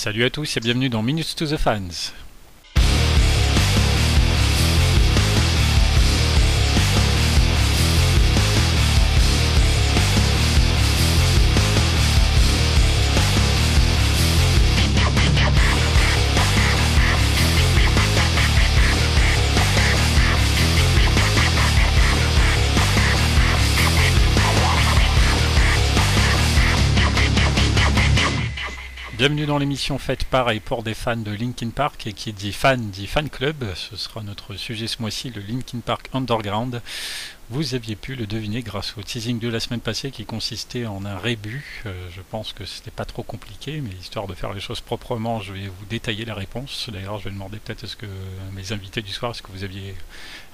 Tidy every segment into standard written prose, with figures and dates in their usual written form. Salut à tous et bienvenue dans Minutes to The Fans. Bienvenue dans l'émission faite par et pour des fans de Linkin Park, et qui dit fan club. Ce sera notre sujet ce mois-ci, le Linkin Park Underground. Vous aviez pu le deviner grâce au teasing de la semaine passée qui consistait en un rébut. Je pense que c'était pas trop compliqué, mais histoire de faire les choses proprement, je vais vous détailler la réponse. D'ailleurs, je vais demander peut-être à ce que mes invités du soir, est-ce que vous aviez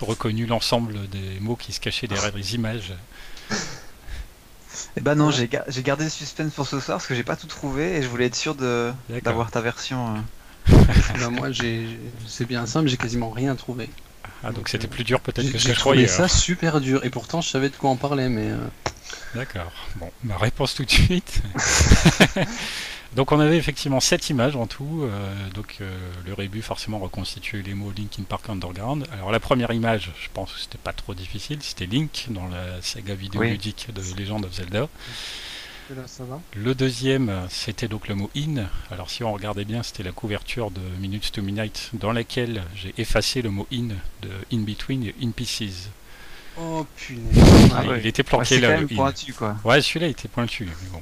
reconnu l'ensemble des mots qui se cachaient derrière les images? Eh ben non, ouais. J'ai gardé le suspense pour ce soir parce que j'ai pas tout trouvé et je voulais être sûr d'avoir ta version. Ben moi, c'est bien simple, j'ai quasiment rien trouvé. Ah, donc c'était plus dur peut-être que ce que je croyais. J'ai trouvé ça super dur et pourtant je savais de quoi on parlait, mais... D'accord, bon, ma réponse tout de suite. Donc on avait effectivement 7 images en tout, le rébut forcément reconstituait les mots Linkin Park Underground. Alors la première image, je pense que c'était pas trop difficile, c'était Link dans la saga vidéoludique de Legend of Zelda. Là, ça va. Le deuxième, c'était donc le mot in. Alors si on regardait bien, c'était la couverture de Minutes to Midnight dans laquelle j'ai effacé le mot in de In Between et In Pieces. Oh punaise. Ah, ouais. Il était planqué là. Quand même pointu, quoi. Ouais, celui-là il était pointu, mais bon.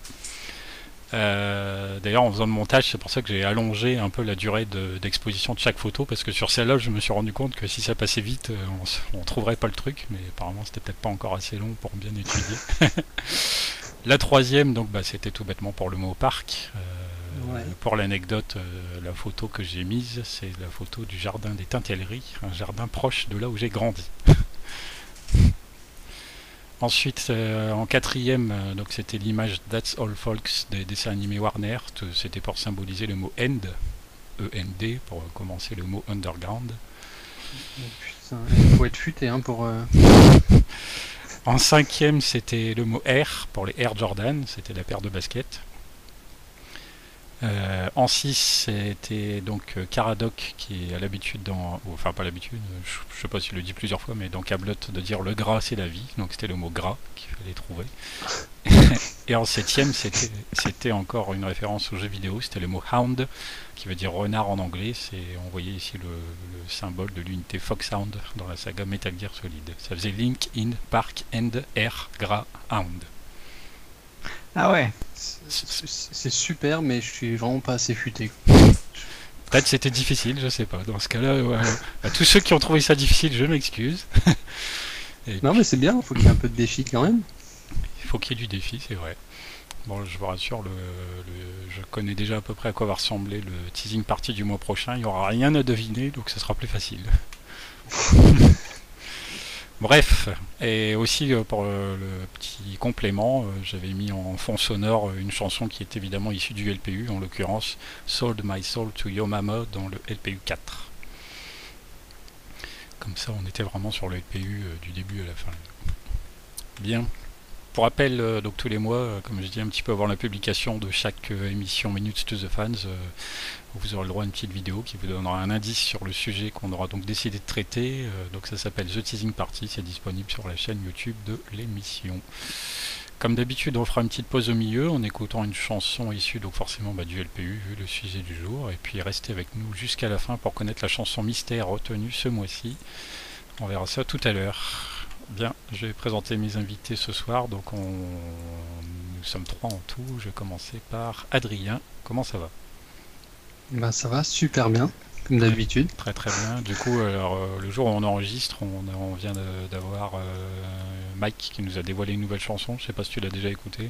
D'ailleurs, en faisant le montage, c'est pour ça que j'ai allongé un peu la durée d'exposition de chaque photo, parce que sur celle-là, je me suis rendu compte que si ça passait vite, on trouverait pas le truc, mais apparemment, c'était peut-être pas encore assez long pour bien étudier. La troisième, donc, c'était tout bêtement pour le mot parc. Ouais. Pour l'anecdote, la photo que j'ai mise, c'est la photo du jardin des Tintelleries, un jardin proche de là où j'ai grandi. Ensuite, en quatrième, donc c'était l'image That's All Folks des dessins animés Warner. C'était pour symboliser le mot end, E-N-D, pour commencer le mot underground. Oh, putain, il faut être futé hein, pour... En cinquième, c'était le mot Air, pour les Air Jordan, c'était la paire de baskets. En 6, c'était donc Caradoc qui a l'habitude je sais pas s'il le dit plusieurs fois, mais dans Camelot de dire le gras c'est la vie, donc c'était le mot gras qu'il fallait trouver. Et en 7ème, c'était encore une référence au jeu vidéo, c'était le mot hound qui veut dire renard en anglais. On voyait ici le symbole de l'unité Foxhound dans la saga Metal Gear Solid. Ça faisait Link, In, Park, End, Air, Gras, Hound. Ah ouais, c'est super, mais je suis vraiment pas assez futé. Peut-être c'était difficile, je sais pas. Dans ce cas-là, ouais. À tous ceux qui ont trouvé ça difficile, je m'excuse. Non, mais c'est bien, faut qu'il y ait un peu de défi quand même. Il faut qu'il y ait du défi, c'est vrai. Bon, je vous rassure, je connais déjà à peu près à quoi va ressembler le teasing party du mois prochain. Il n'y aura rien à deviner, donc ce sera plus facile. Bref, et aussi pour le petit complément, j'avais mis en fond sonore une chanson qui est évidemment issue du LPU, en l'occurrence Sold My Soul to Your Mama dans le LPU 4. Comme ça, on était vraiment sur le LPU du début à la fin. Bien. Pour rappel, donc tous les mois, comme je dis un petit peu avant la publication de chaque émission Minutes to the Fans, vous aurez le droit à une petite vidéo qui vous donnera un indice sur le sujet qu'on aura donc décidé de traiter. Donc ça s'appelle The Teasing Party, c'est disponible sur la chaîne YouTube de l'émission. Comme d'habitude, on fera une petite pause au milieu en écoutant une chanson issue donc forcément du LPU, vu le sujet du jour. Et puis restez avec nous jusqu'à la fin pour connaître la chanson mystère retenue ce mois-ci. On verra ça tout à l'heure. Bien, je vais présenter mes invités ce soir, donc nous sommes 3 en tout. Je vais commencer par Adrien, comment ça va? Ça va super bien, comme d'habitude. Très très bien, du coup alors, le jour où on enregistre, on vient d'avoir Mike qui nous a dévoilé une nouvelle chanson, je sais pas si tu l'as déjà écoutée.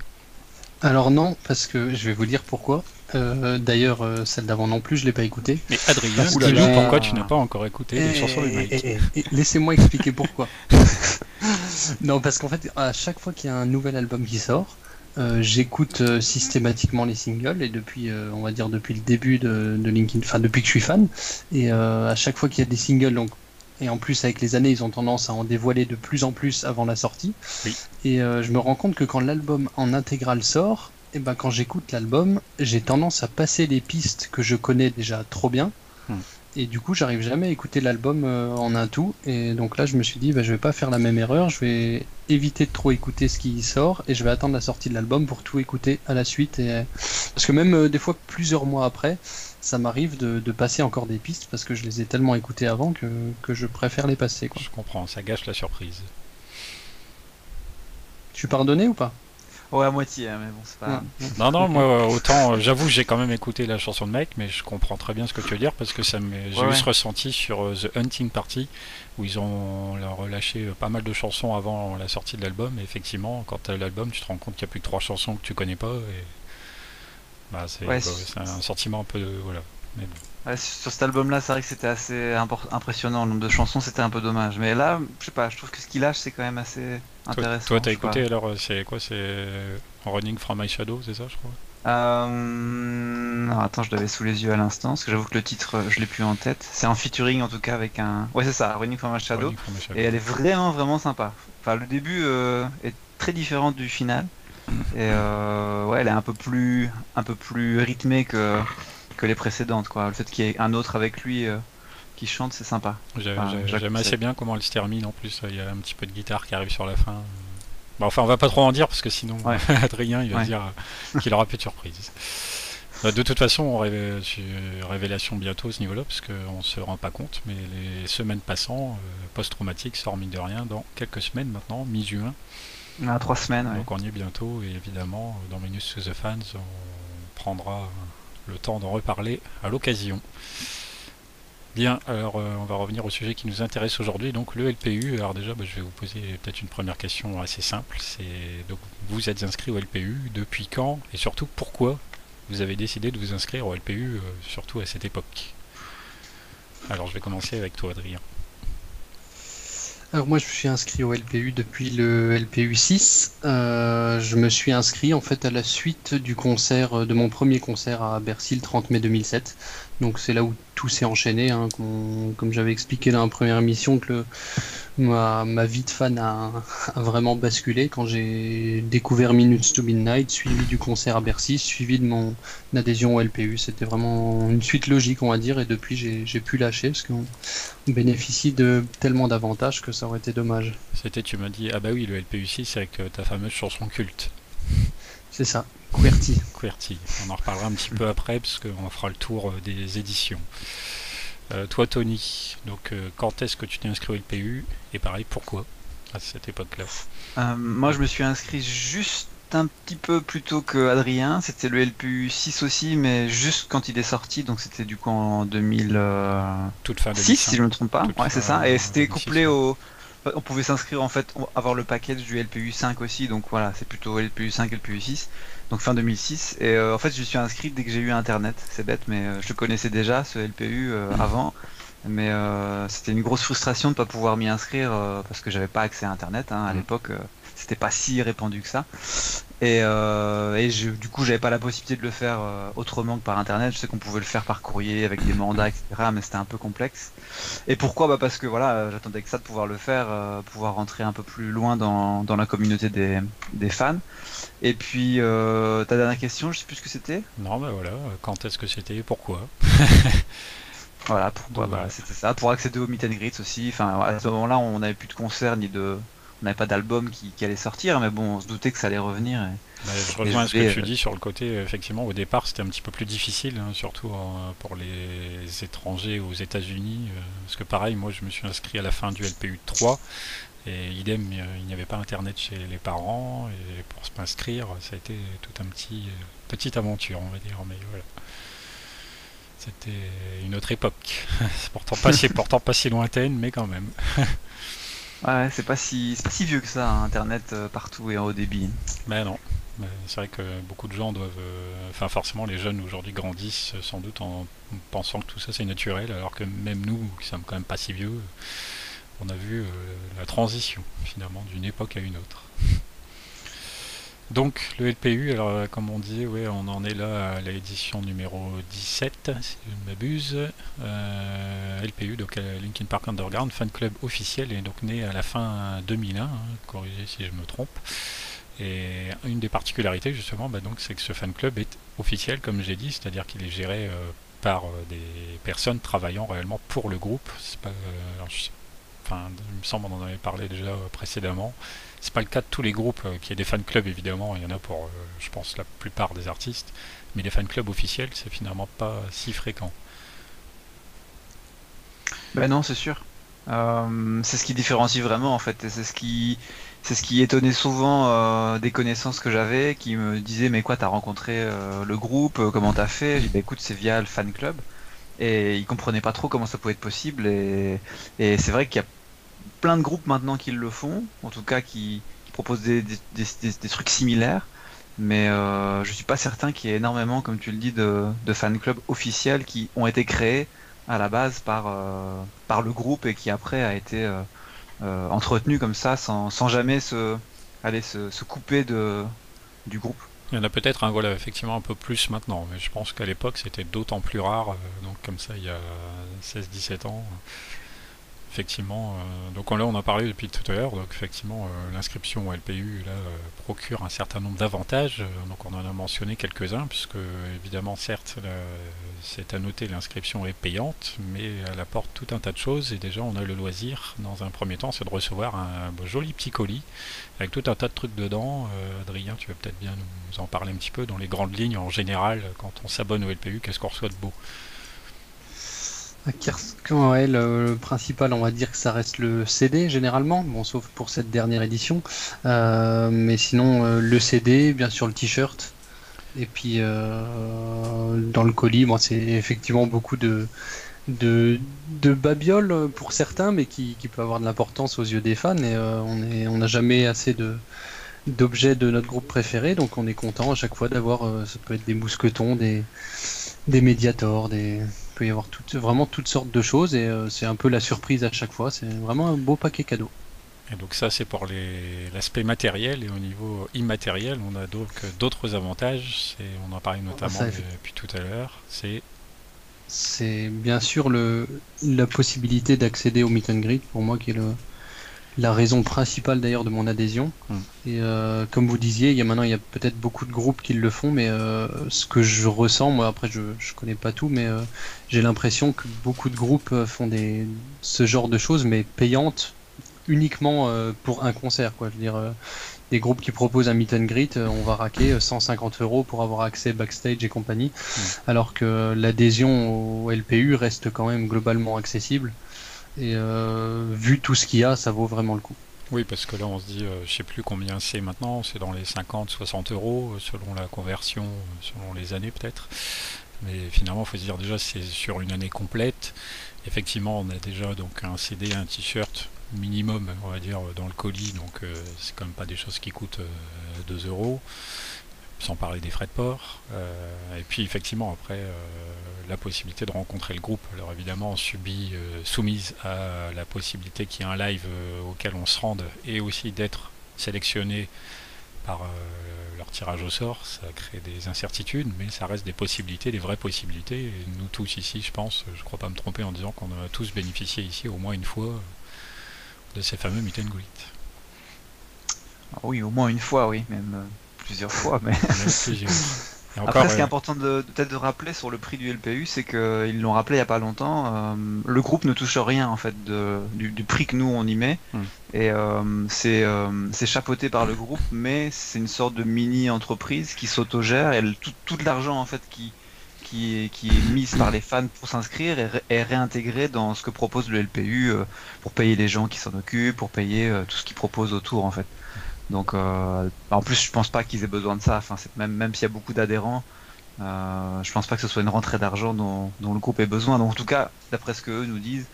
Alors non, parce que je vais vous dire pourquoi. D'ailleurs, celle d'avant non plus, je ne l'ai pas écoutée. Mais Adrien, dis-nous pourquoi tu n'as pas encore écouté les chansons de Mike. Laissez-moi expliquer pourquoi. Non, parce qu'en fait, à chaque fois qu'il y a un nouvel album qui sort, j'écoute systématiquement les singles, et depuis, on va dire depuis le début de Linkin, enfin depuis que je suis fan, et à chaque fois qu'il y a des singles, donc. Et en plus, avec les années, ils ont tendance à en dévoiler de plus en plus avant la sortie. Oui. Et je me rends compte que quand l'album en intégrale sort, eh ben, quand j'écoute l'album, j'ai tendance à passer les pistes que je connais déjà trop bien. Et du coup, j'arrive jamais à écouter l'album en un tout. Et donc là, je me suis dit, bah, je vais pas faire la même erreur. Je vais éviter de trop écouter ce qui sort et je vais attendre la sortie de l'album pour tout écouter à la suite. Et... parce que même des fois, plusieurs mois après, ça m'arrive de passer encore des pistes parce que je les ai tellement écoutées avant que je préfère les passer, quoi. Je comprends, ça gâche la surprise. Je suis pardonné ou pas ? Ouais, à moitié, mais bon, c'est pas... Non, non, moi, autant, j'avoue, j'ai quand même écouté la chanson de Mike, mais je comprends très bien ce que tu veux dire, parce que ça j'ai eu ce ressenti sur The Hunting Party, où ils ont relâché pas mal de chansons avant la sortie de l'album, et effectivement, quand t'as l'album, tu te rends compte qu'il y a plus que 3 chansons que tu connais pas, et... bah, c'est, ouais, c'est un sentiment un peu... de... voilà, mais bon. Ouais, sur cet album-là, c'est vrai que c'était assez impressionnant, le nombre de chansons, c'était un peu dommage. Mais là, je sais pas, je trouve que ce qu'il lâche, c'est quand même assez intéressant. Toi, t'as écouté alors, c'est quoi, c'est Running From My Shadow, c'est ça, je crois. Non, attends, je l'avais sous les yeux à l'instant, parce que j'avoue que le titre, je l'ai plus en tête. C'est en featuring, en tout cas, avec un... ouais, c'est ça, Running From My Shadow. Et elle est vraiment, vraiment sympa. Enfin, le début est très différent du final. Et ouais, elle est un peu plus rythmée que les précédentes, quoi. Le fait qu'il y ait un autre avec lui qui chante, c'est sympa. Enfin, j'aime assez bien comment elle se termine, en plus il y a un petit peu de guitare qui arrive sur la fin. Bon, enfin on va pas trop en dire parce que sinon Adrien il va dire qu'il aura plus de surprises. De toute façon on révélation bientôt à ce niveau là parce qu'on se rend pas compte, mais les semaines passant, Post-Traumatique sort mine de rien dans quelques semaines maintenant, mi-juin. 3 semaines, donc on y est bientôt, et évidemment dans Minutes to the Fans on prendra le temps d'en reparler à l'occasion. Bien, alors on va revenir au sujet qui nous intéresse aujourd'hui, donc le LPU. Alors déjà, je vais vous poser peut-être une première question assez simple, c'est donc vous êtes inscrit au LPU depuis quand, et surtout pourquoi vous avez décidé de vous inscrire au LPU, surtout à cette époque. Alors je vais commencer avec toi, Adrien. Alors moi je me suis inscrit au LPU depuis le LPU 6, je me suis inscrit en fait à la suite du concert, de mon premier concert à Bercy le 30 mai 2007, donc c'est là où tout s'est enchaîné, hein, comme j'avais expliqué dans la première émission que ma vie de fan a vraiment basculé quand j'ai découvert Minutes to Midnight, suivi du concert à Bercy, suivi de mon adhésion au LPU. C'était vraiment une suite logique on va dire, et depuis j'ai pu lâcher parce qu'on bénéficie de tellement d'avantages que ça aurait été dommage. C'était, tu m'as dit, ah bah oui, le LPU6 c'est avec ta fameuse chanson culte. C'est ça, Qwerty. On en reparlera un petit peu après parce qu'on fera le tour des éditions. Toi Tony, donc quand est-ce que tu t'es inscrit au LPU et pareil pourquoi à cette époque-là? Moi je me suis inscrit juste un petit peu plus tôt que Adrien, c'était le LPU 6 aussi, mais juste quand il est sorti, donc c'était du coup en 2006 si je ne me trompe pas. Ouais, c'est ça, et c'était 2006, couplé au... on pouvait s'inscrire en fait, avoir le package du LPU 5 aussi, donc voilà, c'est plutôt LPU 5, LPU 6. Donc fin 2006, et en fait je me suis inscrit dès que j'ai eu internet, c'est bête mais je connaissais déjà ce LPU avant, mais c'était une grosse frustration de ne pas pouvoir m'y inscrire parce que j'avais pas accès à internet à l'époque, c'était pas si répandu que ça, et du coup j'avais pas la possibilité de le faire autrement que par internet. Je sais qu'on pouvait le faire par courrier avec des mandats etc, mais c'était un peu complexe. Et pourquoi? Parce que voilà, j'attendais que ça de pouvoir le faire, pouvoir rentrer un peu plus loin dans la communauté des fans. Et puis ta dernière question, je sais plus ce que c'était. Non, bah voilà, quand est-ce que c'était et pourquoi? Voilà, pourquoi? Bah, c'était ça, pour accéder au Meet and Greets aussi. Enfin, à ce moment-là, on n'avait plus de concert ni de... on n'avait pas d'album qui allait sortir, mais bon, on se doutait que ça allait revenir. Et... bah, je rejoins ce que tu dis sur le côté, effectivement, au départ, c'était un petit peu plus difficile, hein, surtout pour les étrangers aux États-Unis, parce que pareil, moi, je me suis inscrit à la fin du LPU 3, et idem, il n'y avait pas internet chez les parents, et pour s'inscrire, ça a été tout petite aventure, on va dire, mais voilà. C'était une autre époque. C'est pourtant pas si lointaine, mais quand même. Ouais, c'est pas si vieux que ça, internet partout et en haut débit. Ben non, c'est vrai que beaucoup de gens doivent... enfin forcément les jeunes aujourd'hui grandissent sans doute en pensant que tout ça c'est naturel, alors que même nous, qui sommes quand même pas si vieux, on a vu la transition finalement d'une époque à une autre. Donc le LPU, alors comme on disait, on en est là à l'édition numéro 17, si je ne m'abuse. LPU, donc Linkin Park Underground, fan club officiel, et donc né à la fin 2001, corrigez si je me trompe. Et une des particularités justement, donc, c'est que ce fan club est officiel, comme j'ai dit, c'est-à-dire qu'il est géré par des personnes travaillant réellement pour le groupe. C'est pas, il me semble, on en avait parlé déjà précédemment. C'est pas le cas de tous les groupes qui aient des fan clubs, évidemment. Il y en a pour, je pense, la plupart des artistes. Mais les fan clubs officiels, c'est finalement pas si fréquent. Ben non, c'est sûr. C'est ce qui différencie vraiment en fait. Et c'est ce qui étonnait souvent des connaissances que j'avais qui me disaient mais quoi, t'as rencontré le groupe, comment t'as fait? Je dis bah écoute, c'est via le fan club, et ils comprenaient pas trop comment ça pouvait être possible. Et c'est vrai qu'il y a plein de groupes maintenant qui le font, en tout cas qui proposent des trucs similaires, mais je suis pas certain qu'il y ait énormément, comme tu le dis, de fan clubs officiels qui ont été créés à la base par le groupe et qui après a été entretenu comme ça sans jamais se couper du groupe. Il y en a peut-être effectivement un peu plus maintenant, mais je pense qu'à l'époque c'était d'autant plus rare, donc comme ça il y a 16-17 ans effectivement. Donc là on en parlait depuis tout à l'heure, donc effectivement l'inscription au LPU là, procure un certain nombre d'avantages, donc on en a mentionné quelques-uns, puisque évidemment certes là, c'est à noter, l'inscription est payante, mais elle apporte tout un tas de choses, et déjà on a le loisir dans un premier temps, c'est de recevoir un joli petit colis avec tout un tas de trucs dedans. Adrien, tu vas peut-être bien nous en parler un petit peu dans les grandes lignes en général, quand on s'abonne au LPU, qu'est-ce qu'on reçoit de beau? Ouais, le principal, on va dire que ça reste le CD généralement, bon, sauf pour cette dernière édition, mais sinon le CD, bien sûr le t-shirt, et puis dans le colis, bon, c'est effectivement beaucoup de babioles pour certains, mais qui peut avoir de l'importance aux yeux des fans, et on n'a jamais assez d'objets de notre groupe préféré, donc on est content à chaque fois d'avoir, ça peut être des mousquetons, des médiators, il peut y avoir vraiment toutes sortes de choses, et c'est un peu la surprise à chaque fois, c'est vraiment un beau paquet cadeau. Et donc ça c'est pour l'aspect matériel, et au niveau immatériel on a donc d'autres avantages, on en parlait notamment depuis tout à l'heure, c'est bien sûr la possibilité d'accéder au meet and greet, pour moi qui est la raison principale d'ailleurs de mon adhésion. Et comme vous disiez, il y a peut-être beaucoup de groupes qui le font, mais ce que je ressens, moi après je connais pas tout, mais j'ai l'impression que beaucoup de groupes font ce genre de choses, mais payantes uniquement pour un concert, quoi. Je veux dire, des groupes qui proposent un meet and greet, on va raquer 150 € pour avoir accès backstage et compagnie, alors que l'adhésion au LPU reste quand même globalement accessible. Et vu tout ce qu'il y a, ça vaut vraiment le coup. Oui, parce que là on se dit, je sais plus combien c'est maintenant, c'est dans les 50-60 € selon la conversion, selon les années peut-être. Mais finalement, il faut se dire déjà c'est sur une année complète. Effectivement, on a déjà donc un CD, un t-shirt minimum, on va dire, dans le colis, donc c'est quand même pas des choses qui coûtent 2 €. Sans parler des frais de port, et puis effectivement après la possibilité de rencontrer le groupe, alors évidemment soumise à la possibilité qu'il y ait un live auquel on se rende, et aussi d'être sélectionné par leur tirage au sort, ça crée des incertitudes, mais ça reste des possibilités, des vraies possibilités, et nous tous ici, je pense, je crois pas me tromper en disant qu'on a tous bénéficié ici au moins une fois de ces fameux meet and greet. Oui, au moins une fois, oui, même... plusieurs fois, mais après ce qui est important de rappeler sur le prix du LPU, c'est que ils l'ont rappelé il n'y a pas longtemps, le groupe ne touche rien en fait du prix que nous on y met, et c'est chapeauté par le groupe, mais c'est une sorte de mini entreprise qui s'autogère, et tout l'argent en fait qui est mis par les fans pour s'inscrire est réintégré dans ce que propose le LPU, pour payer les gens qui s'en occupent, pour payer tout ce qu'ils proposent autour en fait. Donc en plus je pense pas qu'ils aient besoin de ça, enfin, même s'il y a beaucoup d'adhérents, je pense pas que ce soit une rentrée d'argent dont le groupe ait besoin. Donc en tout cas, d'après ce qu'eux nous disent,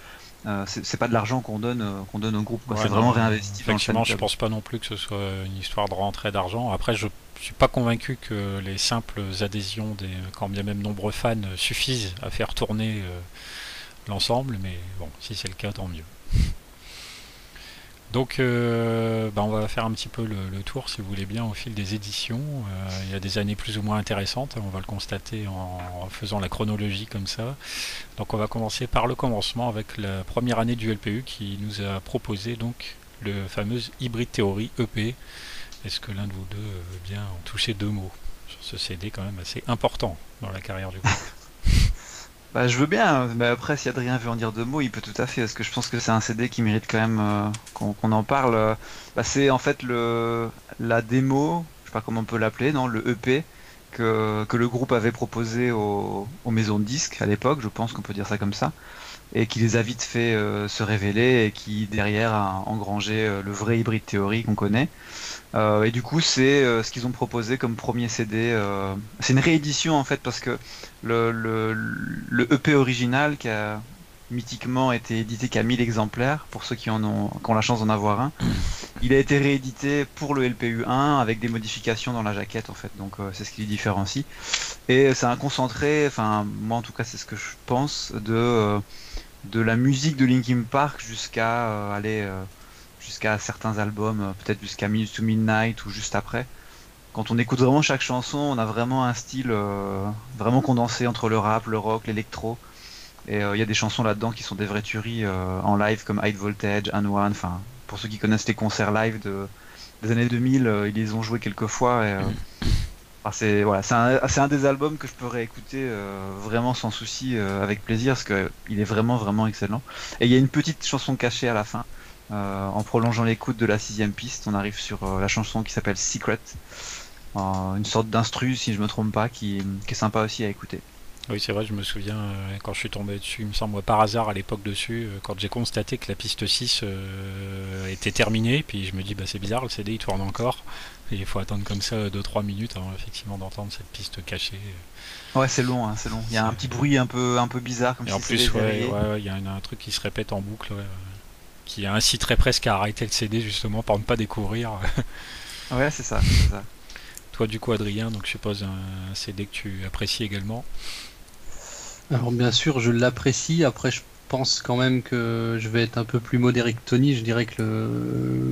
c'est pas de l'argent qu'on donne au groupe, c'est vraiment réinvesti. Effectivement, je pense pas non plus que ce soit une histoire de rentrée d'argent. Après je suis pas convaincu que les simples adhésions des quand bien même nombreux fans suffisent à faire tourner l'ensemble, mais bon, si c'est le cas, tant mieux. Donc on va faire un petit peu le tour, si vous voulez bien, au fil des éditions. Il y a des années plus ou moins intéressantes, on va le constater en faisant la chronologie comme ça. Donc on va commencer par le commencement avec la première année du LPU qui nous a proposé donc le fameux Hybrid Theory EP, Est-ce que l'un de vous deux veut bien en toucher deux mots sur ce CD quand même assez important dans la carrière du groupe? Bah, je veux bien, mais après si Adrien veut en dire deux mots, il peut tout à fait, parce que je pense que c'est un CD qui mérite quand même qu'on en parle. Bah, c'est en fait la démo, je sais pas comment on peut l'appeler, non, le EP que le groupe avait proposé aux maisons de disques à l'époque, je pense qu'on peut dire ça comme ça, et qui les a vite fait se révéler et qui derrière a engrangé le vrai Hybrid Theory qu'on connaît. Et du coup c'est ce qu'ils ont proposé comme premier CD. C'est une réédition en fait, parce que le EP original qui a mythiquement été édité qu'à 1000 exemplaires pour ceux qui ont la chance d'en avoir un, il a été réédité pour le LPU1 avec des modifications dans la jaquette en fait, donc c'est ce qui les différencie. Et c'est un concentré, enfin moi en tout cas c'est ce que je pense, de la musique de Linkin Park jusqu'à certains albums, peut-être jusqu'à Minutes to Midnight ou juste après. Quand on écoute vraiment chaque chanson, on a vraiment un style vraiment condensé entre le rap, le rock, l'électro. Et il y a des chansons là-dedans qui sont des vraies tueries en live, comme High Voltage, Anwan. Enfin, pour ceux qui connaissent les concerts live des années 2000, ils les ont joués quelques fois. Enfin, c'est un des albums que je peux réécouter vraiment sans souci, avec plaisir, parce qu'il est vraiment vraiment excellent. Et il y a une petite chanson cachée à la fin. En prolongeant l'écoute de la 6ème piste, on arrive sur la chanson qui s'appelle Secret, une sorte d'instru si je me trompe pas, qui est sympa aussi à écouter. Oui, c'est vrai, je me souviens quand je suis tombé dessus, il me semble par hasard à l'époque dessus, quand j'ai constaté que la piste 6 était terminée, puis je me dis bah c'est bizarre, le CD il tourne encore, et il faut attendre comme ça 2-3 minutes avant effectivement d'entendre cette piste cachée. Ouais, c'est long, hein, c'est long. Il y a un petit bruit un peu bizarre comme ça. Et si en plus, il y a un truc qui se répète en boucle, qui inciterait presque à arrêter le CD justement pour ne pas découvrir. Ouais, c'est ça. Toi du coup Adrien, donc je suppose un CD que tu apprécies également. Alors bien sûr je l'apprécie, après je pense quand même que je vais être un peu plus modéré que Tony, je dirais que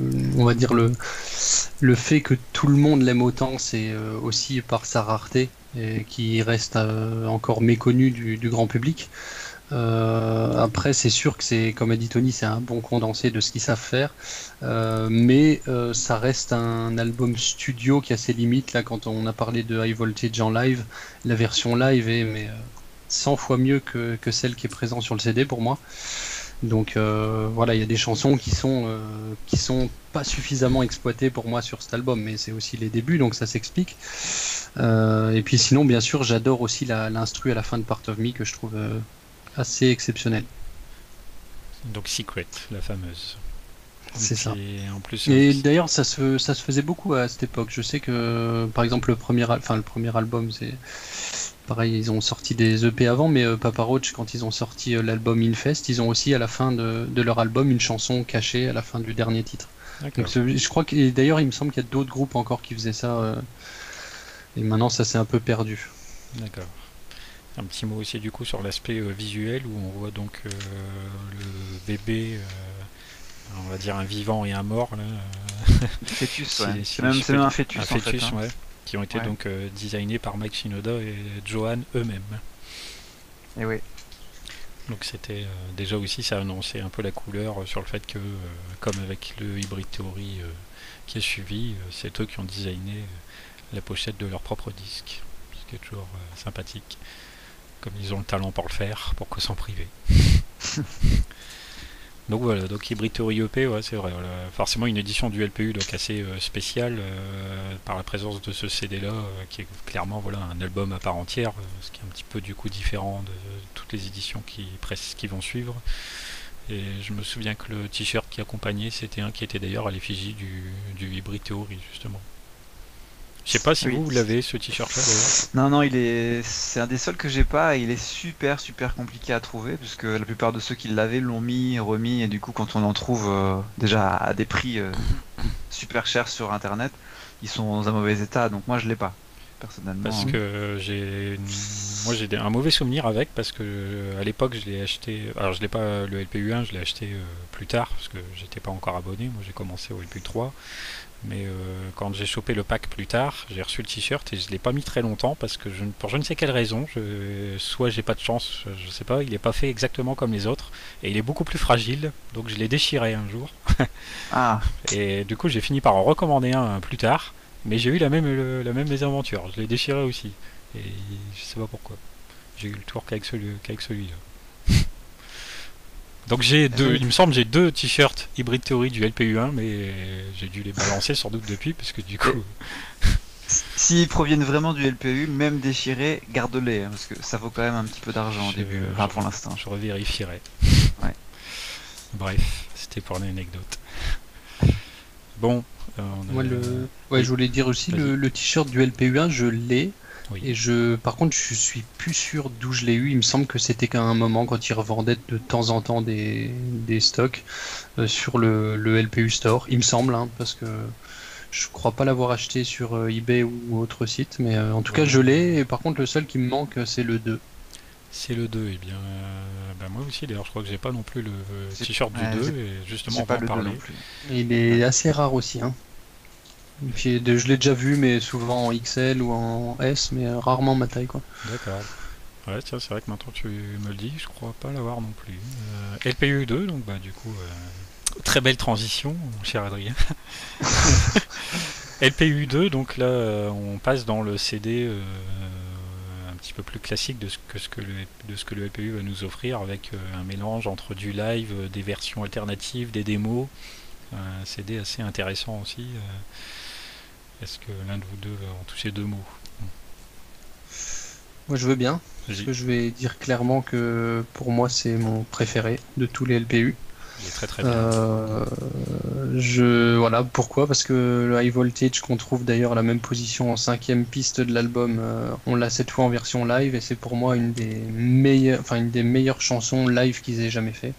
le fait que tout le monde l'aime autant, c'est aussi par sa rareté et qui reste encore méconnu du grand public. Après c'est sûr que c'est, comme a dit Tony, c'est un bon condensé de ce qu'ils savent faire, mais ça reste un album studio qui a ses limites. Là, quand on a parlé de High Voltage en live, la version live est 100 fois mieux que celle qui est présente sur le CD pour moi. Donc voilà, il y a des chansons qui sont pas suffisamment exploitées pour moi sur cet album, mais c'est aussi les débuts, donc ça s'explique. Et puis sinon bien sûr j'adore aussi l'instru à la fin de Part of Me, que je trouve assez exceptionnel. Donc Secret, la fameuse. C'est ça. En plus, et d'ailleurs ça se faisait beaucoup à cette époque. Je sais que par exemple le premier album, c'est pareil, ils ont sorti des EP avant, mais Papa Roach, quand ils ont sorti l'album Infest, ils ont aussi à la fin de leur album une chanson cachée à la fin du dernier titre. Donc, je crois que, d'ailleurs il me semble qu'il y a d'autres groupes encore qui faisaient ça, et maintenant ça s'est un peu perdu. D'accord. Un petit mot aussi du coup sur l'aspect visuel, où on voit donc le bébé, on va dire un vivant et un mort là, fœtus, c'est même un fœtus, en fait, hein. Ouais, qui ont été donc designés par Mike Shinoda et Johan eux-mêmes. Et oui. Donc c'était déjà aussi, ça annonçait un peu la couleur sur le fait que comme avec le Hybrid Theory qui est suivi, c'est eux qui ont designé la pochette de leur propre disque, ce qui est toujours sympathique. Comme ils ont le talent pour le faire, pourquoi s'en priver? Donc voilà, donc Hybrid Theory EP, ouais, c'est vrai, voilà. Forcément une édition du LPU donc assez spéciale, par la présence de ce CD là, qui est clairement voilà, un album à part entière, ce qui est un petit peu du coup différent de toutes les éditions qui vont suivre. Et je me souviens que le t-shirt qui accompagnait, c'était un qui était d'ailleurs à l'effigie du Hybrid Theory justement. Je sais pas si vous l'avez ce t-shirt là d'ailleurs. Non, c'est un des seuls que j'ai pas, et il est super super compliqué à trouver, puisque la plupart de ceux qui l'avaient l'ont mis, remis, et du coup quand on en trouve déjà à des prix super chers sur internet, ils sont dans un mauvais état, donc moi je l'ai pas. personnellement. Parce que j'ai un mauvais souvenir avec, parce que à l'époque je l'ai acheté, alors je l'ai pas, le LPU1 je l'ai acheté plus tard parce que j'étais pas encore abonné, moi j'ai commencé au LPU3, mais quand j'ai chopé le pack plus tard, j'ai reçu le t-shirt et je l'ai pas mis très longtemps parce que pour je ne sais quelle raison, soit j'ai pas de chance, je sais pas, il est pas fait exactement comme les autres et il est beaucoup plus fragile, donc je l'ai déchiré un jour. Ah. Et du coup j'ai fini par en recommander un plus tard. Mais j'ai eu la même mésaventure, je l'ai déchiré aussi. Et je sais pas pourquoi. J'ai eu le tour qu'avec celui-là. Donc j'ai il me semble j'ai deux t-shirts Hybrid Theory du LPU1, mais j'ai dû les balancer sans doute depuis, parce que du coup... S'ils proviennent vraiment du LPU, même déchirés, garde-les, hein, parce que ça vaut quand même un petit peu d'argent au début, enfin, pour l'instant. Je revérifierai. Ouais. Bref, c'était pour l'anecdote. Bon... Moi, je voulais dire aussi le t-shirt du LPU1 je l'ai, oui. Et par contre je suis plus sûr d'où je l'ai eu, il me semble que c'était qu'à un moment quand ils revendaient de temps en temps des stocks sur le LPU Store, il me semble, hein, parce que je crois pas l'avoir acheté sur eBay ou autre site, mais en tout cas je l'ai, et par contre le seul qui me manque c'est le 2. C'est le 2, et bien bah moi aussi d'ailleurs je crois que j'ai pas non plus le t-shirt du 2, et justement on va en parler. Il est assez rare aussi, hein. Puis, je l'ai déjà vu, mais souvent en XL ou en S, mais rarement ma taille, quoi. D'accord. Ouais, tiens, c'est vrai que maintenant tu me le dis, je crois pas l'avoir non plus. LPU2, donc bah du coup, très belle transition, mon cher Adrien. LPU2, donc là, on passe dans le CD un petit peu plus classique de ce que le LPU va nous offrir, avec un mélange entre du live, des versions alternatives, des démos. Un CD assez intéressant aussi. Est-ce que l'un de vous deux va en toucher deux mots? Moi je veux bien, parce que je vais dire clairement que pour moi c'est mon préféré de tous les LPU. Il est très très bien. Voilà, pourquoi? Parce que le High Voltage, qu'on trouve d'ailleurs à la même position en 5ème piste de l'album, on l'a cette fois en version live, et c'est pour moi une des meilleures chansons live qu'ils aient jamais fait.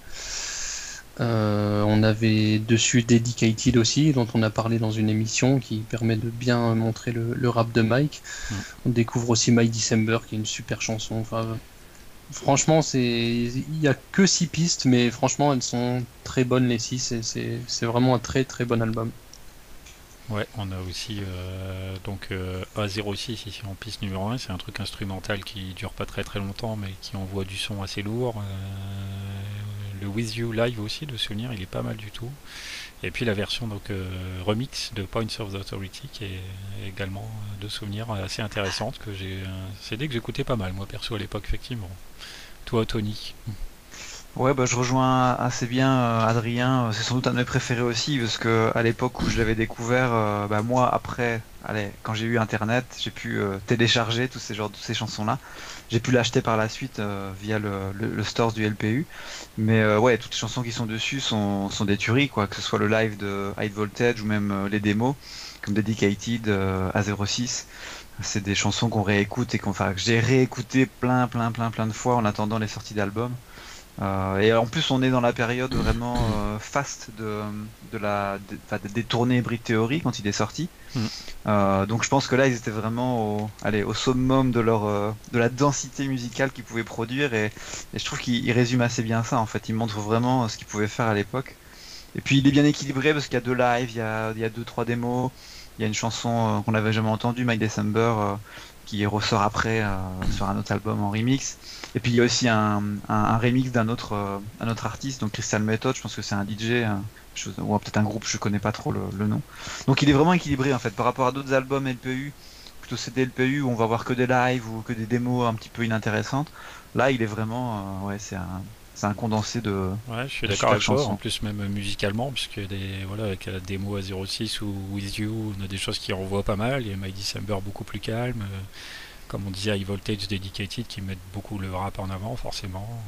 On avait dessus Dedicated aussi, dont on a parlé dans une émission, qui permet de bien montrer le rap de Mike. On découvre aussi My December, qui est une super chanson. Enfin, franchement, il n'y a que 6 pistes, mais franchement, elles sont très bonnes les 6, et c'est vraiment un très très bon album. Ouais, on a aussi A06 ici en piste numéro 1, c'est un truc instrumental qui dure pas très très longtemps, mais qui envoie du son assez lourd. Le With You Live aussi, de souvenir, il est pas mal du tout. Et puis la version donc remix de Points of Authority, qui est également de souvenirs assez intéressante, que j'ai CD que j'écoutais pas mal, moi perso à l'époque, effectivement. Toi, Tony? Ouais, bah je rejoins assez bien Adrien, c'est sans doute un de mes préférés aussi, parce que à l'époque où je l'avais découvert, bah moi après, quand j'ai eu internet, j'ai pu télécharger toutes ces chansons-là. J'ai pu l'acheter par la suite via le store du LPU. Mais ouais, toutes les chansons qui sont dessus sont des tueries, quoi, que ce soit le live de High Voltage ou même les démos, comme Dedicated, A06. C'est des chansons qu'on réécoute et que j'ai réécouté plein de fois en attendant les sorties d'albums. Et en plus on est dans la période vraiment faste des tournées Hybrid Theory quand il est sorti, donc je pense que là ils étaient vraiment au summum de la densité musicale qu'ils pouvaient produire, et je trouve qu'ils résument assez bien ça, en fait. Ils montrent vraiment ce qu'ils pouvaient faire à l'époque, et puis il est bien équilibré parce qu'il y a deux lives, il y a 2-3 démos, il y a une chanson qu'on n'avait jamais entendue, My December, qui ressort après sur un autre album en remix. Et puis il y a aussi un remix d'un autre artiste, donc Crystal Method, je pense que c'est un DJ, ou peut-être un groupe, je connais pas trop le nom. Donc il est vraiment équilibré, en fait, par rapport à d'autres albums LPU, plutôt CD LPU, où on va voir que des lives ou que des démos un petit peu inintéressantes. Là il est vraiment, c'est un condensé de... Ouais, je suis d'accord avec toi, en plus même musicalement, puisque avec la démo A06 ou With You, on a des choses qui renvoient pas mal, il y a My December beaucoup plus calme, comme on disait High Voltage, Dedicated, qui mettent beaucoup le rap en avant, forcément,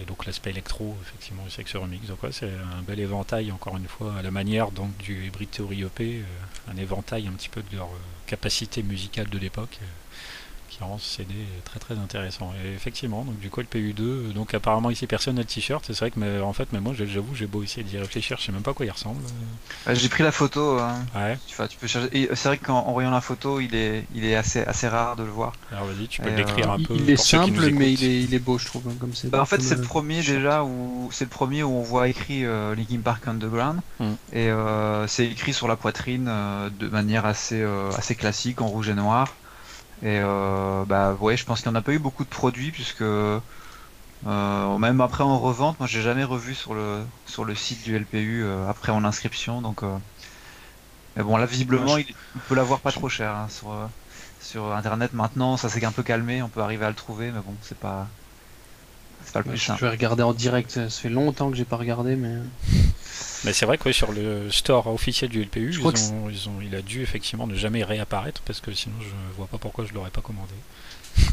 et donc l'aspect électro, effectivement, c'est avec ce remix, donc ouais, c'est un bel éventail, encore une fois, à la manière donc du Hybrid Theory EP, un éventail un petit peu de leur capacité musicale de l'époque, qui rend ce CD très très intéressant. Et effectivement, donc du coup le PU2, donc apparemment ici personne n'a le t-shirt, c'est vrai que mais, en fait mais moi j'avoue j'ai beau essayer d'y réfléchir, je sais même pas à quoi il ressemble. J'ai pris la photo, hein. Ouais. Enfin, tu peux chercher. Et c'est vrai qu'en voyant la photo il est assez rare de le voir. Alors vas-y, tu peux décrire un peu. Il est simple mais il est beau je trouve, hein, comme c'est. Bah, en fait c'est le premier déjà où on voit écrit Linkin Park Underground et c'est écrit sur la poitrine de manière assez classique en rouge et noir. Et bah ouais, je pense qu'il n'y en a pas eu beaucoup de produits puisque même après en revente, moi j'ai jamais revu sur le site du LPU après en inscription, donc mais bon là visiblement il peut l'avoir pas trop cher hein, sur internet maintenant, ça s'est un peu calmé, on peut arriver à le trouver mais bon c'est pas le plus simple. Je vais regarder en direct, ça fait longtemps que j'ai pas regardé mais. Mais c'est vrai que ouais, sur le store officiel du LPU, il a dû effectivement ne jamais réapparaître parce que sinon je vois pas pourquoi je l'aurais pas commandé.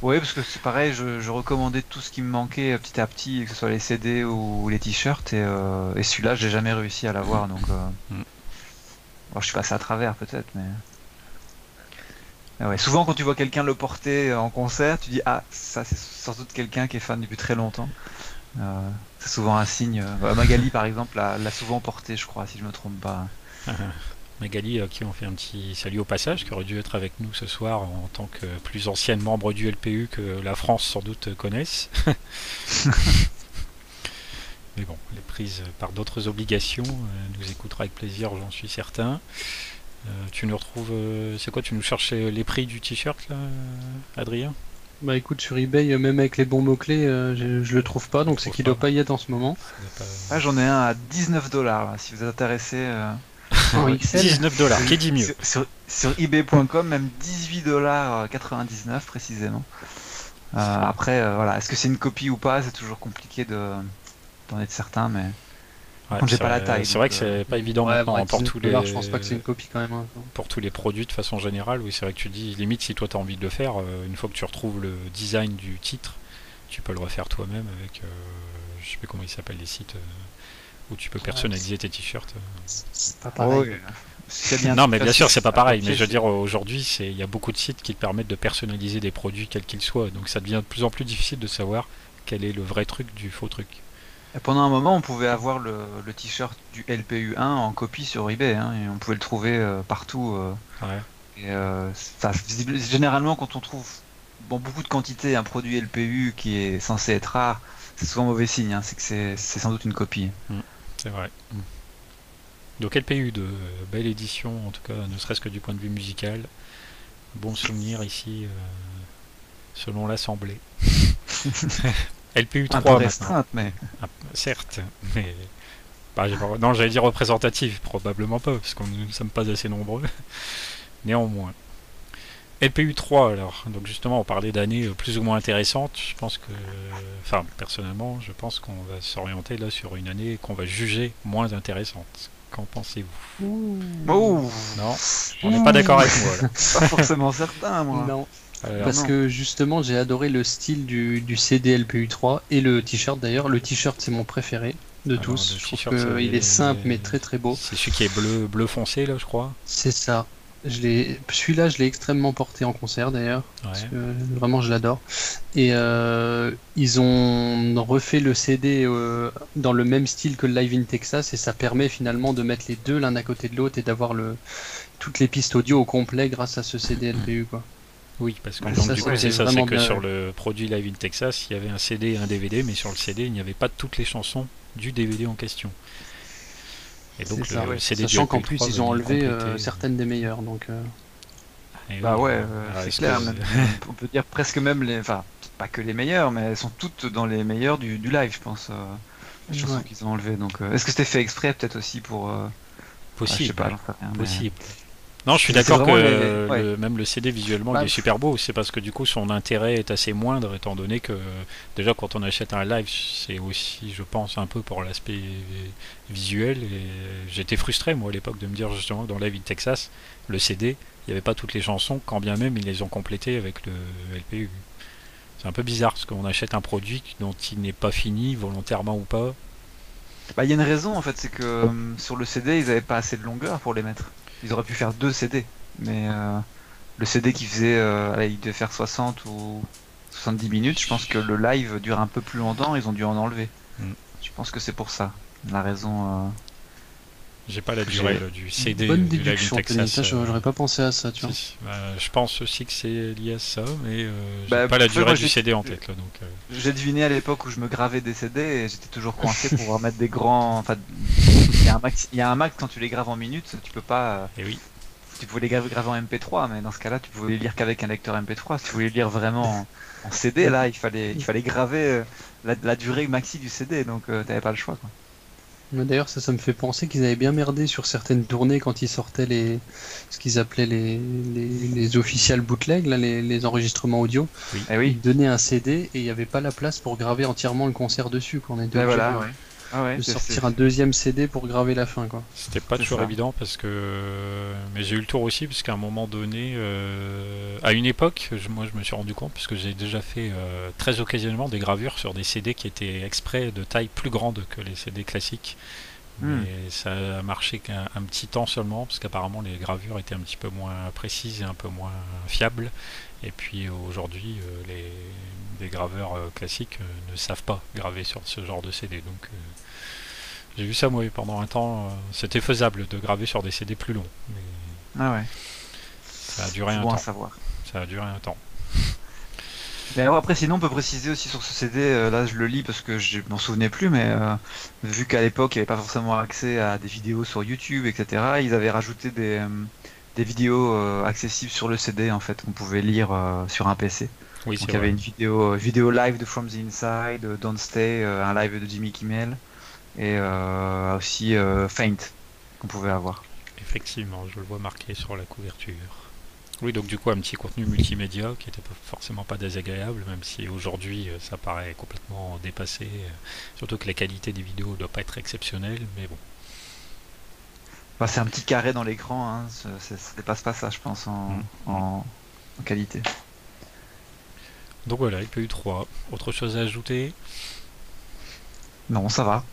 Oui, parce que c'est pareil, je recommandais tout ce qui me manquait petit à petit, que ce soit les CD ou les t-shirts, et celui-là j'ai jamais réussi à l'avoir donc. Bon, je suis passé à travers peut-être, mais. Ouais, souvent quand tu vois quelqu'un le porter en concert, tu dis ah, ça c'est sans doute quelqu'un qui est fan depuis très longtemps. C'est souvent un signe. Magali par exemple l'a souvent porté je crois si je me trompe pas. Magali qui on fait un petit salut au passage, qui aurait dû être avec nous ce soir en tant que plus ancienne membre du LPU que la France sans doute connaisse. Mais bon, elle est prise par d'autres obligations, elle nous écoutera avec plaisir j'en suis certain. Tu nous retrouves, c'est quoi, tu nous cherches les prix du t-shirt là Adrien? Bah écoute, sur eBay, même avec les bons mots-clés, je le trouve pas, donc c'est qu'il doit pas y être en ce moment. Ah, j'en ai un à 19$ si vous êtes intéressé. Oh, 19$, qui dit mieux. Sur eBay.com, même 18,99$ précisément. Après, voilà, est-ce que c'est une copie ou pas, c'est toujours compliqué d'en être certain, mais. Ouais, j'ai pas la taille. C'est vrai que c'est pas évident ouais, maintenant. Pour tous les... Je pense pas que c'est une copie quand même. Hein. Pour tous les produits de façon générale, oui, c'est vrai que tu dis limite si toi t'as envie de le faire, une fois que tu retrouves le design du titre, tu peux le refaire toi-même avec, je sais plus comment ils s'appellent les sites où tu peux personnaliser tes t-shirts. C'est pas pareil. Oh, oui. Non mais bien sûr c'est pas pareil, mais je veux dire aujourd'hui il y a beaucoup de sites qui te permettent de personnaliser des produits quels qu'ils soient, donc ça devient de plus en plus difficile de savoir quel est le vrai truc du faux truc. Et pendant un moment, on pouvait avoir le t-shirt du LPU1 en copie sur eBay, hein, et on pouvait le trouver partout. Ouais. Et, généralement, quand on trouve bon, beaucoup de quantité un produit LPU qui est censé être rare, c'est souvent mauvais signe, hein, c'est que c'est sans doute une copie. C'est vrai. Donc LPU2, belle édition, en tout cas, ne serait-ce que du point de vue musical. Bon souvenir ici, selon l'Assemblée. LPU3 maintenant. Restreinte, mais... Ah, certes, mais... Bah, non, j'allais dire représentative, probablement pas, parce que nous ne sommes pas assez nombreux. Néanmoins. LPU3, alors. Donc justement, on parlait d'années plus ou moins intéressantes. Je pense que... Enfin, personnellement, je pense qu'on va s'orienter là sur une année qu'on va juger moins intéressante. Qu'en pensez-vous? Oh. Non, on n'est pas d'accord avec moi, là. Pas forcément certain, moi. Non. Parce que justement j'ai adoré le style du CD LPU3 et le t-shirt d'ailleurs. Le t-shirt c'est mon préféré de tous. Je trouve qu'il est simple mais très très beau. C'est celui qui est bleu foncé là je crois. C'est ça. Celui-là je l'ai extrêmement porté en concert d'ailleurs. Ouais. Parce que vraiment je l'adore. Et ils ont refait le CD dans le même style que le Live in Texas et ça permet finalement de mettre les deux l'un à côté de l'autre et d'avoir toutes les pistes audio au complet grâce à ce CD LPU quoi. Oui, parce que donc, ça, du coup, c'est ça, c'est que sur le produit Live in Texas, il y avait un CD et un DVD, mais sur le CD, il n'y avait pas toutes les chansons du DVD en question. Et donc, ça, le CD sachant qu'en plus, ils ont enlevé certaines des meilleures. Donc, bah oui, ouais, c'est clair. On peut dire presque même les, enfin, pas que les meilleures, mais elles sont toutes dans les meilleures du live, je pense. Les chansons qu'ils ont enlevées. Donc, est-ce que c'était fait exprès, peut-être aussi pour possible, bah, je sais pas, rien, possible. Mais... Non, je suis d'accord que même le CD visuellement il est super beau, c'est parce que du coup son intérêt est assez moindre étant donné que déjà quand on achète un live c'est aussi je pense un peu pour l'aspect visuel et j'étais frustré moi à l'époque de me dire justement que dans Live in Texas le CD il n'y avait pas toutes les chansons quand bien même ils les ont complétées avec le LPU. C'est un peu bizarre parce qu'on achète un produit dont il n'est pas fini volontairement ou pas. Bah il y a une raison en fait, c'est que sur le CD ils n'avaient pas assez de longueur pour les mettre. Ils auraient pu faire deux CD, mais le CD qui faisait, il devait faire 60 ou 70 minutes, je pense que le live dure un peu plus longtemps, ils ont dû en enlever. Je pense que c'est pour ça, la raison... J'ai pas la durée du CD. Bonne déduction, ça, j'aurais pas pensé à ça, tu vois. Je pense aussi que c'est lié à ça, mais j'ai pas la durée du CD en tête. J'ai deviné à l'époque où je me gravais des CD et j'étais toujours coincé pour pouvoir mettre des grands. Enfin, il y a un max quand tu les graves en minutes, tu peux pas. Et oui. Tu pouvais les graver en MP3, mais dans ce cas-là, tu pouvais les lire qu'avec un lecteur MP3. Si tu voulais les lire vraiment en CD, là, il fallait graver la durée maxi du CD, donc t'avais pas le choix, quoi. D'ailleurs, ça me fait penser qu'ils avaient bien merdé sur certaines tournées quand ils sortaient ce qu'ils appelaient les official bootleg, là, les enregistrements audio. Oui. Eh oui. Ils donnaient un CD et il n'y avait pas la place pour graver entièrement le concert dessus. Quoi. On était de sortir un deuxième CD pour graver la fin. Quoi. C'était pas toujours évident parce que. Mais j'ai eu le tour aussi, parce qu'à un moment donné, à une époque, moi je me suis rendu compte, parce que j'ai déjà fait très occasionnellement des gravures sur des CD qui étaient exprès de taille plus grande que les CD classiques. Mais ça a marché qu'un petit temps seulement, parce qu'apparemment les gravures étaient un petit peu moins précises et un peu moins fiables. Et puis aujourd'hui, les graveurs classiques ne savent pas graver sur ce genre de CD. Donc j'ai vu ça moi pendant un temps. C'était faisable de graver sur des CD plus longs. Mais... Ah ouais. Ça a duré un temps. Ça a duré un temps. Mais alors après, sinon, on peut préciser aussi sur ce CD. Là, je le lis parce que je m'en souvenais plus, mais vu qu'à l'époque, il n'y avait pas forcément accès à des vidéos sur YouTube, etc. Ils avaient rajouté des vidéos accessibles sur le CD, en fait, qu'on pouvait lire sur un PC. Oui, donc il y avait une vidéo live de From the Inside, Don't Stay, un live de Jimmy Kimmel et aussi Faint qu'on pouvait avoir. Effectivement, je le vois marqué sur la couverture. Oui, donc du coup un petit contenu multimédia qui n'était forcément pas désagréable, même si aujourd'hui ça paraît complètement dépassé, surtout que la qualité des vidéos ne doit pas être exceptionnelle, mais bon. Bah, c'est un petit carré dans l'écran, hein. Ça dépasse pas ça, je pense, en qualité. Donc voilà, il peut y avoir 3. Autre chose à ajouter? Non, ça va.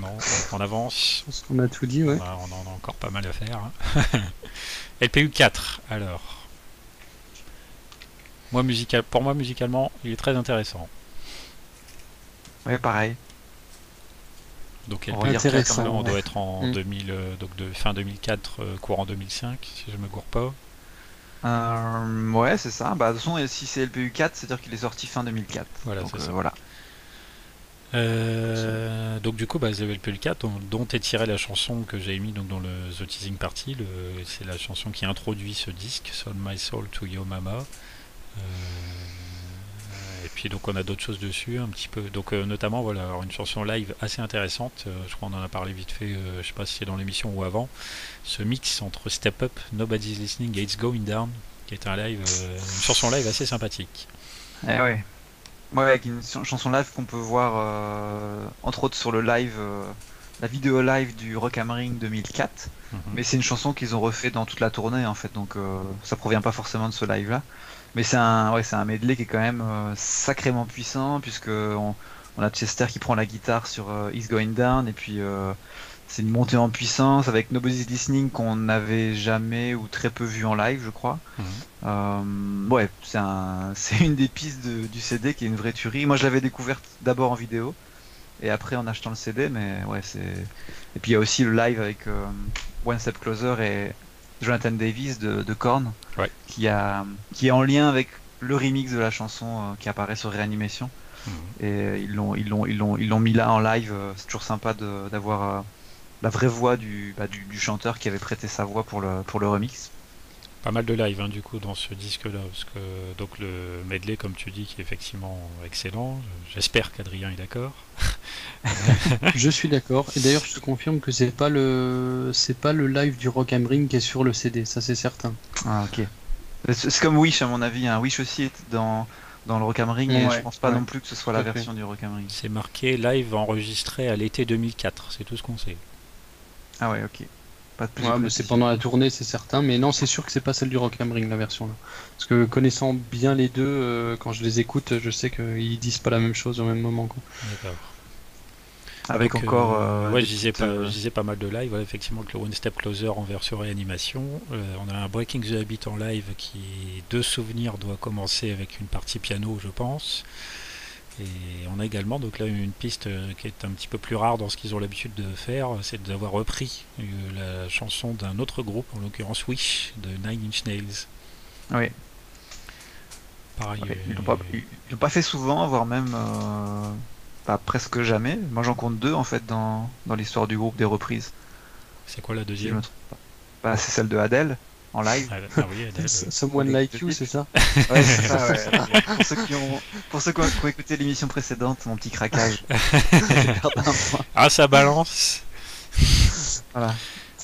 Non, on avance. Je pense qu'on a tout dit, ouais. Bah, on en a encore pas mal à faire. Hein. LPU 4, alors. Pour moi, musicalement, il est très intéressant. Ouais, pareil. Donc LPU 4, on doit être en 2000, donc de fin 2004, courant 2005, si je me gourre pas. Ouais, c'est ça. Bah, de toute façon, si c'est LPU 4, c'est-à-dire qu'il est sorti fin 2004. Voilà, donc, ça. Voilà. Donc du coup LPU 4 dont est tirée la chanson que j'ai émise dans le The Teasing Party, c'est la chanson qui introduit ce disque, Sold My Soul to Your Mama, et puis donc on a d'autres choses dessus un petit peu, donc notamment voilà, alors, une chanson live assez intéressante, je crois qu'on en a parlé vite fait, je sais pas si c'est dans l'émission ou avant, ce mix entre Step Up, Nobody's Listening et It's Going Down, qui est un live, une chanson live assez sympathique. Eh ouais. Ouais, avec une chanson live qu'on peut voir entre autres sur le live, la vidéo live du Rock Am Ring 2004. Mais c'est une chanson qu'ils ont refait dans toute la tournée en fait, donc ça provient pas forcément de ce live là. Mais c'est un medley qui est quand même sacrément puissant, puisque on a Chester qui prend la guitare sur It's Going Down, et puis c'est une montée en puissance avec Nobody's Listening qu'on n'avait jamais ou très peu vu en live, je crois. Ouais, c'est une des pistes du CD qui est une vraie tuerie. Moi, je l'avais découverte d'abord en vidéo et après en achetant le CD, mais ouais, c'est... Et puis il y a aussi le live avec One Step Closer et Jonathan Davis de Korn, ouais. Qui est en lien avec le remix de la chanson qui apparaît sur Réanimation. Et ils l'ont mis là en live. C'est toujours sympa d'avoir... la vraie voix du chanteur qui avait prêté sa voix pour le remix. Pas mal de live, hein, du coup, dans ce disque-là, parce que donc le medley, comme tu dis, qui est effectivement excellent. J'espère qu'Adrien est d'accord. Je suis d'accord. Et d'ailleurs, je te confirme que c'est pas le live du Rock Am Ring qui est sur le CD, ça c'est certain. Ah ok. C'est comme Wish à mon avis. Hein. Wish aussi est dans le Rock Am Ring, et je pense pas non plus que ce soit la version du Rock Am Ring. C'est marqué live enregistré à l'été 2004. C'est tout ce qu'on sait. Ah ouais, ok. Pas de plus. Ouais, mais c'est pendant la tournée, c'est certain. Mais non, c'est sûr que c'est pas celle du Rock Am Ring, la version là. Parce que connaissant bien les deux, quand je les écoute, je sais qu'ils disent pas la même chose au même moment. D'accord. avec encore je disais pas mal de live, voilà, effectivement, avec le One Step Closer en version réanimation, on a un Breaking the Habit en live qui, de souvenir, doit commencer avec une partie piano, je pense, et on a également donc là une piste qui est un petit peu plus rare dans ce qu'ils ont l'habitude de faire, c'est d'avoir repris la chanson d'un autre groupe, en l'occurrence Wish de Nine Inch Nails. Oui. Pareil, ouais, ils l'ont pas fait souvent, voire même pas presque jamais. Moi j'en compte deux en fait dans l'histoire du groupe des reprises. C'est quoi la deuxième? Bah, c'est celle de Adele en live. Ah oui, Adele. Someone Like You, c'est ça? Ouais, c'est ça, ouais. Pour ceux qui ont écouté l'émission précédente, mon petit craquage. Ah, ça balance. Voilà.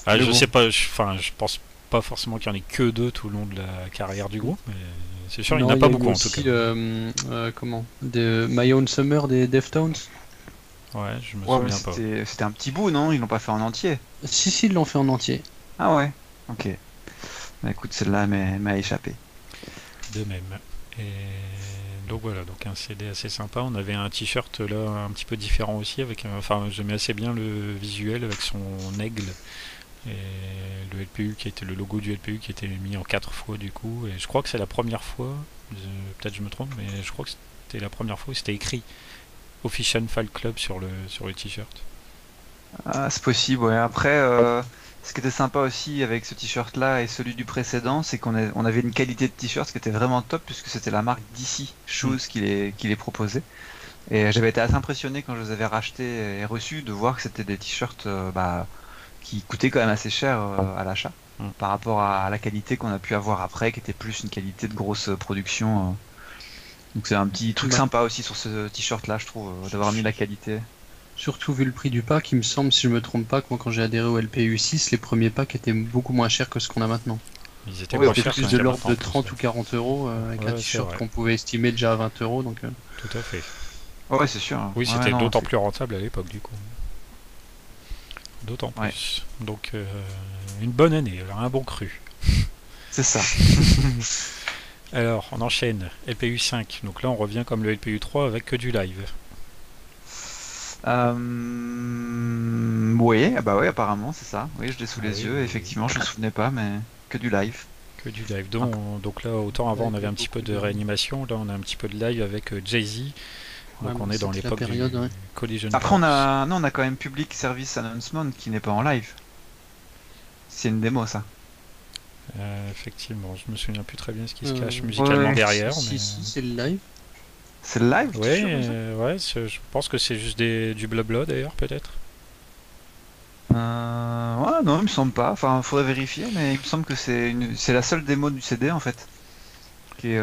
Ah, je sais pas, enfin je pense pas forcément qu'il y en ait que deux tout le long de la carrière du groupe, mais c'est sûr, non, il n'y en a pas beaucoup en tout cas. My Own Summer des Deftones. Ouais, je me souviens pas. C'était un petit bout, non? Ils l'ont pas fait en entier? Si, ils l'ont fait en entier. Ah ouais, ok. Bah écoute, celle-là m'a échappé. De même. Et donc voilà, donc un CD assez sympa. On avait un t-shirt là un petit peu différent aussi, avec enfin j'aimais assez bien le visuel avec son aigle. Et le LPU qui était le logo du LPU qui était mis en 4 fois du coup, et je crois que c'est la première fois, peut-être je me trompe, mais je crois que c'était la première fois où c'était écrit Official Fan Club sur le t-shirt. Ah, c'est possible, ouais. Après ce qui était sympa aussi avec ce t-shirt là et celui du précédent, c'est qu'on avait une qualité de t-shirt qui était vraiment top, puisque c'était la marque DC Shoes qui les proposait. Et j'avais été assez impressionné quand je les avais rachetés et reçus de voir que c'était des t-shirts qui coûtait quand même assez cher à l'achat par rapport à la qualité qu'on a pu avoir après, qui était plus une qualité de grosse production. Donc c'est un petit truc sympa aussi sur ce t-shirt là, je trouve, d'avoir mis la qualité. Surtout vu le prix du pack, il me semble, si je me trompe pas, que moi quand j'ai adhéré au LPU6, les premiers packs étaient beaucoup moins chers que ce qu'on a maintenant. Ils étaient plus de l'ordre de 30 ou 40 euros avec un t-shirt qu'on pouvait estimer déjà à 20 euros. Donc, tout à fait. Ouais, c'est sûr. Oui, c'était d'autant plus rentable à l'époque du coup. D'autant plus. Donc, une bonne année, alors un bon cru. C'est ça. Alors, on enchaîne. LPU 5. Donc là, on revient comme le LPU 3 avec que du live. Oui, bah oui, apparemment, c'est ça. Oui, je l'ai sous les yeux. Effectivement, je ne me souvenais pas, mais que du live. Que du live. Donc là, autant avant, on avait un petit peu de réanimation. Là, on a un petit peu de live avec Jay-Z. Donc on est dans l'époque du Collision. Après on a quand même Public Service Announcement qui n'est pas en live. C'est une démo ça. Effectivement, je me souviens plus très bien ce qui se cache musicalement derrière. Si, c'est le live. C'est le live. Ouais, je pense que c'est juste du blabla d'ailleurs peut-être. Ouais, non, il me semble pas. Enfin, faudrait vérifier, mais il me semble que c'est la seule démo du CD en fait. Qui est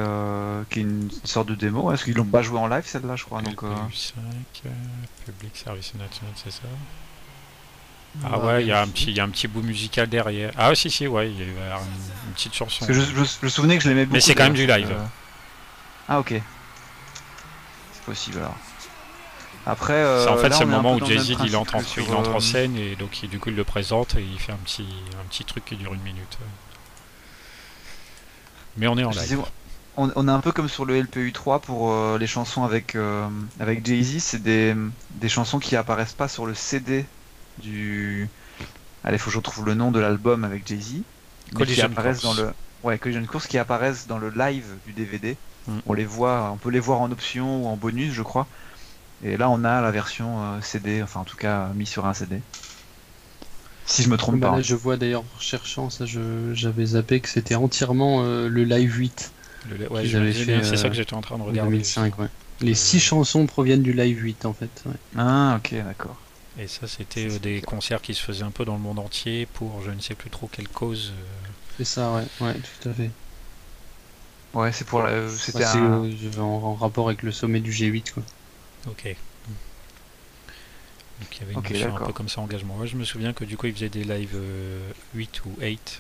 une sorte de démo, est-ce qu'ils l'ont pas joué en live celle-là je crois, donc LPU5, Public Service Announcement, c'est ça? Ah ouais, il y a un petit bout musical derrière. Ah si, ouais, il y a une petite chanson. Parce que je me souvenais que je l'aimais beaucoup. Mais c'est quand même du live. Ah ok. C'est possible alors. Après, ça, en fait c'est le moment où Jay-Z il entre en scène et donc du coup il le présente et il fait un petit truc qui dure une minute. Mais on est en live. On est un peu comme sur le LPU3 pour les chansons avec Jay-Z, c'est des chansons qui apparaissent pas sur le CD du... Allez, faut que je retrouve le nom de l'album avec Jay-Z. Qui apparaissent dans le... Ouais, Collision Course, qui apparaissent dans le live du DVD. On peut les voir en option ou en bonus, je crois. Et là, on a la version CD, enfin en tout cas mis sur un CD. Si je me trompe pas. Là, je vois d'ailleurs en cherchant ça, j'avais zappé que c'était entièrement le Live 8. Ouais, c'est ça que j'étais en train de regarder. 2005, ouais. Les 6 chansons proviennent du Live 8 en fait. Ouais. Ah ok, d'accord. Et ça c'était des concerts qui se faisaient un peu dans le monde entier pour je ne sais plus trop quelle cause. C'est ça, ouais, tout à fait. Ouais, c'est pour c'était en rapport avec le sommet du G8 quoi. Ok. Donc il y avait une notion un peu comme ça, engagement. Ouais, je me souviens que du coup ils faisaient des lives 8 ou 8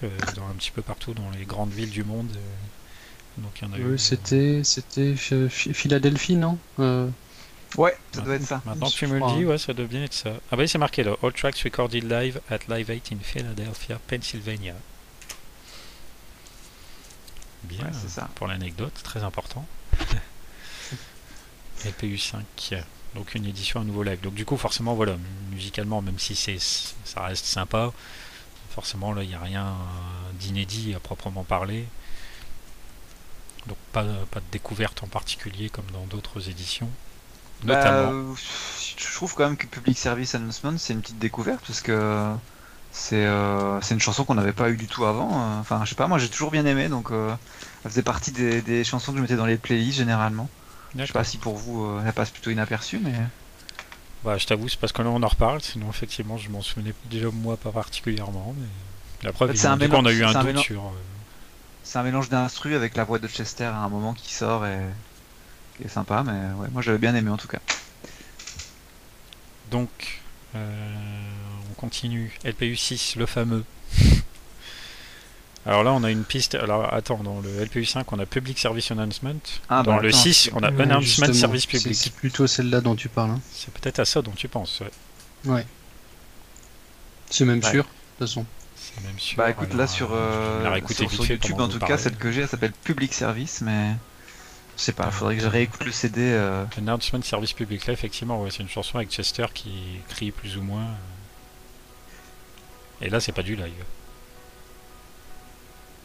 un petit peu partout dans les grandes villes du monde. Donc il y en a eu. C'était Philadelphie, non? Ouais, ça doit être ça. Maintenant que tu me le dis, ouais, ça doit bien être ça. Ah bah c'est marqué là. All tracks recorded live at Live 8 in Philadelphia, Pennsylvania. Bien, ouais, c'est ça. Pour l'anecdote, très important. LPU 5. donc une édition, un nouveau live. Donc du coup forcément voilà, musicalement, même si ça reste sympa, forcément là il n'y a rien d'inédit à proprement parler. Donc pas de découverte en particulier comme dans d'autres éditions. Notamment. Je trouve quand même que Public Service Announcement c'est une petite découverte parce que c'est une chanson qu'on n'avait pas eu du tout avant. Enfin je sais pas, moi j'ai toujours bien aimé, donc elle faisait partie des chansons que je mettais dans les playlists généralement. Je sais pas si pour vous elle passe plutôt inaperçue, mais... Bah je t'avoue c'est parce que là on en reparle, sinon effectivement je m'en souvenais déjà moi pas particulièrement, mais la preuve en fait, c'est qu'on a eu un doute sur... C'est un mélange d'instru avec la voix de Chester à un moment qui sort et qui est sympa, mais ouais, moi j'avais bien aimé en tout cas. Donc, on continue. LPU6, le fameux. Alors là, on a une piste. Alors attends, dans le LPU5, on a Public Service Announcement. Ah, dans le 6, on a Announcement Service Public. C'est plutôt celle-là dont tu parles. Hein. C'est peut-être à ça dont tu penses, ouais. Ouais. C'est même sûr, de toute façon. Même sûr, bah écoute, alors, là sur YouTube en tout cas, celle que j'ai elle s'appelle Public Service, mais je sais pas, faudrait que je réécoute le CD. Announcement Service Public, là effectivement, ouais, c'est une chanson avec Chester qui crie plus ou moins. Et là, c'est pas du live.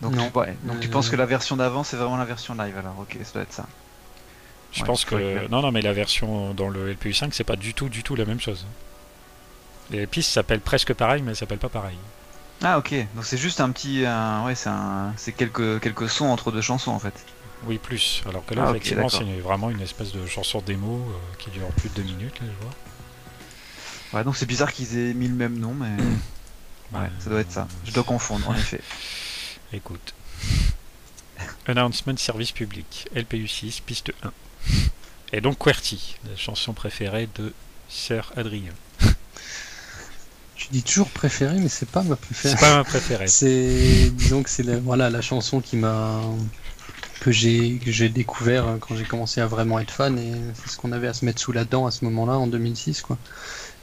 Donc, non. Ouais, donc tu penses que la version d'avant c'est vraiment la version live alors, ok, ça doit être ça. Je pense que. Non, mais la version dans le LPU5 c'est pas du tout la même chose. Les pistes s'appellent presque pareil, mais elles s'appellent pas pareil. Ah ok, donc c'est juste un petit... ouais, c'est quelques sons entre deux chansons en fait. Oui, plus, alors que là effectivement c'est vraiment une espèce de chanson démo qui dure plus de 2 minutes là, je vois. Ouais, donc c'est bizarre qu'ils aient mis le même nom, mais... ouais, ça doit être ça, je dois confondre en effet. Écoute. Announcement Service Public, LPU6, piste 1. Et donc Qwerty, la chanson préférée de Sir Adrien. Je dis toujours préférée, mais c'est pas ma préférée. C'est pas ma préférée. C'est, disons que c'est la chanson qui m'a que j'ai découvert quand j'ai commencé à vraiment être fan, et c'est ce qu'on avait à se mettre sous la dent à ce moment-là en 2006 quoi.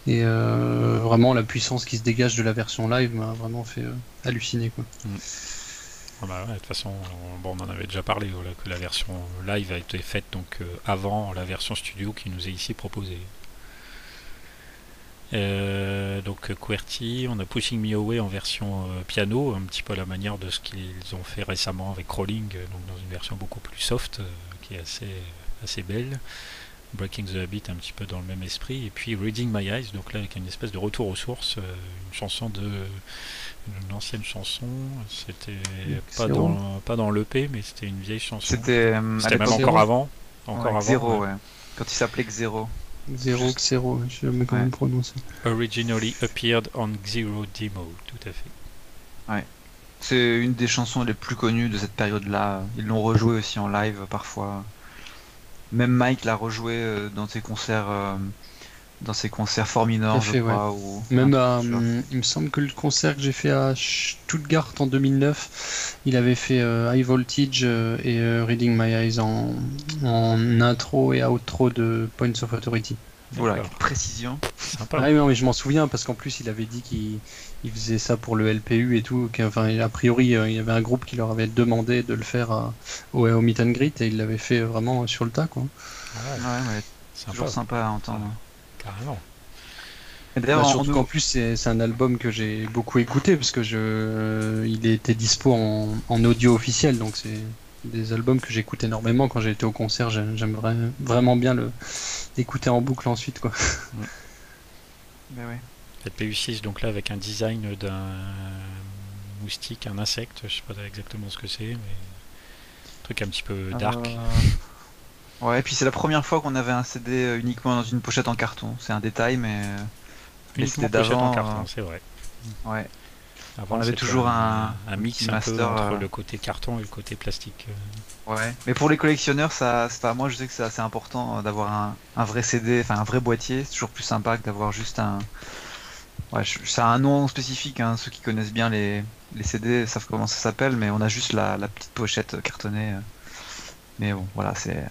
Et vraiment la puissance qui se dégage de la version live m'a vraiment fait halluciner quoi. Ah bah ouais, de toute façon, on en avait déjà parlé voilà, que la version live a été faite donc avant la version studio qui nous est ici proposée. Donc Qwerty, on a Pushing Me Away en version piano, un petit peu à la manière de ce qu'ils ont fait récemment avec Crawling, donc dans une version beaucoup plus soft, qui est assez belle. Breaking the Habit un petit peu dans le même esprit, et puis Reading My Eyes, donc là avec une espèce de retour aux sources, une chanson une ancienne chanson, c'était pas dans l'EP, mais c'était une vieille chanson, c'était même encore avant, Zéro, ouais. Quand il s'appelait Xero. Xero, je ne sais comment le prononcer. Originally appeared on Xero Demo, tout à fait. Ouais. C'est une des chansons les plus connues de cette période-là. Ils l'ont rejoué aussi en live parfois. Même Mike l'a rejoué dans ses concerts, For Minor, je crois. Ouais. Ou... Même il me semble que le concert que j'ai fait à Stuttgart en 2009, il avait fait High Voltage et Reading My Eyes en intro et outro de Points of Authority. Voilà, avec précision. Sympa. Ah, non, mais je m'en souviens parce qu'en plus il avait dit qu'il faisait ça pour le LPU et tout. Enfin, a priori, il y avait un groupe qui leur avait demandé de le faire au Meet and Greet et il l'avait fait vraiment sur le tas quoi. Ouais, c'est toujours sympa à entendre. Ouais. Carrément. D'ailleurs, surtout qu'en plus c'est un album que j'ai beaucoup écouté parce que il était dispo en audio officiel, donc c'est des albums que j'écoute énormément quand j'ai été au concert. J'aimerais vraiment bien l'écouter en boucle ensuite quoi. Ouais. Ben ouais. LPU6 donc là avec un design d'un moustique, un insecte, je sais pas exactement ce que c'est, mais un truc un petit peu dark. Ouais, et puis c'est la première fois qu'on avait un CD uniquement dans une pochette en carton. C'est un détail, mais les CD d'avant, en carton, c'est vrai. Ouais. Avant, on avait toujours un mix master entre le côté carton et le côté plastique. Ouais. Mais pour les collectionneurs, moi je sais que c'est assez important d'avoir un vrai CD, enfin un vrai boîtier. C'est toujours plus sympa que d'avoir juste un. Ouais, ça a un nom spécifique. Hein. Ceux qui connaissent bien les CD savent comment ça s'appelle, mais on a juste la petite pochette cartonnée. Mais bon, voilà, c'est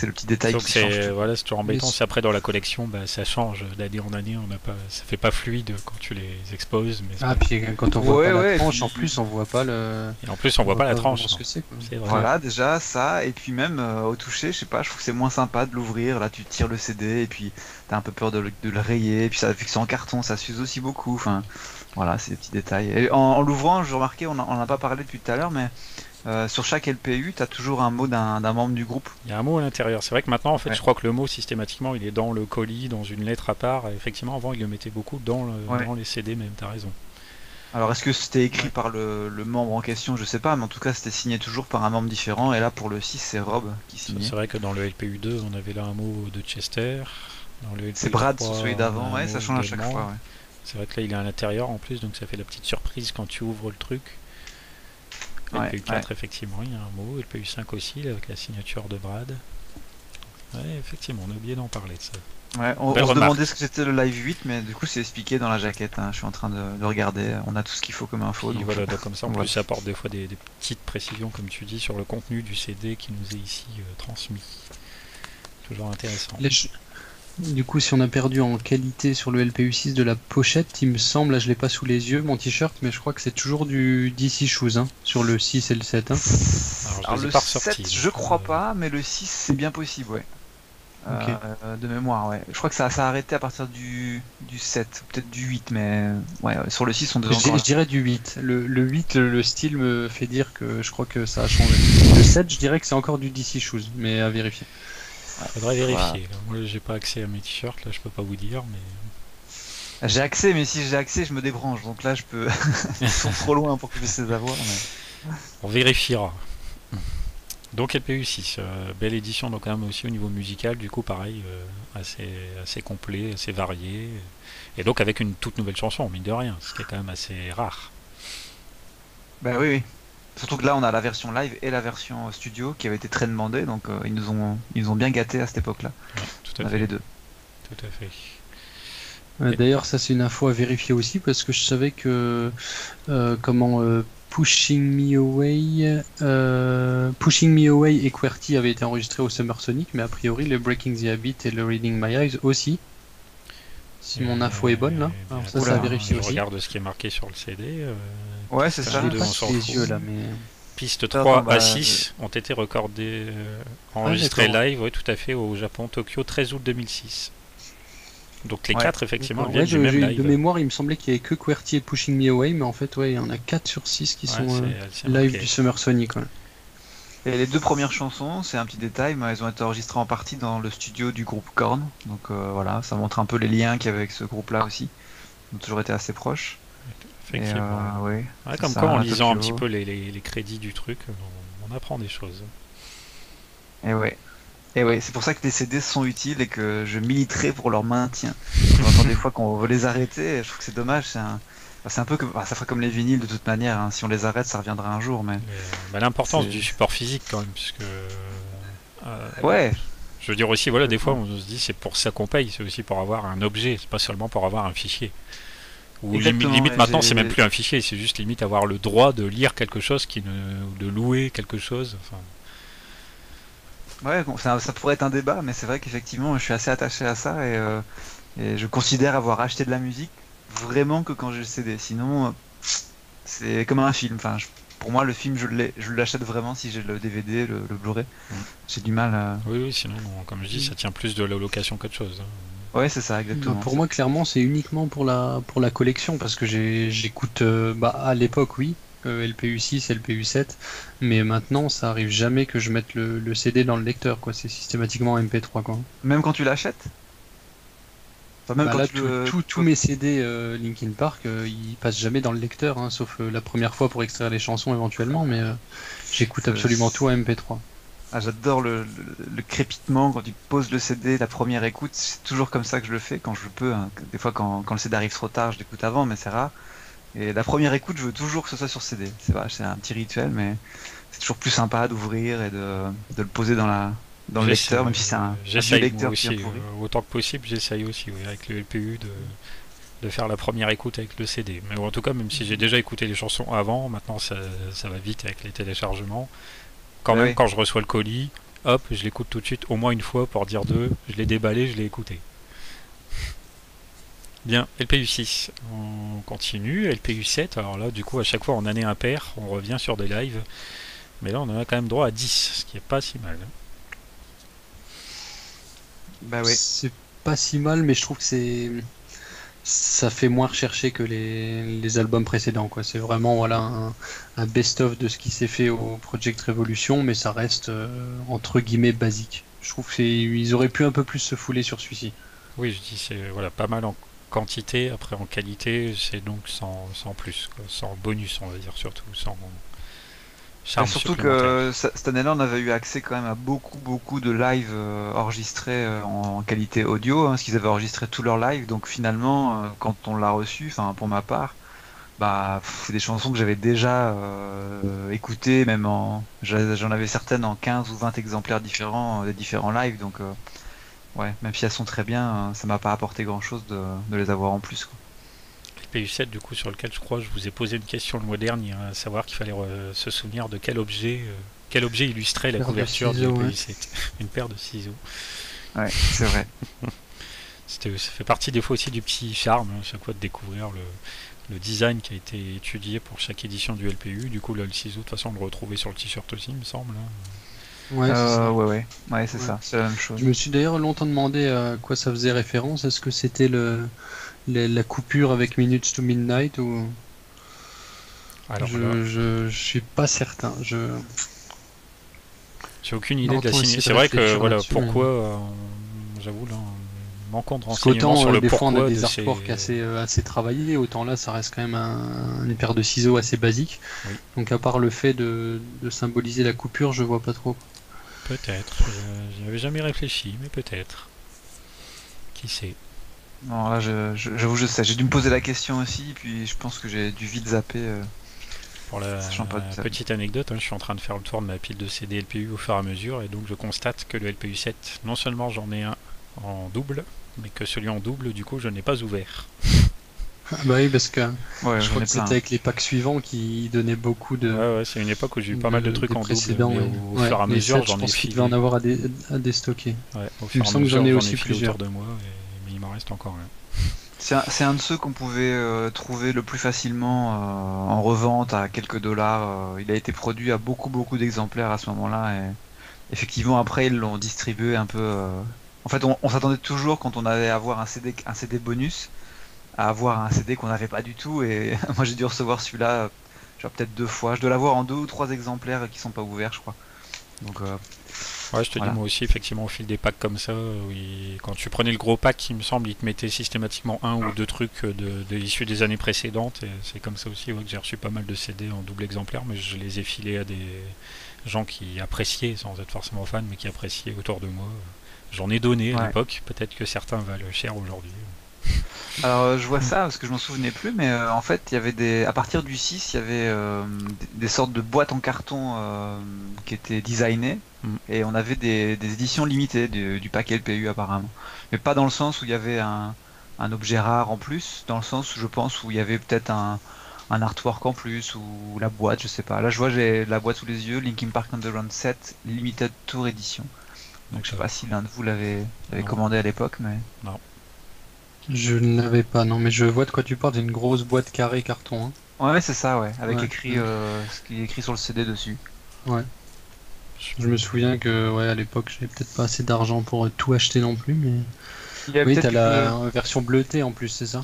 c'est le petit détail donc qui change. Tout. Voilà, c'est toujours embêtant. Si après dans la collection, bah, ça change d'année en année. On a pas, ça fait pas fluide quand tu les exposes. Mais puis quand on voit pas la tranche, en plus on voit pas le. Et en plus on voit pas la tranche. Ce que c'est vrai. Voilà, déjà ça, et puis même au toucher, je sais pas, je trouve que c'est moins sympa de l'ouvrir. Là, tu tires le CD et puis t'as un peu peur de le rayer. Et puis ça, vu que c'est en carton, ça s'use aussi beaucoup. Enfin, voilà, c'est des petits détails. Et en l'ouvrant, je remarquais, on n'en a pas parlé depuis tout à l'heure, mais sur chaque LPU, tu as toujours un mot d'un membre du groupe. Il y a un mot à l'intérieur. C'est vrai que maintenant, en fait, je crois que le mot, systématiquement, il est dans le colis, dans une lettre à part. Et effectivement, avant, il le mettait beaucoup dans les CD même, tu as raison. Alors, est-ce que c'était écrit par le membre en question? Je sais pas, mais en tout cas, c'était signé toujours par un membre différent. Et là, pour le 6, c'est Rob qui signait. C'est vrai que dans le LPU 2, on avait là un mot de Chester. Dans le LPU c'est Brad, 3, celui d'avant, ça change à chaque fois. Ouais. C'est vrai que là, il est à l'intérieur en plus, donc ça fait la petite surprise quand tu ouvres le truc. LPU4, effectivement, il y a un mot. LPU5 aussi, là, avec la signature de Brad. Ouais, effectivement, on a oublié d'en parler de ça. Ouais, on se demandait ce que c'était le Live 8, mais du coup, c'est expliqué dans la jaquette. Hein. Je suis en train de regarder. On a tout ce qu'il faut comme info. Donc... Voilà, donc comme ça, en plus, ça apporte des fois des petites précisions, comme tu dis, sur le contenu du CD qui nous est ici transmis. Toujours intéressant. Du coup, si on a perdu en qualité sur le LPU6 de la pochette, il me semble, là je l'ai pas sous les yeux mon t-shirt, mais je crois que c'est toujours du DC Shoes hein, sur le 6 et le 7. Hein. Alors le 7 je crois pas, mais le 6 c'est bien possible, ouais. Okay. De mémoire, ouais. Je crois que ça a arrêté à partir du 7, peut-être du 8, mais sur le 6 on devait encore... Je dirais du 8. Le 8, le style me fait dire que je crois que ça a changé. Le 7, je dirais que c'est encore du DC Shoes, mais à vérifier. Faudrait vérifier. Moi, j'ai pas accès à mes t-shirts, là, je peux pas vous dire, mais j'ai accès, mais si j'ai accès, je me débranche. Donc là, je peux. Ils sont trop loin pour que je puisse les avoir. Mais... On vérifiera. Donc LPU6, belle édition, donc quand même aussi au niveau musical, du coup, pareil, assez complet, assez varié, et donc avec une toute nouvelle chanson, mine de rien, ce qui est quand même assez rare. Bah oui. Surtout que là, on a la version live et la version studio qui avait été très demandée, donc ils nous ont bien gâtés à cette époque-là. Ouais, on avait les deux. Tout à fait. Ouais, d'ailleurs, ça c'est une info à vérifier aussi parce que je savais que Pushing Me Away et Qwerty avaient été enregistrés au Summer Sonic, mais a priori le Breaking the Habit et le Reading My Eyes aussi. Si mon info est bonne là, alors ça, ça vérifie aussi. Je regarde ce qui est marqué sur le CD. Ouais, c'est ça. Les yeux, là, mais... Piste 3 à 6 ont été recordées, enregistrées live, oui, tout à fait, au Japon, Tokyo, 13 août 2006. Donc les 4 effectivement viennent du même live. De mémoire, il me semblait qu'il n'y avait que QWERTY et Pushing Me Away, mais en fait, il y en a 4 sur 6 qui sont live du Summer Sonic. Ouais. Et les deux premières chansons, c'est un petit détail, mais elles ont été enregistrées en partie dans le studio du groupe Korn. Donc voilà, ça montre un peu les liens qu'il y avait avec ce groupe-là aussi. Ils ont toujours été assez proches. Effectivement. Comme ça, quoi, en lisant un petit peu les crédits du truc, on apprend des choses. Et c'est pour ça que les CD sont utiles et que je militerai pour leur maintien. J'entends des fois qu'on veut les arrêter, et je trouve que c'est dommage, c'est un peu comme... ça ferait comme les vinyles de toute manière, hein. Si on les arrête, ça reviendra un jour. Mais l'importance du support physique quand même, puisque je veux dire aussi, voilà, des fois on se dit c'est pour ça qu'on paye, c'est aussi pour avoir un objet, c'est pas seulement pour avoir un fichier. Ou limite maintenant c'est même plus un fichier, c'est juste limite avoir le droit de lire quelque chose, de louer quelque chose. Enfin... Ouais, ça pourrait être un débat, mais c'est vrai qu'effectivement je suis assez attaché à ça et je considère avoir acheté de la musique vraiment que quand j'ai le CD. Sinon c'est comme un film. Enfin, pour moi le film je l'achète vraiment si j'ai le DVD, le Blu-ray. J'ai du mal. À... Oui, sinon comme je dis ça tient plus de la location qu'autre chose. Ouais, c'est ça, exactement. Pour moi, clairement, c'est uniquement pour la collection, parce que j'écoute à l'époque, LPU6, LPU7, mais maintenant, ça arrive jamais que je mette le CD dans le lecteur, quoi. C'est systématiquement MP3, quoi. Même quand tu l'achètes? Enfin, même quand là, tous mes CD Linkin Park, ils passent jamais dans le lecteur, hein, sauf la première fois pour extraire les chansons éventuellement, mais j'écoute absolument tout à MP3. Ah, j'adore le crépitement quand tu poses le CD, la première écoute, c'est toujours comme ça que je le fais quand je peux, hein. Des fois quand le CD arrive trop tard, je l'écoute avant, mais c'est rare. Et la première écoute, je veux toujours que ce soit sur CD. C'est un petit rituel, mais c'est toujours plus sympa d'ouvrir et de le poser dans le lecteur, même si c'est un lecteur aussi, autant que possible, j'essaye aussi avec le LPU de faire la première écoute avec le CD. Mais en tout cas, même si j'ai déjà écouté les chansons avant, maintenant ça va vite avec les téléchargements. Quand je reçois le colis, hop, je l'écoute tout de suite au moins une fois pour dire deux, je l'ai déballé, je l'ai écouté. Bien, LPU6, on continue, LPU7, alors là du coup à chaque fois en année impaire, on revient sur des lives, mais là on en a quand même droit à 10, ce qui est pas si mal. Bah ouais. C'est pas si mal, mais je trouve que c'est... ça fait moins recherché que les albums précédents, quoi. C'est vraiment voilà, un best-of de ce qui s'est fait au Project Revolution, mais ça reste entre guillemets basique. Je trouve qu'ils auraient pu un peu plus se fouler sur celui-ci. Oui, je dis c'est voilà, pas mal en quantité, après en qualité, c'est donc sans plus, quoi. Sans bonus on va dire, surtout, sans... charme surtout que cette année-là, on avait eu accès quand même à beaucoup de lives enregistrés en qualité audio, hein, parce qu'ils avaient enregistré tous leurs lives. Donc finalement, quand on l'a reçu, enfin pour ma part, bah c'est des chansons que j'avais déjà écoutées, même en, j'en avais certaines en 15 ou 20 exemplaires différents des différents lives. Donc ouais, même si elles sont très bien, ça m'a pas apporté grand-chose de les avoir en plus, quoi. PU7 du coup sur lequel je crois je vous ai posé une question le mois dernier, hein, à savoir qu'il fallait se souvenir de quel objet illustrait la couverture du PU7. Ouais. Une paire de ciseaux. Ouais, c'est vrai. Ça fait partie des fois aussi du petit charme, hein, chaque fois de découvrir le design qui a été étudié pour chaque édition du LPU. Du coup là le ciseau de toute façon on le retrouvait sur le t-shirt aussi il me semble. Ouais, c'est ça, c'est la même chose. Je me suis d'ailleurs longtemps demandé à quoi ça faisait référence, est-ce que c'était la coupure avec Minutes to Midnight ou... Alors, je suis pas certain. J'ai aucune idée de la signification. C'est vrai que voilà pourquoi j'avoue là on manque de renseignements sur le pourquoi. Des fois on a des artworks assez travaillés, autant là ça reste quand même une paire de ciseaux assez basique. Oui. Donc à part le fait de symboliser la coupure, je vois pas trop. Peut-être. J'y avais jamais réfléchi, mais peut-être. Qui sait. Non, là, j'avoue, je sais. J'ai dû me poser la question aussi, puis je pense que j'ai dû vite zapper. Pour la petite anecdote, hein, je suis en train de faire le tour de ma pile de CD LPU au fur et à mesure, et donc je constate que le LPU7, non seulement j'en ai un en double, mais que celui en double, du coup, je n'ai pas ouvert. Ah bah oui, parce que ouais, je crois que c'était avec les packs suivants qui donnaient beaucoup de... Ouais, c'est une époque où j'ai eu pas mal de trucs en double, mais au fur et à mesure, j'en ai... Je pense qu'il devait en avoir à déstocker. Ouais, il me semble que j'en ai aussi plusieurs. De moi, il m'en reste encore là. C'est un de ceux qu'on pouvait trouver le plus facilement en revente à quelques dollars. Il a été produit à beaucoup d'exemplaires à ce moment-là. Et effectivement, après, ils l'ont distribué un peu. En fait, on s'attendait toujours quand on allait avoir un CD bonus à avoir un CD qu'on n'avait pas du tout. Et moi, j'ai dû recevoir celui-là, genre peut-être deux fois. Je dois l'avoir en deux ou trois exemplaires qui sont pas ouverts, je crois. Donc. Ouais, je te dis moi aussi, effectivement, au fil des packs comme ça, quand tu prenais le gros pack, il me semble, il te mettait systématiquement un ou deux trucs de l'issue des années précédentes, et c'est comme ça aussi que j'ai reçu pas mal de CD en double exemplaire, mais je les ai filés à des gens qui appréciaient, sans être forcément fan, mais qui appréciaient autour de moi. J'en ai donné à l'époque, peut-être que certains valent cher aujourd'hui. Alors je vois ça parce que je m'en souvenais plus, mais en fait il y avait à partir du 6 il y avait des sortes de boîtes en carton qui étaient designées et on avait des éditions limitées du paquet LPU apparemment, mais pas dans le sens où il y avait un objet rare en plus, dans le sens où je pense où il y avait peut-être un artwork en plus ou la boîte, je sais pas. Là je vois, j'ai la boîte sous les yeux, Linkin Park Underground 7 Limited Tour Edition, donc je sais pas si l'un de vous l'avait commandé à l'époque, mais non. Je ne l'avais pas, non, mais je vois de quoi tu parles, d'une grosse boîte carrée carton. Hein. Ouais, c'est ça, ouais, avec écrit ce qui est écrit sur le CD dessus. Ouais. Je me souviens que, ouais, à l'époque, j'avais peut-être pas assez d'argent pour tout acheter non plus, mais. Oui, t'as la version bleutée en plus, c'est ça?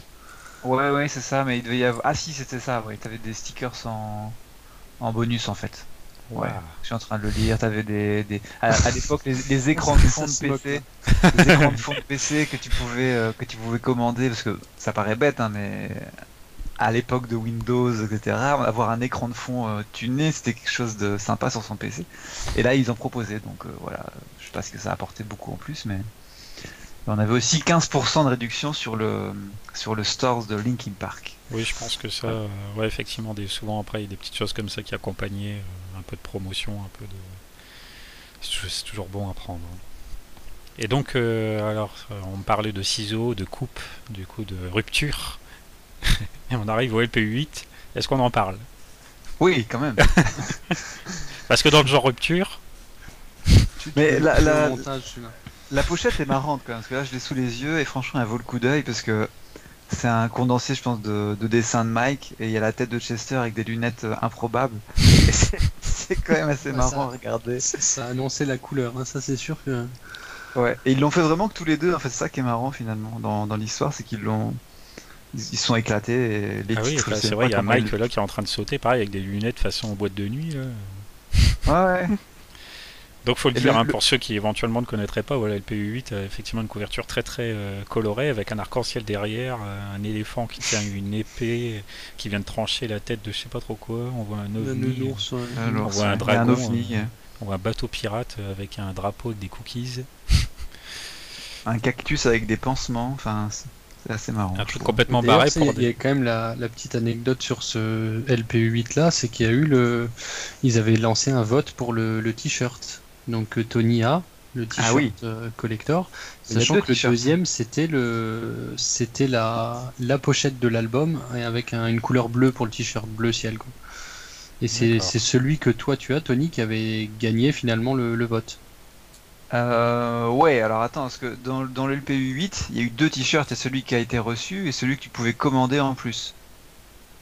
Ouais, c'est ça, mais il devait y avoir. Ah, si, c'était ça, ouais, t'avais des stickers en bonus en fait. Ouais, je suis en train de le lire. T'avais des... À l'époque, les écrans de fond de PC, les écrans de fond de PC que tu pouvais commander, parce que ça paraît bête, hein, mais à l'époque de Windows, etc., avoir un écran de fond tuné, c'était quelque chose de sympa sur son PC. Et là, ils en proposaient, donc voilà. Je sais pas ce que ça apportait beaucoup en plus, mais on avait aussi 15% de réduction sur le stores de Linkin Park. Oui, je pense que ça, ouais, effectivement, souvent après, il y a des petites choses comme ça qui accompagnaient un peu de promotion, un peu de... C'est toujours bon à prendre. Et donc, alors, on parlait de ciseaux, de coupe, du coup de rupture, et on arrive au LPU8, est-ce qu'on en parle? Oui, quand même. Parce que dans le genre rupture... Mais la montage, la pochette est marrante quand même, parce que là je l'ai sous les yeux et franchement elle vaut le coup d'œil parce que c'est un condensé, je pense, de dessins de Mike, et il y a la tête de Chester avec des lunettes improbables. Et c'est quand même assez marrant à regarder. Ça a annoncé la couleur, hein, ça c'est sûr que... Ouais, et ils l'ont fait vraiment que tous les deux, en fait, c'est ça qui est marrant finalement dans l'histoire, c'est qu'ils l'ont... Ils sont éclatés et les titres, c'est vrai, il y a Mike là qui est en train de sauter, pareil, avec des lunettes façon boîte de nuit, là. Ouais. Donc faut le dire, pour ceux qui éventuellement ne connaîtraient pas, voilà, le PU8 a effectivement une couverture très très colorée avec un arc-en-ciel derrière, un éléphant qui tient une épée, qui vient de trancher la tête de je sais pas trop quoi, on voit un ovni, on voit un dragon, on voit un bateau pirate avec un drapeau avec des cookies. Un cactus avec des pansements, enfin c'est assez marrant. Un truc complètement barré. Il y a quand même la petite anecdote sur ce LP8 là, c'est qu'il y a eu ils avaient lancé un vote pour le t-shirt. Donc Tony a le t-shirt collector, sachant que le deuxième c'était la pochette de l'album avec une couleur bleue pour le t-shirt, bleu ciel quoi. Et c'est celui que toi tu as, Tony, qui avait gagné finalement le vote. Ouais, alors attends, parce que dans le LPU8 il y a eu deux t-shirts, et celui qui a été reçu et celui que tu pouvais commander en plus.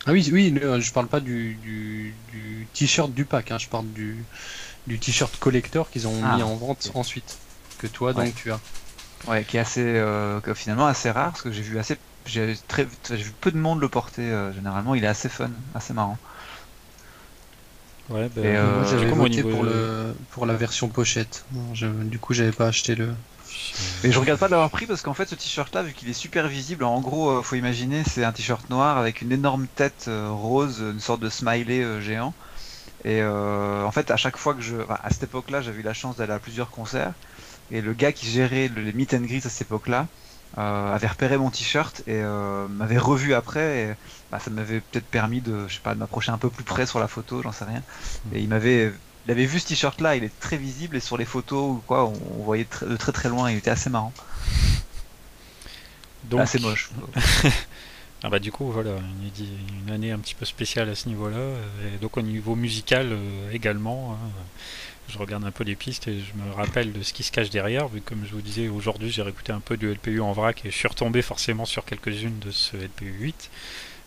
Ah oui, je parle pas du t-shirt du pack, hein, je parle du t-shirt collector qu'ils ont mis en vente ensuite, que toi donc tu as. Ouais, qui est assez finalement assez rare, parce que j'ai vu peu de monde le porter généralement, il est assez fun, assez marrant. Ouais, moi j'avais voté pour la version pochette. Non, du coup j'avais pas acheté le... Mais je regarde pas de l'avoir pris, parce qu'en fait ce t-shirt là, vu qu'il est super visible, en gros faut imaginer c'est un t-shirt noir avec une énorme tête rose, une sorte de smiley géant. Et en fait à chaque fois que à cette époque là j'avais eu la chance d'aller à plusieurs concerts, et le gars qui gérait les meet and greet à cette époque là avait repéré mon t-shirt et m'avait revu après, et ça m'avait peut-être permis de m'approcher un peu plus près sur la photo, j'en sais rien. Et il avait vu ce t-shirt là, il est très visible, et sur les photos ou quoi on voyait de très très loin, il était assez marrant. Donc assez moche. Ah bah du coup voilà, une année un petit peu spéciale à ce niveau-là, et donc au niveau musical également, hein, je regarde un peu les pistes et je me rappelle de ce qui se cache derrière, vu que comme je vous disais aujourd'hui j'ai réécouté un peu du LPU en vrac et je suis retombé forcément sur quelques-unes de ce LPU 8,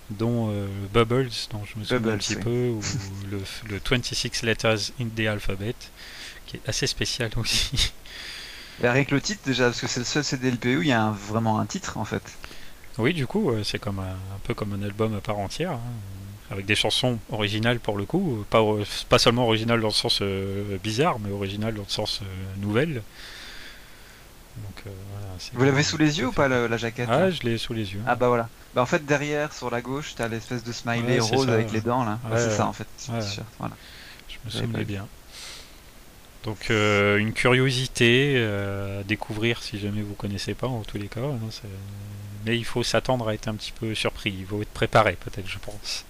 dont Bubbles, dont je me souviens un petit peu, ou le 26 Letters in the Alphabet, qui est assez spécial aussi. Et avec le titre déjà, parce que c'est le seul CD LPU où il y a vraiment un titre en fait. Oui, du coup, c'est comme un peu comme un album à part entière, hein, avec des chansons originales pour le coup, pas seulement originales dans le sens bizarre, mais originales dans le sens nouvelle. Donc, voilà, vous l'avez sous les yeux ou pas la jaquette? Ah, je l'ai sous les yeux. Ah bah voilà. Bah en fait derrière, sur la gauche, t'as l'espèce de smiley rose avec les dents là. Ouais, c'est ça en fait. Ouais. Voilà. Je me souviens bien. Donc une curiosité à découvrir si jamais vous connaissez pas, en tous les cas. Hein, mais il faut s'attendre à être un petit peu surpris, il faut être préparé peut-être, je pense.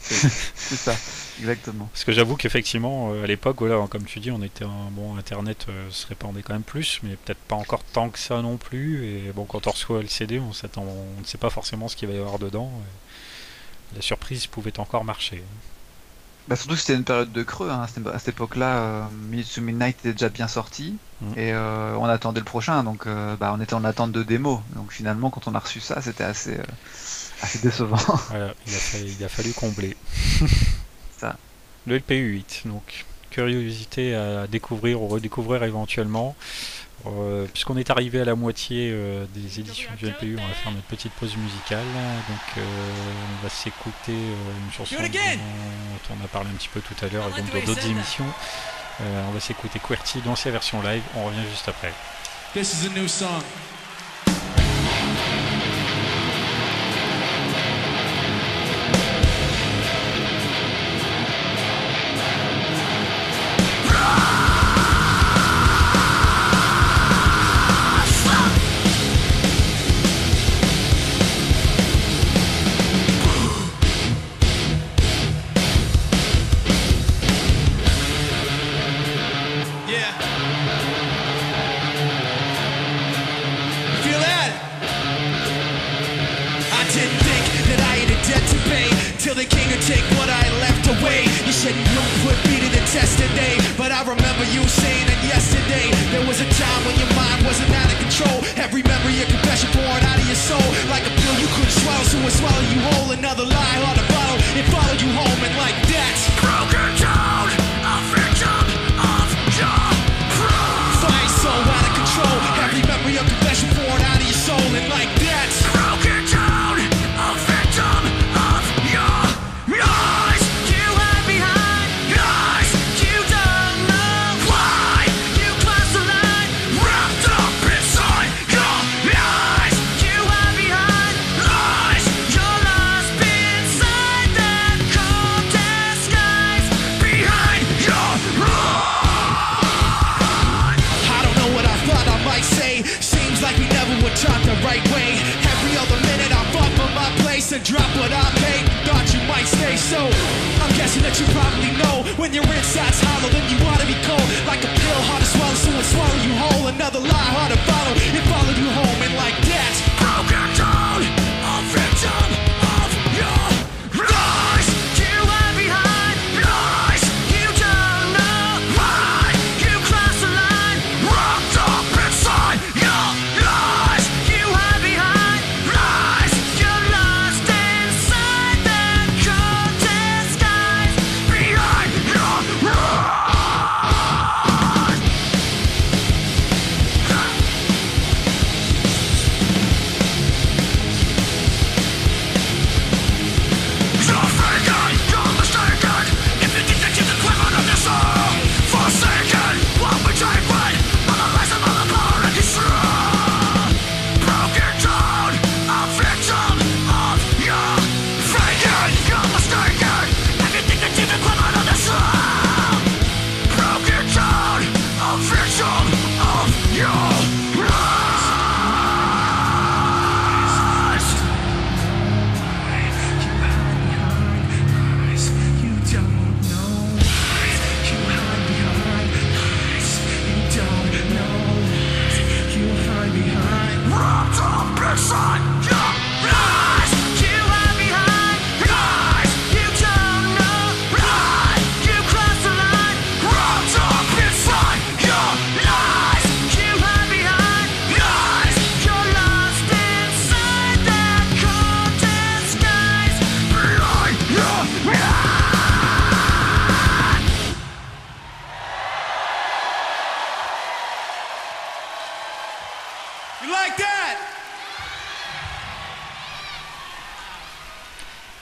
C'est ça, exactement. Parce que j'avoue qu'effectivement, à l'époque, voilà, comme tu dis, on était Internet se répandait quand même plus, mais peut-être pas encore tant que ça non plus. Et bon, quand on reçoit le CD, on ne sait pas forcément ce qu'il va y avoir dedans. La surprise pouvait encore marcher. Bah surtout que c'était une période de creux, hein. À cette époque-là, Minutes to Midnight était déjà bien sorti, et on attendait le prochain, donc on était en attente de démos. Donc finalement, quand on a reçu ça, c'était assez décevant. Voilà, il a fallu combler. Ça. Le LPU8, donc curiosité à découvrir ou redécouvrir éventuellement. Puisqu'on est arrivé à la moitié des éditions du LPU, on va faire notre petite pause musicale. Donc on va s'écouter une chanson dont on a parlé un petit peu tout à l'heure et donc dans d'autres émissions. On va s'écouter Qwerty dans sa version live, on revient juste après. This is a new song. Take what I left away. You said you put me to the test today, but I remember you saying that yes. There was a time when your mind wasn't out of control. Every memory, a confession pouring out of your soul. Like a pill you couldn't swallow, so it swallowed you whole. Another lie on a bottle, it followed you home. And like that's broken down, a victim of your pride. Fire so out of control. Every memory, a confession pouring out of your soul. And like that's broken down, a victim of your pride. And drop what I made, thought you might stay, so I'm guessing that you probably know. When your inside's hollow, then you ought to be cold. Like a pill, hard to swallow, so it swallow you whole. Another lie, hard to follow, it followed you home. And like that, broken down, a victim of your lies. You are behind lies. You don't know why you cross the line. Wrapped up inside your lies. You are behind lies.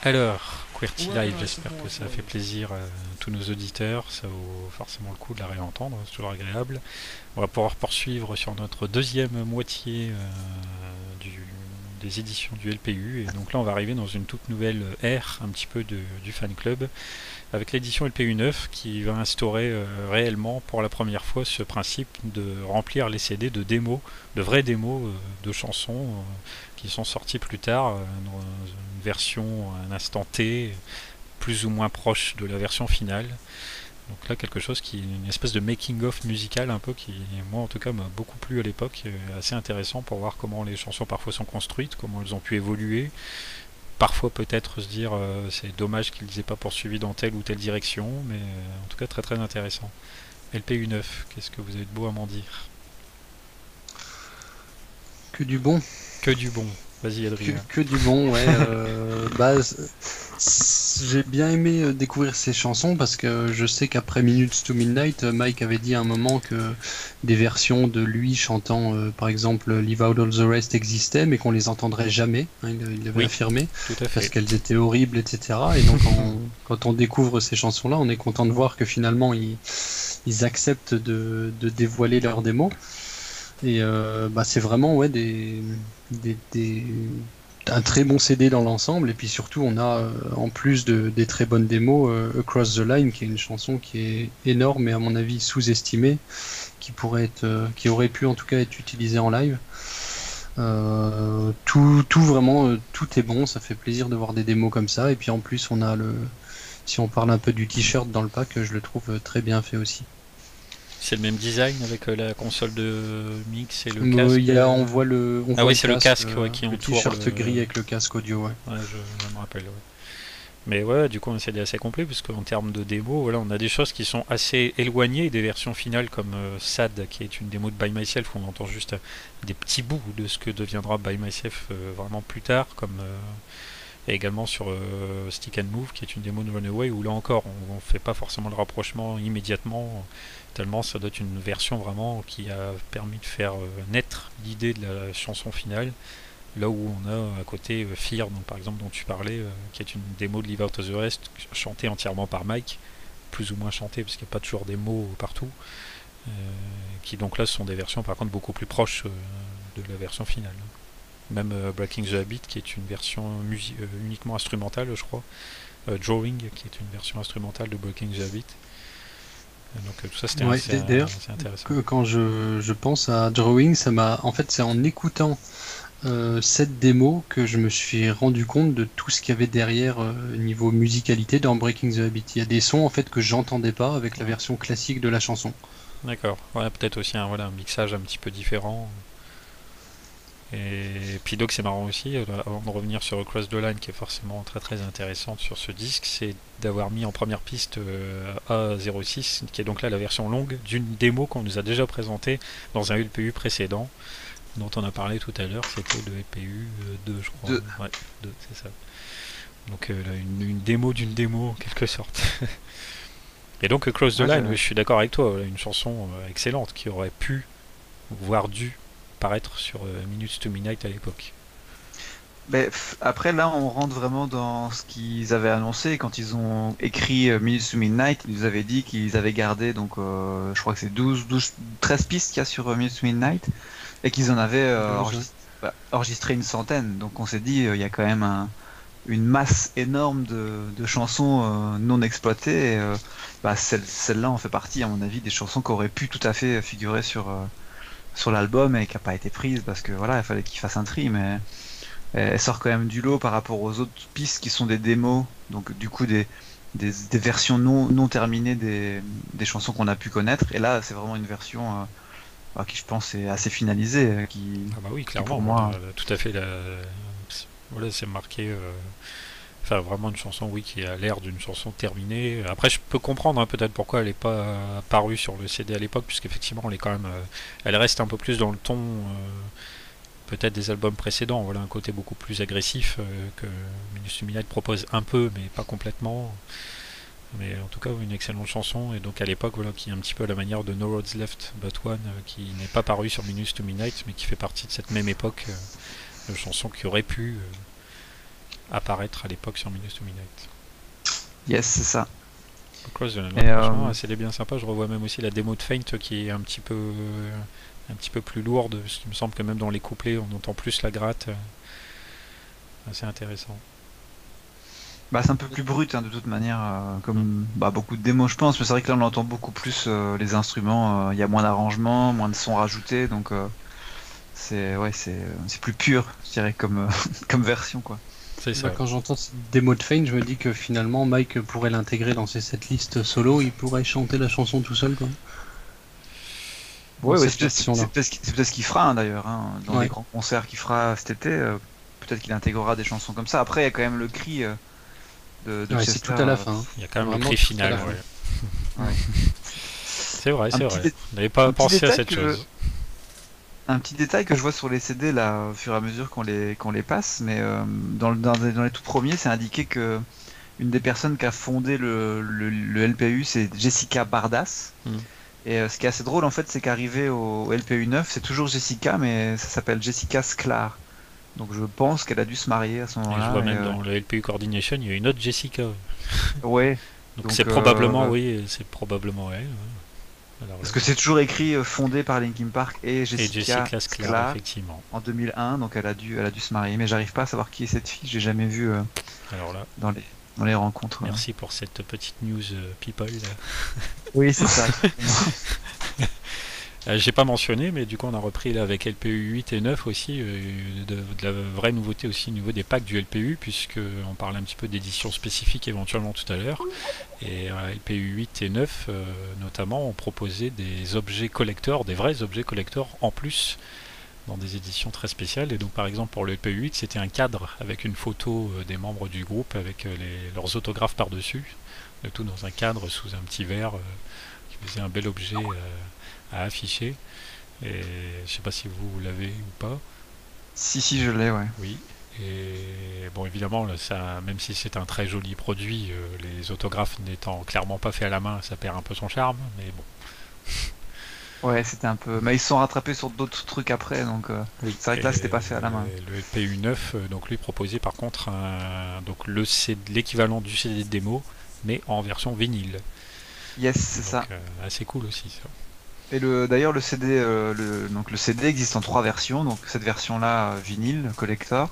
Alors, Qwerty Live, j'espère que ça fait plaisir à tous nos auditeurs, ça vaut forcément le coup de la réentendre, c'est toujours agréable. On va pouvoir poursuivre sur notre deuxième moitié des éditions du LPU, et donc là on va arriver dans une toute nouvelle ère un petit peu du fan club, avec l'édition LPU 9 qui va instaurer réellement pour la première fois ce principe de remplir les CD de démos, de vraies démos de chansons qui sont sorties plus tard dans une version à un instant T, plus ou moins proche de la version finale. Donc là quelque chose qui est une espèce de making of musical un peu, qui moi en tout cas m'a beaucoup plu à l'époque, assez intéressant pour voir comment les chansons parfois sont construites, comment elles ont pu évoluer, parfois peut-être se dire c'est dommage qu'ils aient pas poursuivi dans telle ou telle direction, mais en tout cas très très intéressant. LPU9, qu'est-ce que vous avez de beau à m'en dire? Que du bon. Que du bon. Vas-y Adrien. Que du bon, ouais. J'ai bien aimé découvrir ces chansons parce que je sais qu'après Minutes to Midnight, Mike avait dit à un moment que des versions de lui chantant par exemple Leave Out All the Rest existaient mais qu'on les entendrait jamais, hein, il l'avait affirmé, parce qu'elles étaient horribles, etc. Et donc quand on découvre ces chansons-là, on est content de voir que finalement ils acceptent de dévoiler leurs démos. Et c'est vraiment un très bon CD dans l'ensemble, et puis surtout on a en plus des très bonnes démos Across the Line, qui est une chanson qui est énorme et à mon avis sous-estimée, qui aurait pu en tout cas être utilisée en live. Tout est bon, ça fait plaisir de voir des démos comme ça, et puis en plus on a si on parle un peu du t-shirt dans le pack, je le trouve très bien fait aussi. C'est le même design avec la console de mix et le casque. On voit le. On voit le casque qui entoure. Le t-shirt gris avec le casque audio. Ouais, je me rappelle. Ouais. Mais ouais, du coup on essaie assez complet, puisque en termes de démo, voilà, on a des choses qui sont assez éloignées des versions finales, comme Sad, qui est une démo de By Myself, où on entend juste des petits bouts de ce que deviendra By Myself vraiment plus tard, comme et également sur Stick and Move, qui est une démo de Runaway, où là encore on ne fait pas forcément le rapprochement immédiatement, tellement ça doit être une version vraiment qui a permis de faire naître l'idée de la chanson finale. Là où on a à côté Fear, donc, par exemple, dont tu parlais, qui est une démo de Live 8 to the Rest, chantée entièrement par Mike, plus ou moins chantée, parce qu'il n'y a pas toujours des mots partout, qui donc là sont des versions par contre beaucoup plus proches de la version finale. Même Breaking the Habit, qui est une version uniquement instrumentale, je crois, Drawing, qui est une version instrumentale de Breaking the Habit. Donc tout ça c'était assez intéressant. Quand je pense à Drawing, ça m'a, en fait c'est en écoutant cette démo que je me suis rendu compte de tout ce qu'il y avait derrière niveau musicalité dans Breaking the Habit. Il y a des sons en fait que j'entendais pas avec la version classique de la chanson. D'accord, ouais, peut-être aussi un mixage un petit peu différent. Et puis donc c'est marrant aussi, avant de revenir sur Cross the Line qui est forcément très très intéressante sur ce disque, c'est d'avoir mis en première piste A06, qui est donc là la version longue d'une démo qu'on nous a déjà présentée dans un LPU précédent, dont on a parlé tout à l'heure, c'était le EPU 2 je crois. Ouais, 2, c'est ça. Donc là, une démo d'une démo en quelque sorte. Et donc Cross the Line, je suis d'accord avec toi, une chanson excellente qui aurait pu, voire dû, paraître sur Minutes to Midnight à l'époque. Mais après là on rentre vraiment dans ce qu'ils avaient annoncé quand ils ont écrit Minutes to Midnight. Ils nous avaient dit qu'ils avaient gardé donc je crois que c'est 13 pistes qu'il y a sur Minutes to Midnight, et qu'ils en avaient enregistré une centaine, donc on s'est dit il y a quand même une masse énorme de chansons non exploitées, et celle-là en fait partie à mon avis, des chansons qui auraient pu tout à fait figurer sur l'album et qui n'a pas été prise parce que voilà, il fallait qu'ils fassent un tri, mais elle sort quand même du lot par rapport aux autres pistes qui sont des démos, donc du coup des versions non terminées des chansons qu'on a pu connaître, et là c'est vraiment une version qui je pense est assez finalisé, qui oui clairement, pour moi tout à fait voilà, c'est marqué enfin vraiment une chanson qui a l'air d'une chanson terminée. Après je peux comprendre peut-être pourquoi elle n'est pas parue sur le CD à l'époque, puisqu'effectivement elle est quand même elle reste un peu plus dans le ton peut-être des albums précédents, voilà, un côté beaucoup plus agressif que Minutes to Midnight propose un peu mais pas complètement. Mais en tout cas une excellente chanson, et donc à l'époque voilà, qui est un petit peu à la manière de No Roads Left But One, qui n'est pas paru sur Minutes to Midnight mais qui fait partie de cette même époque de chansons qui auraient pu apparaître à l'époque sur Minutes to Midnight. Yes, c'est ça. C'était bien sympa. Je revois même aussi la démo de Feint qui est un petit peu plus lourde, parce qu'il me semble que même dans les couplets on entend plus la gratte. Assez intéressant. C'est un peu plus brut de toute manière, comme beaucoup de démos je pense, mais c'est vrai que là on entend beaucoup plus les instruments, il y a moins d'arrangements, moins de sons rajoutés, donc c'est plus pur je dirais comme version quoi. C'est ça. Quand j'entends cette démo de Feint, je me dis que finalement Mike pourrait l'intégrer dans ses setlists solo, il pourrait chanter la chanson tout seul quoi. Ouais, c'est peut-être ce qu'il fera d'ailleurs, dans les grands concerts qu'il fera cet été, peut-être qu'il intégrera des chansons comme ça. Après il y a quand même le cri c'est tout à la fin. Il y a quand même un cri final. C'est vrai, c'est vrai. On n'avait pas pensé à cette chose. Un petit détail que je vois sur les CD là, au fur et à mesure qu'on les passe, mais dans les tout premiers, c'est indiqué que une des personnes qui a fondé le LPU, c'est Jessica Bardas. Et ce qui est assez drôle en fait, c'est qu'arrivé au LPU 9, c'est toujours Jessica, mais ça s'appelle Jessica Sklar. Donc je pense qu'elle a dû se marier à ce moment-là. Je vois même dans le LPU Coordination, il y a une autre Jessica. Ouais. Donc c'est probablement elle. Alors, parce que c'est toujours écrit fondé par Linkin Park et Jessica Sklar, effectivement. En 2001, donc elle a dû se marier, mais j'arrive pas à savoir qui est cette fille, j'ai jamais vu alors là, dans les rencontres. Merci pour cette petite news people. Oui, c'est ça. J'ai pas mentionné, mais du coup on a repris là avec LPU 8 et 9 aussi de la vraie nouveauté aussi au niveau des packs du LPU, puisque on parlait un petit peu d'éditions spécifiques éventuellement tout à l'heure, et LPU 8 et 9 notamment ont proposé des objets collecteurs, des vrais objets collecteurs en plus dans des éditions très spéciales. Et donc par exemple pour le EP8, c'était un cadre avec une photo des membres du groupe avec leurs autographes par-dessus, le tout dans un cadre sous un petit verre qui faisait un bel objet à afficher. Et je sais pas si vous l'avez ou pas. Si, je l'ai, ouais. Oui. Et bon, évidemment, ça, même si c'est un très joli produit, les autographes n'étant clairement pas faits à la main, ça perd un peu son charme, mais bon. Ouais, c'était un peu... Mais ils se sont rattrapés sur d'autres trucs après, donc oui. C'est vrai que là, c'était pas fait à la main. Le EPU9, donc lui, proposait par contre donc le l'équivalent du CD de démo, mais en version vinyle. Yes, c'est ça. Assez cool aussi, ça. Et d'ailleurs, le CD, donc le CD existe en trois versions. Donc cette version-là, vinyle, collector.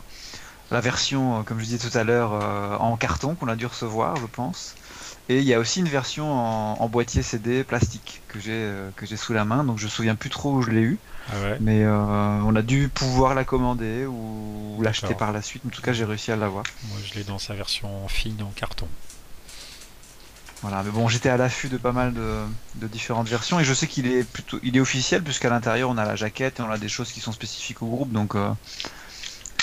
La version, comme je disais tout à l'heure, en carton qu'on a dû recevoir, je pense. Et il y a aussi une version en boîtier CD plastique que j'ai sous la main. Donc je me souviens plus trop où je l'ai eu. Ah ouais. Mais on a dû pouvoir la commander ou l'acheter par la suite. En tout cas, j'ai réussi à l'avoir. Moi, je l'ai dans sa version fine en carton. Voilà, mais bon, j'étais à l'affût de pas mal de différentes versions, et je sais qu'il est plutôt, il est officiel, puisqu'à l'intérieur on a la jaquette et on a des choses qui sont spécifiques au groupe, donc.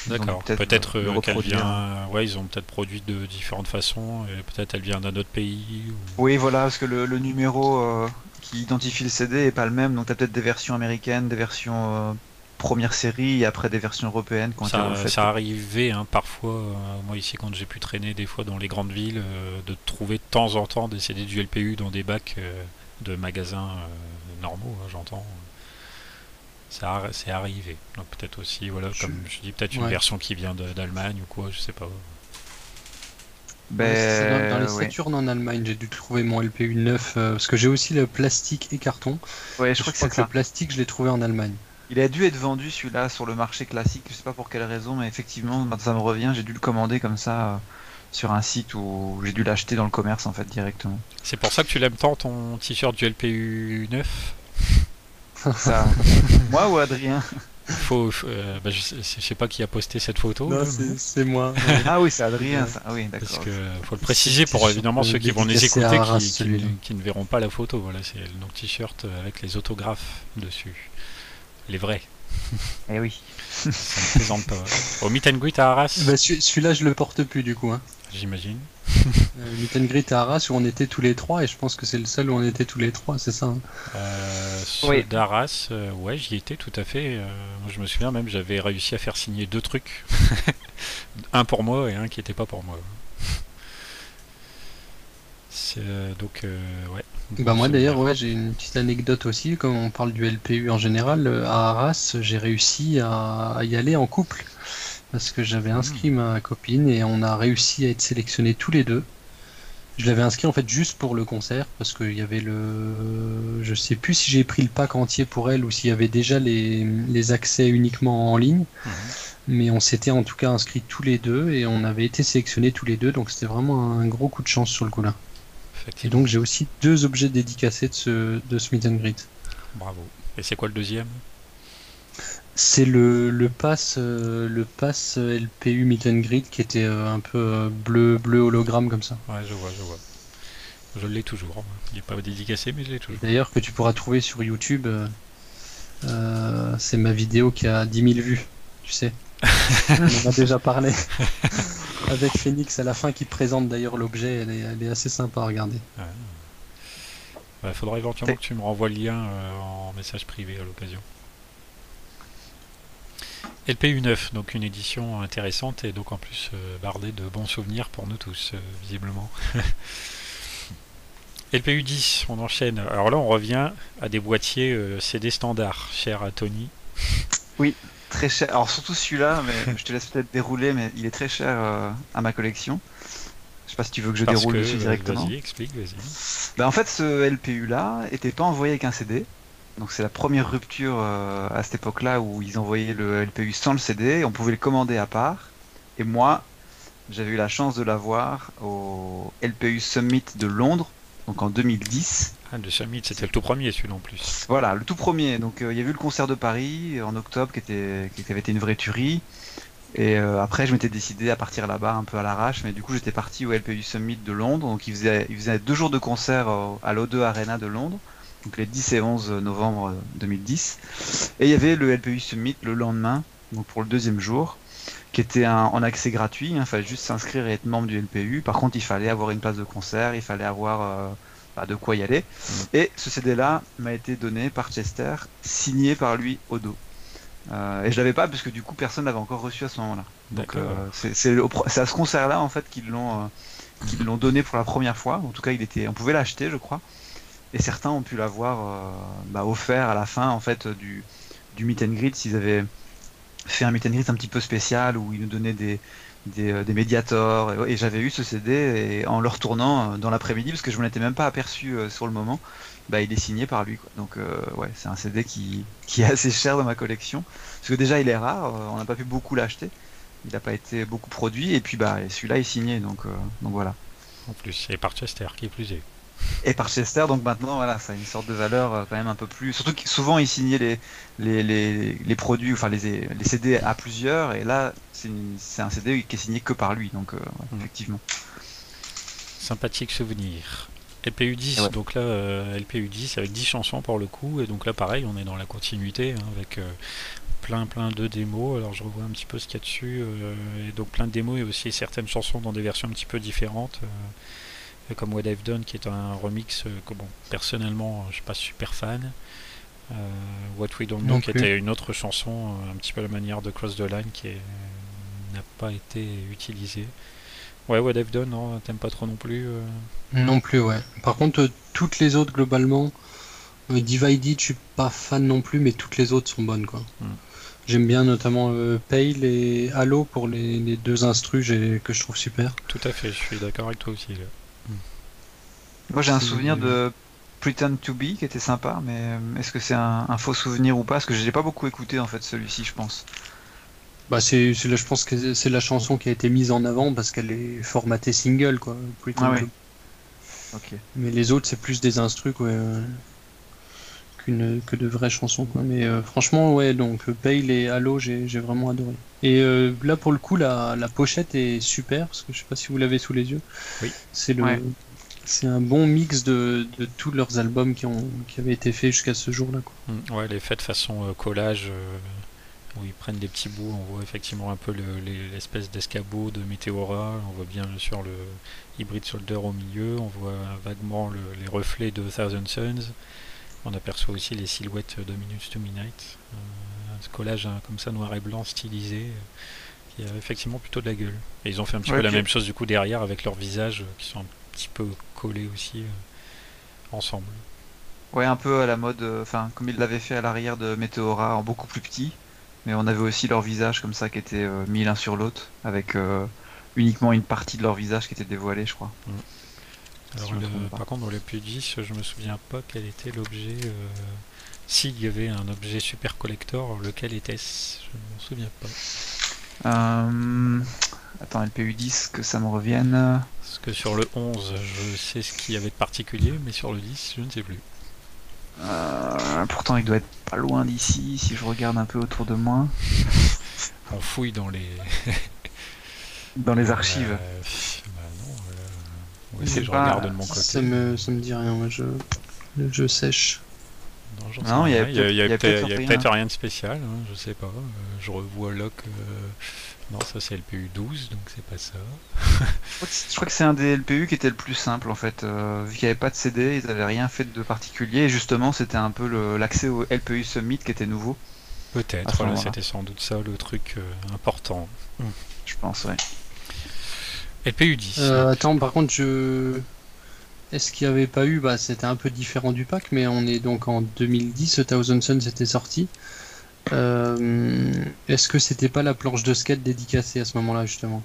D'accord. Peut-être qu'elle vient. Ouais, ils ont peut-être produit de différentes façons, et peut-être elle vient d'un autre pays. Ou... Oui, voilà, parce que le numéro qui identifie le CD est pas le même, donc t'as peut-être des versions américaines, des versions première série, et après des versions européennes. Ça arrivait hein, parfois, moi ici quand j'ai pu traîner des fois dans les grandes villes, de trouver de temps en temps des CD du LPU dans des bacs de magasins normaux, hein, j'entends. Ça c'est arrivé. Donc peut-être aussi, voilà, comme je dis, peut-être une version qui vient d'Allemagne ou quoi, je sais pas. Ben, dans les Saturn en Allemagne, j'ai dû trouver mon LPU 9, parce que j'ai aussi le plastique et carton. Ouais, je crois que le plastique, je l'ai trouvé en Allemagne. Il a dû être vendu celui-là sur le marché classique, je sais pas pour quelle raison, mais effectivement, ça me revient, j'ai dû le commander comme ça sur un site où j'ai dû l'acheter dans le commerce en fait directement. C'est pour ça que tu l'aimes tant ton t-shirt du LPU 9 ça. Moi ou Adrien? Bah, je sais pas qui a posté cette photo. Non, c'est moi. Ouais. Ah oui, c'est Adrien. Ça. Ah oui, d'accord. Parce que faut le préciser pour évidemment ceux qui vont les écouter qui ne verront pas la photo. Voilà, c'est le t-shirt avec les autographes dessus. Les vrais. Eh oui. Ça ne plaisante pas. Au Meet and Greet à Arras. Bah, celui-là, je le porte plus du coup. Hein. J'imagine. Meet and Greet à Arras où on était tous les trois, et je pense que c'est le seul où on était tous les trois, c'est ça. Hein. Ceux d'Arras, ouais, j'y étais tout à fait. Moi, je me souviens même, j'avais réussi à faire signer deux trucs. Un pour moi et un qui n'était pas pour moi. Donc, ouais. Bah moi d'ailleurs j'ai une petite anecdote aussi, comme on parle du LPU en général, à Arras j'ai réussi à y aller en couple, parce que j'avais inscrit ma copine et on a réussi à être sélectionnés tous les deux. Je l'avais inscrit en fait juste pour le concert, parce qu'il y avait je sais plus si j'ai pris le pack entier pour elle ou s'il y avait déjà les accès uniquement en ligne, mais on s'était en tout cas inscrits tous les deux et on avait été sélectionnés tous les deux, donc c'était vraiment un gros coup de chance sur le coup là. Et donc j'ai aussi deux objets dédicacés de ce meet and greet. Bravo. Et c'est quoi le deuxième? C'est le pass LPU meet and greet qui était un peu bleu hologramme comme ça. Ouais, je vois. Je l'ai toujours. Il n'est pas dédicacé, mais je l'ai toujours. D'ailleurs que tu pourras trouver sur YouTube. C'est ma vidéo qui a 10 000 vues, tu sais. On en a déjà parlé. Avec Phoenix à la fin qui présente d'ailleurs l'objet, elle est assez sympa à regarder. Ouais. Bah, faudra éventuellement que tu me renvoies le lien en message privé à l'occasion. LPU9, donc une édition intéressante et donc en plus bardée de bons souvenirs pour nous tous, visiblement. LPU10, on enchaîne. Alors là, on revient à des boîtiers CD standard, chers à Tony. Oui. Très cher, alors surtout celui-là, mais je te laisse peut-être dérouler, mais il est très cher à ma collection. Je sais pas si tu veux que je déroule dessus directement. Vas-y, explique, vas-y. Ben, en fait, ce LPU-là était pas envoyé avec un CD. Donc c'est la première rupture à cette époque-là où ils envoyaient le LPU sans le CD, on pouvait le commander à part. Et moi, j'avais eu la chance de l'avoir au LPU Summit de Londres, donc en 2010. Ah, le Summit, c'était le tout premier celui-là en plus. Voilà, le tout premier. Donc il y a eu le concert de Paris en octobre qui avait été une vraie tuerie. Et après je m'étais décidé à partir là-bas un peu à l'arrache, mais du coup j'étais parti au LPU Summit de Londres. Donc il faisait 2 jours de concert à l'O2 Arena de Londres. donc les 10 et 11 novembre 2010. Et il y avait le LPU Summit le lendemain, donc pour le deuxième jour, qui était en accès gratuit, il fallait juste s'inscrire et être membre du LPU. Par contre, il fallait avoir une place de concert, il fallait avoir de quoi y aller. Et ce CD-là m'a été donné par Chester, signé par lui au dos. Et je l'avais pas, parce que du coup, personne l'avait encore reçu à ce moment-là. Donc c'est à ce concert-là en fait qu'ils l'ont donné pour la première fois. En tout cas, on pouvait l'acheter, je crois. Et certains ont pu l'avoir offert à la fin en fait du meet and greet, s'ils avaient fait un meet and greet un petit peu spécial où ils nous donnaient des médiators, et j'avais eu ce CD, et en le retournant dans l'après-midi, parce que je ne m'en étais même pas aperçu sur le moment, il est signé par lui, quoi. Donc c'est un CD qui est assez cher dans ma collection, parce que déjà il est rare, on n'a pas pu beaucoup l'acheter, il n'a pas été beaucoup produit, et puis celui-là est signé, donc voilà. En plus, et par Chester, qui plus est. Et par Chester, donc maintenant ça a une sorte de valeur quand même un peu plus. Surtout que souvent il signait les produits, enfin les CD à plusieurs, et là c'est un CD qui est signé que par lui, donc effectivement. Sympathique souvenir. LPU 10, ouais. Donc là LPU 10 avec 10 chansons pour le coup, et donc là pareil, on est dans la continuité avec plein de démos. Alors je revois un petit peu ce qu'il y a dessus, et donc plein de démos et aussi certaines chansons dans des versions un petit peu différentes. Comme What I've Done, qui est un remix que personnellement je suis pas super fan. What We Don't Know, qui était une autre chanson un petit peu à la manière de Cross the Line, qui n'a pas été utilisée. Ouais, What I've Done, non, t'aimes pas trop non plus Non plus, ouais. Par contre, toutes les autres globalement, Divided, je suis pas fan non plus, mais toutes les autres sont bonnes, quoi. J'aime bien notamment Pale et Halo pour les deux instrus que je trouve super. Tout à fait, je suis d'accord avec toi aussi, là. Moi j'ai un souvenir de Pretend to Be qui était sympa, mais est-ce que c'est un faux souvenir ou pas? Parce que je l'ai pas beaucoup écouté en fait celui-ci, je pense. Je pense que c'est la chanson qui a été mise en avant parce qu'elle est formatée single, quoi. Okay. Mais les autres c'est plus des instrus quoi, que de vraies chansons quoi. Mais franchement ouais, donc Pale et Halo j'ai vraiment adoré. Et là pour le coup la pochette est super, parce que je sais pas si vous l'avez sous les yeux. Oui. C'est un bon mix de tous leurs albums qui avaient été faits jusqu'à ce jour-là, quoi. Ouais, les faits façon collage, où ils prennent des petits bouts, on voit effectivement un peu l'espèce d'escabeau de Meteora, on voit bien sur le Hybrid Soldier au milieu, on voit vaguement les reflets de A Thousand Suns, on aperçoit aussi les silhouettes de Minutes to Midnight, ce collage comme ça noir et blanc stylisé. Il y a effectivement plutôt de la gueule. Et ils ont fait un petit peu la même chose du coup derrière avec leurs visages qui sont un petit peu collés aussi ensemble. Ouais, un peu à la mode, comme ils l'avaient fait à l'arrière de Meteora, en beaucoup plus petit. Mais on avait aussi leurs visages comme ça qui étaient mis l'un sur l'autre, avec uniquement une partie de leur visage qui était dévoilée, je crois. Alors, par contre, dans les plus 10, je me souviens pas quel était l'objet. S'il y avait un objet super collector, lequel était-ce? Je m'en souviens pas. Attends, LPU 10, que ça me revienne. Parce que sur le 11, je sais ce qu'il y avait de particulier, mais sur le 10, je ne sais plus. Pourtant, il doit être pas loin d'ici, si je regarde un peu autour de moi. On fouille dans les... dans les archives. Non, je regarde de mon côté. Ça me dit rien, moi, le jeu sèche. Non, il n'y a peut-être rien de spécial, hein, je sais pas. Je revois Locke. Non, ça c'est LPU 12, donc c'est pas ça. Je crois que c'est un des LPU qui était le plus simple en fait. Vu qu'il n'y avait pas de CD, ils n'avaient rien fait de particulier. Et justement, c'était un peu l'accès au LPU Summit qui était nouveau. Peut-être, c'était sans doute ça le truc important. Je pense, ouais. LPU 10. Attends, par contre, est-ce qu'il n'y avait pas eu, c'était un peu différent du pack, mais on est donc en 2010, A Thousand Suns était sorti. Est-ce que c'était pas la planche de skate dédicacée à ce moment-là, justement?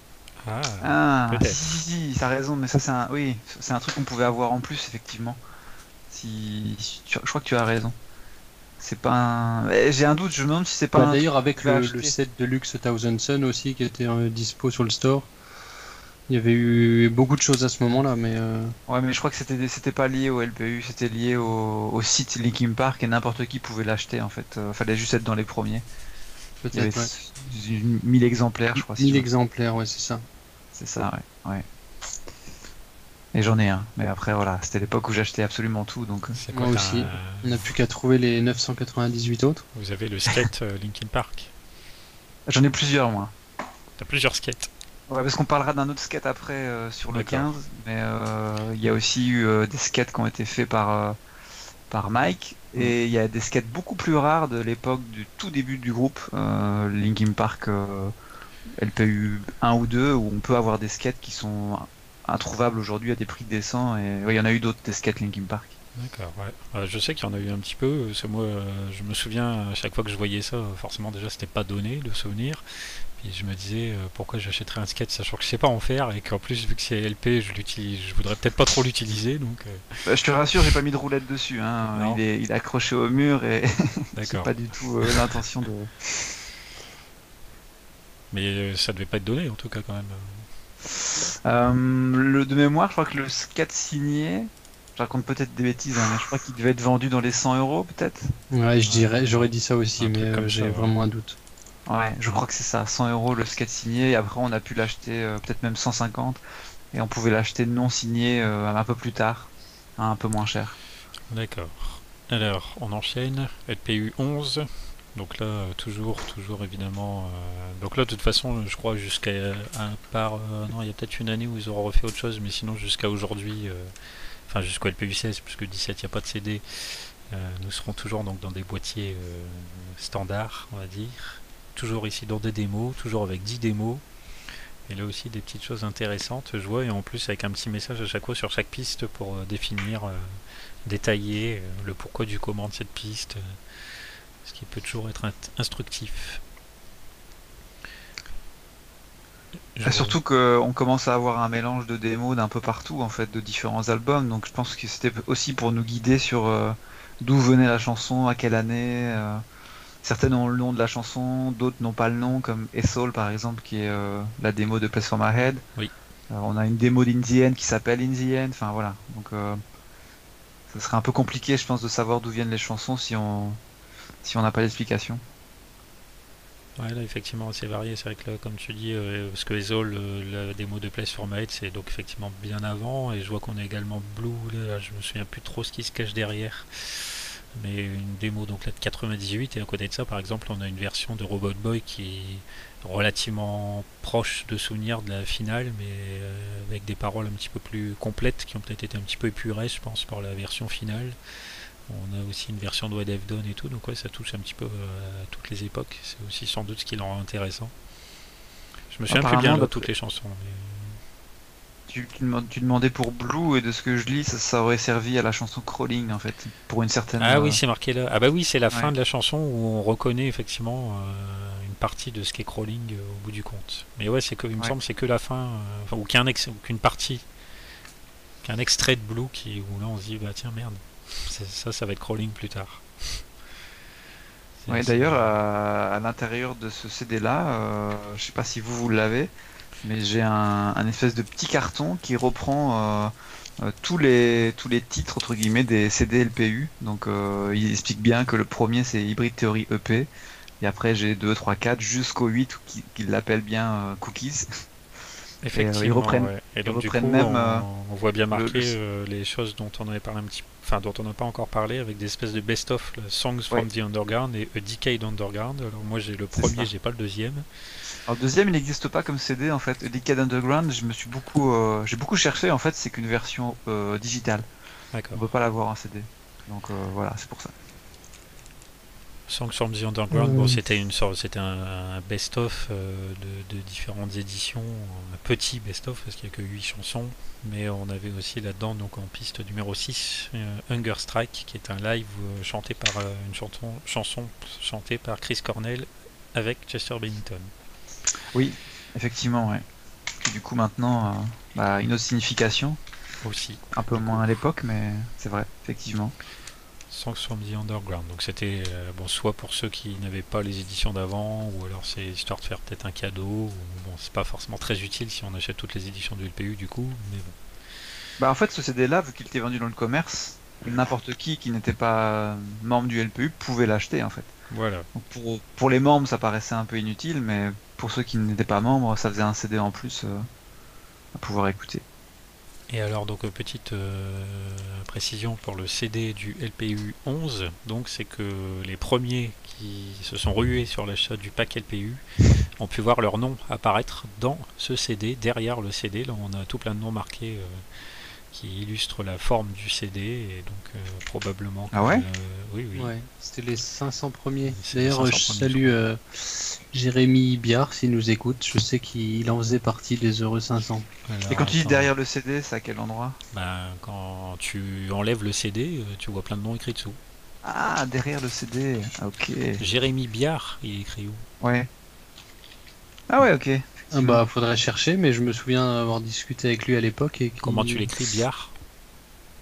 Si, t'as raison, mais ça c'est un truc qu'on pouvait avoir en plus, effectivement. Je crois que tu as raison. C'est pas un... J'ai un doute, je me demande si c'est pas... D'ailleurs, avec le set de luxe Thousand Sun aussi, qui était dispo sur le store. Il y avait eu beaucoup de choses à ce moment-là, mais... Ouais, mais je crois que c'était pas lié au LPU, c'était lié au site Linkin Park, et n'importe qui pouvait l'acheter, en fait. Fallait juste être dans les premiers. Peut-être, ouais. 1000 exemplaires, je crois. 1000 exemplaires, ouais, c'est ça. C'est ça, ouais. Et j'en ai un, mais après voilà, c'était l'époque où j'achetais absolument tout, donc... Moi aussi, on n'a plus qu'à trouver les 998 autres. Vous avez le skate Linkin Park. J'en ai plusieurs, moi. T'as plusieurs skates. Ouais, parce qu'on parlera d'un autre skate après sur le 15, mais il y a aussi eu des skates qui ont été faits par, par Mike, et il y a des skates beaucoup plus rares de l'époque du tout début du groupe, Linkin Park LPU 1 ou 2, où on peut avoir des skates qui sont... introuvable aujourd'hui à des prix décents, et ouais, il y en a eu d'autres des skates Linkin Park. D'accord, ouais. Je sais qu'il y en a eu un petit peu, parce que moi je me souviens à chaque fois que je voyais ça, forcément déjà c'était pas donné le souvenir, puis je me disais pourquoi j'achèterais un skate sachant que je sais pas en faire, et qu'en plus vu que c'est LP je l'utilise, je voudrais peut-être pas trop l'utiliser donc. Bah, je te rassure, j'ai pas mis de roulette dessus, hein. il est accroché au mur et c'est pas du tout l'intention de. Mais ça devait pas être donné en tout cas quand même. De mémoire, je crois que le skate signé, je raconte peut-être des bêtises, hein, mais je crois qu'il devait être vendu dans les 100 € peut-être. Ouais, je dirais, j'aurais dit ça aussi, mais j'ai vraiment un doute. Ouais, je crois que c'est ça, 100 € le skate signé, et après on a pu l'acheter peut-être même 150, et on pouvait l'acheter non signé un peu plus tard, hein, un peu moins cher. D'accord. Alors, on enchaîne, LPU 11. Donc là, toujours évidemment. Donc là, de toute façon, je crois jusqu'à non, il y a peut-être une année où ils auront refait autre chose, mais sinon jusqu'à aujourd'hui, enfin jusqu'au LPU16, puisque 17, il n'y a pas de CD. Nous serons toujours donc dans des boîtiers standards, on va dire. Toujours ici dans des démos, toujours avec 10 démos. Et là aussi des petites choses intéressantes, je vois, et en plus avec un petit message à chaque fois sur chaque piste pour définir, détailler le pourquoi du comment de cette piste. Ce qui peut toujours être instructif. Surtout qu'on commence à avoir un mélange de démos d'un peu partout, en fait, de différents albums. Donc je pense que c'était aussi pour nous guider sur d'où venait la chanson, à quelle année. Certaines ont le nom de la chanson, d'autres n'ont pas le nom, comme Soul par exemple, qui est la démo de Place for My Head. Oui. On a une démo d'In The End qui s'appelle In The End. Enfin voilà. Donc ça serait un peu compliqué, je pense, de savoir d'où viennent les chansons si on n'a pas d'explication. Ouais, là effectivement c'est varié, c'est vrai que là comme tu dis, parce que Ezol, la démo de Place for My Head, c'est donc effectivement bien avant, et je vois qu'on a également Blue, là je me souviens plus trop ce qui se cache derrière, mais une démo donc là de 98, et à côté de ça par exemple on a une version de Robot Boy qui est relativement proche de souvenirs de la finale, mais avec des paroles un petit peu plus complètes qui ont peut-être été un petit peu épurées je pense par la version finale. On a aussi une version de What I've Done et tout, donc ouais, ça touche un petit peu à toutes les époques. C'est aussi sans doute ce qui le rend intéressant. Je me souviens plus bien de toutes les chansons. Mais... Tu demandais pour Blue, et de ce que je lis, ça aurait servi à la chanson Crawling en fait, pour une certaine. Ah oui, c'est marqué là. Ah bah oui, c'est la fin de la chanson où on reconnaît effectivement une partie de ce qu'est Crawling au bout du compte. Mais ouais, c'est que il me semble c'est que la fin, enfin, ou qu'une partie, qu'un extrait de Blue qui où là on se dit bah tiens merde. Ça va être Crawling plus tard. Ouais, d'ailleurs, à l'intérieur de ce CD-là, je sais pas si vous l'avez, mais j'ai un espèce de petit carton qui reprend tous les titres entre guillemets des CD LPU. Donc, il explique bien que le premier c'est Hybrid Theory EP, et après j'ai 2, 3, 4 jusqu'au 8 qu'ils l'appellent bien Cookies. Effectivement, et ils reprennent, et donc, ils reprennent du coup, même. On voit bien marqué les choses dont on avait parlé un petit peu, enfin dont on n'a pas encore parlé, avec des espèces de best-of, Songs from the Underground et A Decade Underground. Alors moi j'ai le premier, j'ai pas le deuxième. Alors le deuxième il n'existe pas comme CD en fait. A Decade Underground, je me suis j'ai beaucoup cherché en fait, c'est qu'une version digitale. D'accord. On peut pas l'avoir en CD. Donc voilà, c'est pour ça. Songs from the Underground, bon, c'était un best-of de différentes éditions, un petit best-of parce qu'il n'y a que 8 chansons, mais on avait aussi là-dedans, donc en piste numéro 6, Hunger Strike, qui est un live chanté par une chanson chantée par Chris Cornell avec Chester Bennington. Oui, effectivement, ouais. Et du coup maintenant, une autre signification, aussi. Un peu moins à l'époque, mais c'est vrai, effectivement. Songs from the Underground, donc c'était bon, soit pour ceux qui n'avaient pas les éditions d'avant, ou alors c'est histoire de faire peut-être un cadeau, ou bon, c'est pas forcément très utile si on achète toutes les éditions du LPU du coup, mais bon. Bah en fait ce CD là, vu qu'il était vendu dans le commerce, n'importe qui n'était pas membre du LPU pouvait l'acheter en fait. Voilà. Donc pour les membres ça paraissait un peu inutile, mais pour ceux qui n'étaient pas membres, ça faisait un CD en plus à pouvoir écouter. Et alors donc petite précision pour le CD du LPU 11, donc c'est que les premiers qui se sont rués sur l'achat du pack LPU ont pu voir leur nom apparaître dans ce CD, derrière le CD. Là on a tout plein de noms marqués qui illustrent la forme du CD et donc probablement... Ah ouais oui. Ouais, c'était les 500 premiers. D'ailleurs je salue Jérémy Biard s'il nous écoute, je sais qu'il en faisait partie des heureux 500. Alors, et quand tu dis derrière le CD, c'est à quel endroit? Ben, quand tu enlèves le CD, tu vois plein de noms écrits dessous. Ah, derrière le CD, ok. Jérémy Biard, il écrit où? Ouais. Ah ouais, ok. Bah, faudrait chercher, mais je me souviens avoir discuté avec lui à l'époque. Et comment tu l'écris, Biard?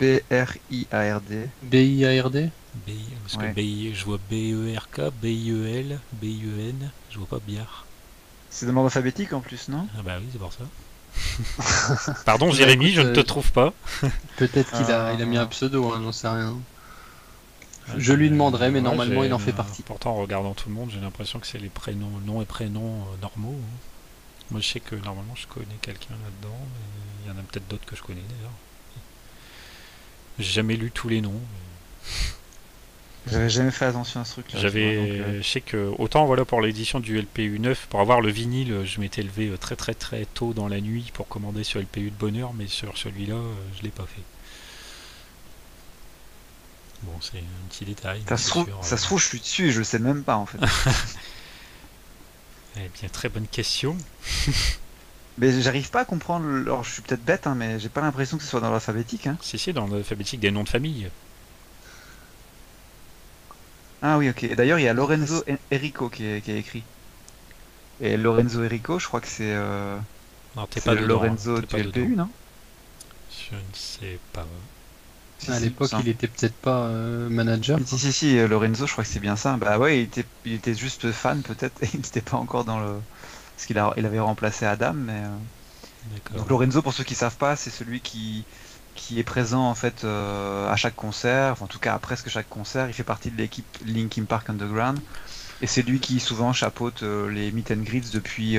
B-R-I-A-R-D. B-I-A-R-D? B-I, parce que B-I, je vois B-E-R-K, B-I-E-L, B-I-E-N, je vois pas Biard. C'est de l'ordre alphabétique en plus, non? Ah bah oui, c'est pour ça. Pardon Jérémy, écoute, je ne te trouve pas. Peut-être qu'il a mis un pseudo, j'en sais rien. Je lui demanderai, mais normalement il en fait partie. Pourtant, en regardant tout le monde, j'ai l'impression que c'est les prénoms, noms et prénoms normaux. Moi je sais que normalement je connais quelqu'un là-dedans, mais il y en a peut-être d'autres que je connais d'ailleurs. J'ai jamais lu tous les noms. Mais... J'avais jamais fait attention à ce truc là. Je sais que autant voilà pour l'édition du LPU 9, pour avoir le vinyle, je m'étais levé très très très tôt dans la nuit pour commander sur LPU de bonne heure, mais sur celui-là, je l'ai pas fait. Bon, c'est un petit détail. Ça se trouve, je suis dessus et je sais même pas en fait. Eh bien, très bonne question. Mais j'arrive pas à comprendre. Alors, je suis peut-être bête, hein, mais j'ai pas l'impression que ce soit dans l'alphabétique. Hein. Si, dans l'alphabétique des noms de famille. Ah oui, ok. Et d'ailleurs, il y a Lorenzo Errico qui a écrit. Et Lorenzo Errico, je crois que c'est. Non, t'es pas le Lorenzo du LPU, non? Je ne sais pas. Si, à l'époque, il était peut-être pas manager. Si, Lorenzo, je crois que c'est bien ça. Bah ouais, il était juste fan, peut-être. Il n'était pas encore dans le. Parce qu'il avait remplacé Adam, mais. Donc Lorenzo, pour ceux qui savent pas, c'est celui qui est présent en fait à chaque concert, enfin, en tout cas à presque chaque concert. Il fait partie de l'équipe Linkin Park Underground et c'est lui qui souvent chapeaute les meet and greets depuis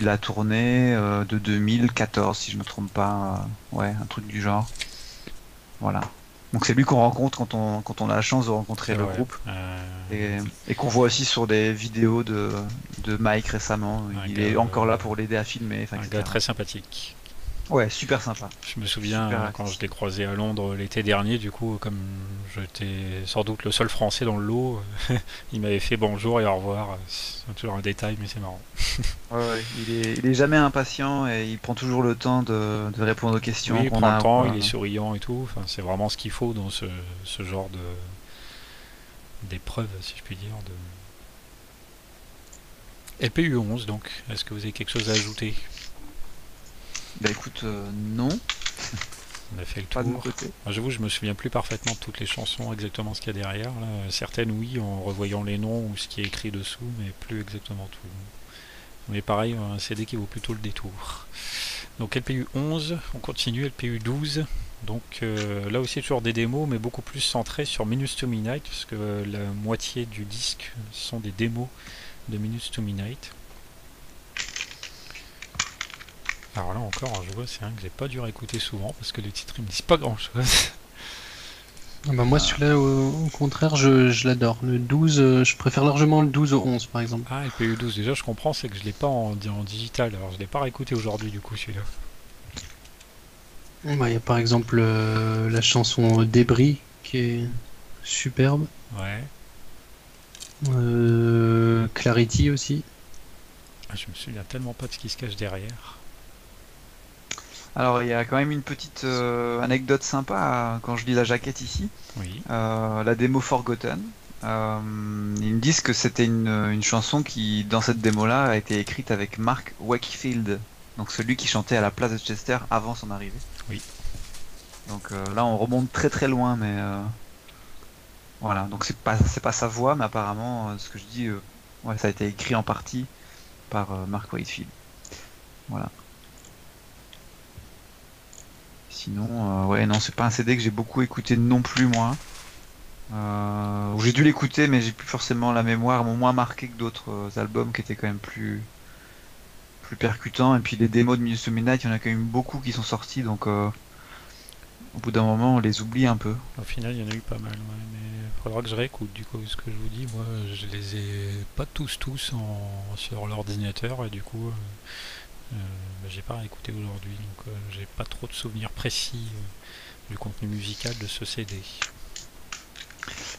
la tournée de 2014 si je me trompe pas, ouais, un truc du genre, voilà. Donc c'est lui qu'on rencontre quand on a la chance de rencontrer le groupe et qu'on voit aussi sur des vidéos de Mike récemment. Il est encore là pour l'aider à filmer, un gars très sympathique. Ouais, super sympa. Je me souviens quand je l'ai croisé à Londres l'été dernier, du coup, comme j'étais sans doute le seul français dans le lot, il m'avait fait bonjour et au revoir. C'est toujours un détail, mais c'est marrant. Ouais, il est jamais impatient et il prend toujours le temps de répondre aux questions. Oui, il prend le temps, il est souriant et tout. Enfin, c'est vraiment ce qu'il faut dans ce genre d'épreuve, si je puis dire. LPU 11, donc, est-ce que vous avez quelque chose à ajouter? Bah écoute, non. On a fait le tour. J'avoue, je me souviens plus parfaitement de toutes les chansons, exactement ce qu'il y a derrière. Là. Certaines, oui, en revoyant les noms ou ce qui est écrit dessous, mais plus exactement tout. Mais pareil, un CD qui vaut plutôt le détour. Donc LPU 11, on continue, LPU 12. Donc là aussi, toujours des démos, mais beaucoup plus centré sur Minutes to Midnight, parce que la moitié du disque sont des démos de Minutes to Midnight. Alors là encore, je vois, c'est un que j'ai pas dû réécouter souvent parce que les titres ils me disent pas grand chose. Ah bah moi celui-là au contraire je l'adore. Le 12, je préfère largement le 12 au 11 par exemple. Ah, LPU 12, déjà je comprends, c'est que je l'ai pas en digital, alors je l'ai pas réécouté aujourd'hui du coup celui-là. Bah il y a par exemple la chanson Débris qui est superbe. Ouais. Clarity aussi. Ah, je me souviens tellement pas de ce qui se cache derrière. Alors il y a quand même une petite anecdote sympa quand je lis la jaquette ici, oui. La démo Forgotten, ils me disent que c'était une chanson qui dans cette démo là a été écrite avec Mark Wakefield, donc celui qui chantait à la place de Chester avant son arrivée. Oui. Donc là on remonte très très loin, mais voilà, donc c'est pas sa voix, mais apparemment ce que je dis, ouais, ça a été écrit en partie par Mark Wakefield, voilà. Sinon, ouais, non, c'est pas un CD que j'ai beaucoup écouté non plus, moi. J'ai dû l'écouter, mais j'ai plus forcément la mémoire, moins marqué que d'autres albums qui étaient quand même plus plus percutant. Et puis les démos de Minutes to Midnight, il y en a quand même beaucoup qui sont sortis, donc au bout d'un moment on les oublie un peu. Au final il y en a eu pas mal, ouais, mais il faudra que je réécoute du coup ce que je vous dis. Moi je les ai pas tous sur l'ordinateur et du coup j'ai pas réécouté aujourd'hui, donc j'ai pas trop de souvenirs précis du contenu musical de ce CD.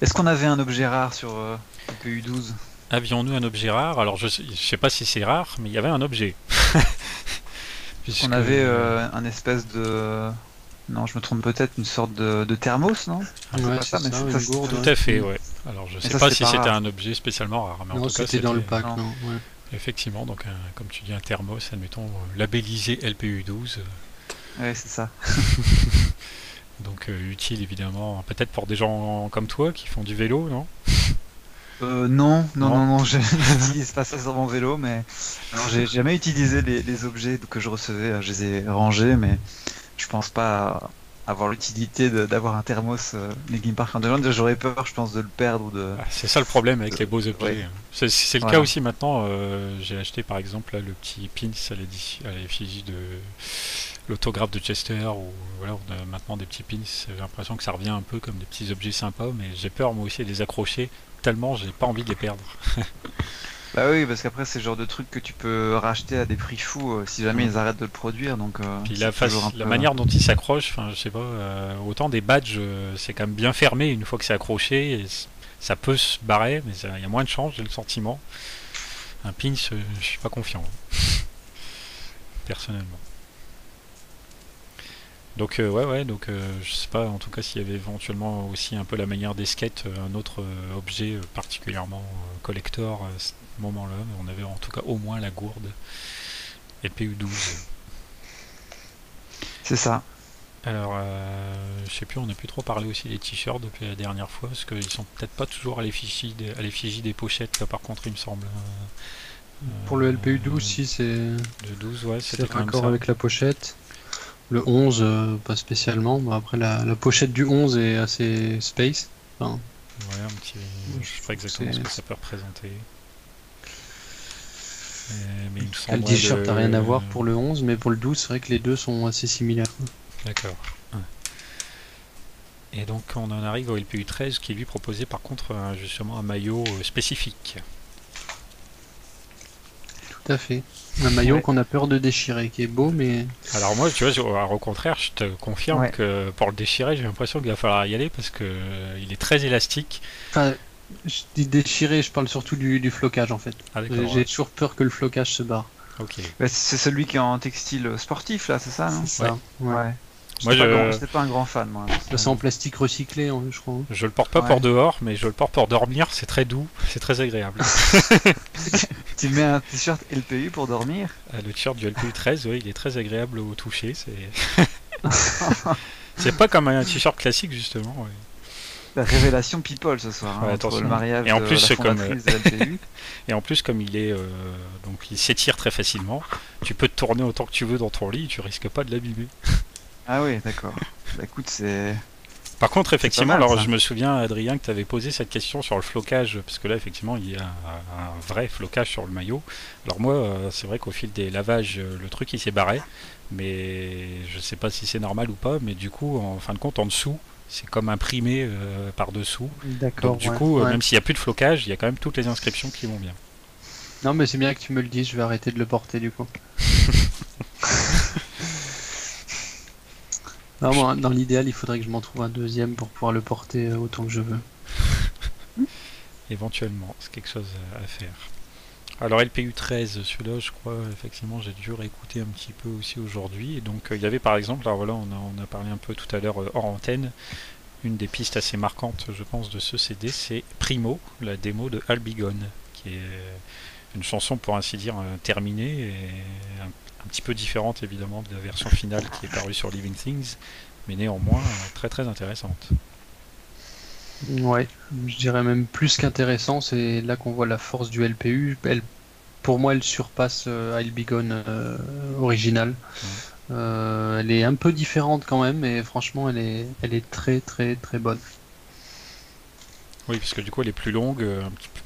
Est-ce qu'on avait un objet rare sur le PU12 ? Avions-nous un objet rare? Alors je sais pas si c'est rare, mais il y avait un objet. Puisque... On avait un espèce de... Non, je me trompe peut-être, une sorte de thermos, non? Ah, ouais, c'est ça, mais ça, une gourde, tout à fait, ouais. Alors je sais pas si c'était un objet spécialement rare, mais non, en tout cas c'était dans le pack, non, ouais. Effectivement, donc comme tu dis, un thermos, admettons, labellisé LPU12. Ouais, c'est ça. Donc utile évidemment, peut-être pour des gens comme toi qui font du vélo, non? Non, je n'utilise pas ça sur mon vélo, mais j'ai jamais utilisé les objets que je recevais, je les ai rangés, mais je pense pas avoir l'utilité d'avoir un thermos Linkin Park Underground. J'aurais peur, je pense, de le perdre ou de... Ah, c'est ça le problème avec les beaux objets. Ouais. C'est le cas aussi maintenant. J'ai acheté par exemple là, le petit pins à l'effigie de l'autographe de Chester, ou voilà, on a maintenant des petits pins. J'ai l'impression que ça revient un peu comme des petits objets sympas, mais j'ai peur moi aussi de les accrocher. Tellement j'ai pas envie de les perdre. Bah oui, parce qu'après c'est le genre de truc que tu peux racheter à des prix fous si jamais ils arrêtent de le produire, donc puis la manière dont ils s'accrochent, enfin je sais pas, autant des badges c'est quand même bien fermé une fois que c'est accroché, et ça peut se barrer, mais il y a moins de chance, j'ai le sentiment. Un pins, je suis pas confiant personnellement. Donc je sais pas, en tout cas s'il y avait éventuellement aussi un peu la manière des skates, un autre objet particulièrement collector à ce moment là, on avait en tout cas au moins la gourde et PU12. C'est ça. Alors je sais plus, on a plus trop parlé aussi des t-shirts depuis la dernière fois, parce qu'ils sont peut-être pas toujours à l'effigie des pochettes là par contre il me semble. Pour le LPU12 si c'est de 12, ouais, c'était raccord avec la pochette. Le 11, pas spécialement. Bon, après, la pochette du 11 est assez space. Enfin, ouais, un petit... Je sais pas exactement ce que ça peut représenter. Mais il me semble... Le t-shirt n'a rien à voir pour le 11, mais pour le 12, c'est vrai que les deux sont assez similaires. D'accord. Et donc, on en arrive au LPU13, qui lui proposait par contre justement un maillot spécifique. Tout à fait. Un maillot qu'on a peur de déchirer, qui est beau, mais... Alors moi, tu vois, au contraire, je te confirme que pour le déchirer, j'ai l'impression qu'il va falloir y aller, parce que il est très élastique. Enfin, je dis déchirer, je parle surtout du flocage, en fait. Ah, j'ai toujours peur que le flocage se barre. Okay. Bah, c'est celui qui est en textile sportif, là, c'est ça, non? C'est ça, ouais. Moi, j'étais pas un grand fan, moi. C'est en plastique recyclé, je crois. Je le porte pas pour dehors, mais je le porte pour dormir, c'est très doux, c'est très agréable. Tu mets un t-shirt LPU pour dormir? Le t-shirt du LPU 13, oui, il est très agréable au toucher. C'est pas comme un t-shirt classique, justement. Ouais. La révélation people ce soir, hein, entre le mariage et en plus, la fondatrice de LPU. Et en plus, comme il est donc il s'étire très facilement, tu peux te tourner autant que tu veux dans ton lit, tu risques pas de l'abîmer. Ah oui, d'accord. Bah, écoute, c'est... Par contre, effectivement, mal, alors ça. Je me souviens, Adrien, que tu avais posé cette question sur le flocage, parce que là, effectivement, il y a un vrai flocage sur le maillot. Alors moi, c'est vrai qu'au fil des lavages, le truc, il s'est barré, mais je sais pas si c'est normal ou pas, mais du coup, en fin de compte, en dessous, c'est comme imprimé par-dessous. D'accord. Donc du coup, même s'il n'y a plus de flocage, il y a quand même toutes les inscriptions qui vont bien. Non, mais c'est bien que tu me le dises, je vais arrêter de le porter, du coup. Non, moi, dans l'idéal, il faudrait que je m'en trouve un deuxième pour pouvoir le porter autant que je veux. Éventuellement, c'est quelque chose à faire. Alors LPU 13, celui-là, je crois, effectivement, j'ai dû réécouter un petit peu aussi aujourd'hui. Donc il y avait par exemple, alors voilà, on a parlé un peu tout à l'heure hors antenne, une des pistes assez marquantes, je pense, de ce CD, c'est Primo, la démo de I'll Be Gone, qui est une chanson, pour ainsi dire, terminée et un petit peu différente évidemment de la version finale qui est parue sur Living Things, mais néanmoins très très intéressante. Ouais, je dirais même plus qu'intéressant, c'est là qu'on voit la force du LPU. Pour moi, elle surpasse I'll Be Gone original. Elle est un peu différente quand même, mais franchement elle est très très très bonne. Oui, parce que du coup elle est plus longue,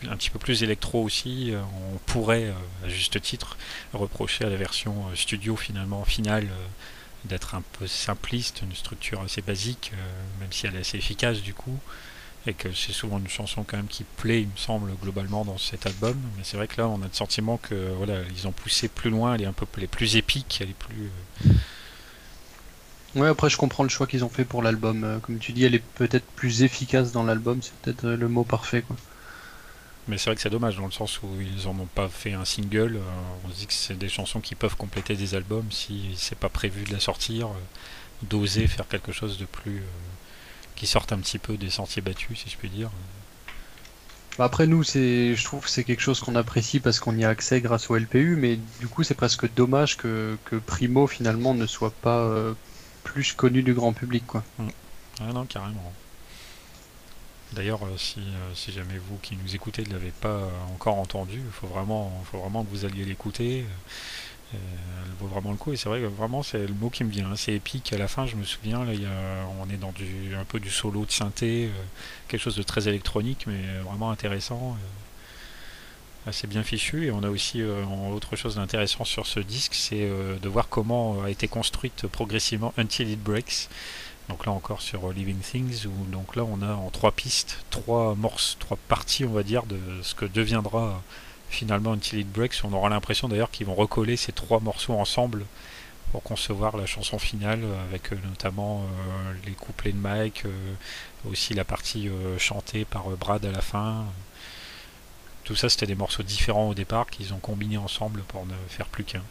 un petit peu plus électro aussi. On pourrait, à juste titre, reprocher à la version studio finale d'être un peu simpliste, une structure assez basique, même si elle est assez efficace du coup, et que c'est souvent une chanson quand même qui plaît, il me semble, globalement dans cet album. Mais c'est vrai que là on a le sentiment que voilà, ils ont poussé plus loin, elle est un peu plus épique, elle est plus... Ouais, après je comprends le choix qu'ils ont fait pour l'album, comme tu dis, elle est peut-être plus efficace dans l'album, c'est peut-être le mot parfait quoi. Mais c'est vrai que c'est dommage dans le sens où ils en ont pas fait un single. On se dit que c'est des chansons qui peuvent compléter des albums si c'est pas prévu de la sortir, d'oser faire quelque chose de plus qui sorte un petit peu des sentiers battus, si je puis dire. Après nous, je trouve que c'est quelque chose qu'on apprécie parce qu'on y a accès grâce au LPU, mais du coup c'est presque dommage que Primo finalement ne soit pas plus connu du grand public quoi. Ah non, carrément. D'ailleurs, si jamais vous qui nous écoutez ne l'avez pas encore entendu, il faut vraiment que vous alliez l'écouter. Elle vaut vraiment le coup, et c'est vrai que vraiment c'est le mot qui me vient, hein. C'est épique. À la fin, je me souviens, là, on est dans un peu du solo de synthé, quelque chose de très électronique, mais vraiment intéressant, assez bien fichu. Et on a aussi autre chose d'intéressant sur ce disque, c'est de voir comment a été construite progressivement Until It Breaks. Donc là encore sur Living Things, où donc là on a en 3 pistes, 3 morceaux, 3 parties on va dire de ce que deviendra finalement Until It Breaks. On aura l'impression d'ailleurs qu'ils vont recoller ces 3 morceaux ensemble pour concevoir la chanson finale, avec notamment les couplets de Mike, aussi la partie chantée par Brad à la fin. Tout ça c'était des morceaux différents au départ qu'ils ont combinés ensemble pour ne faire plus qu'un.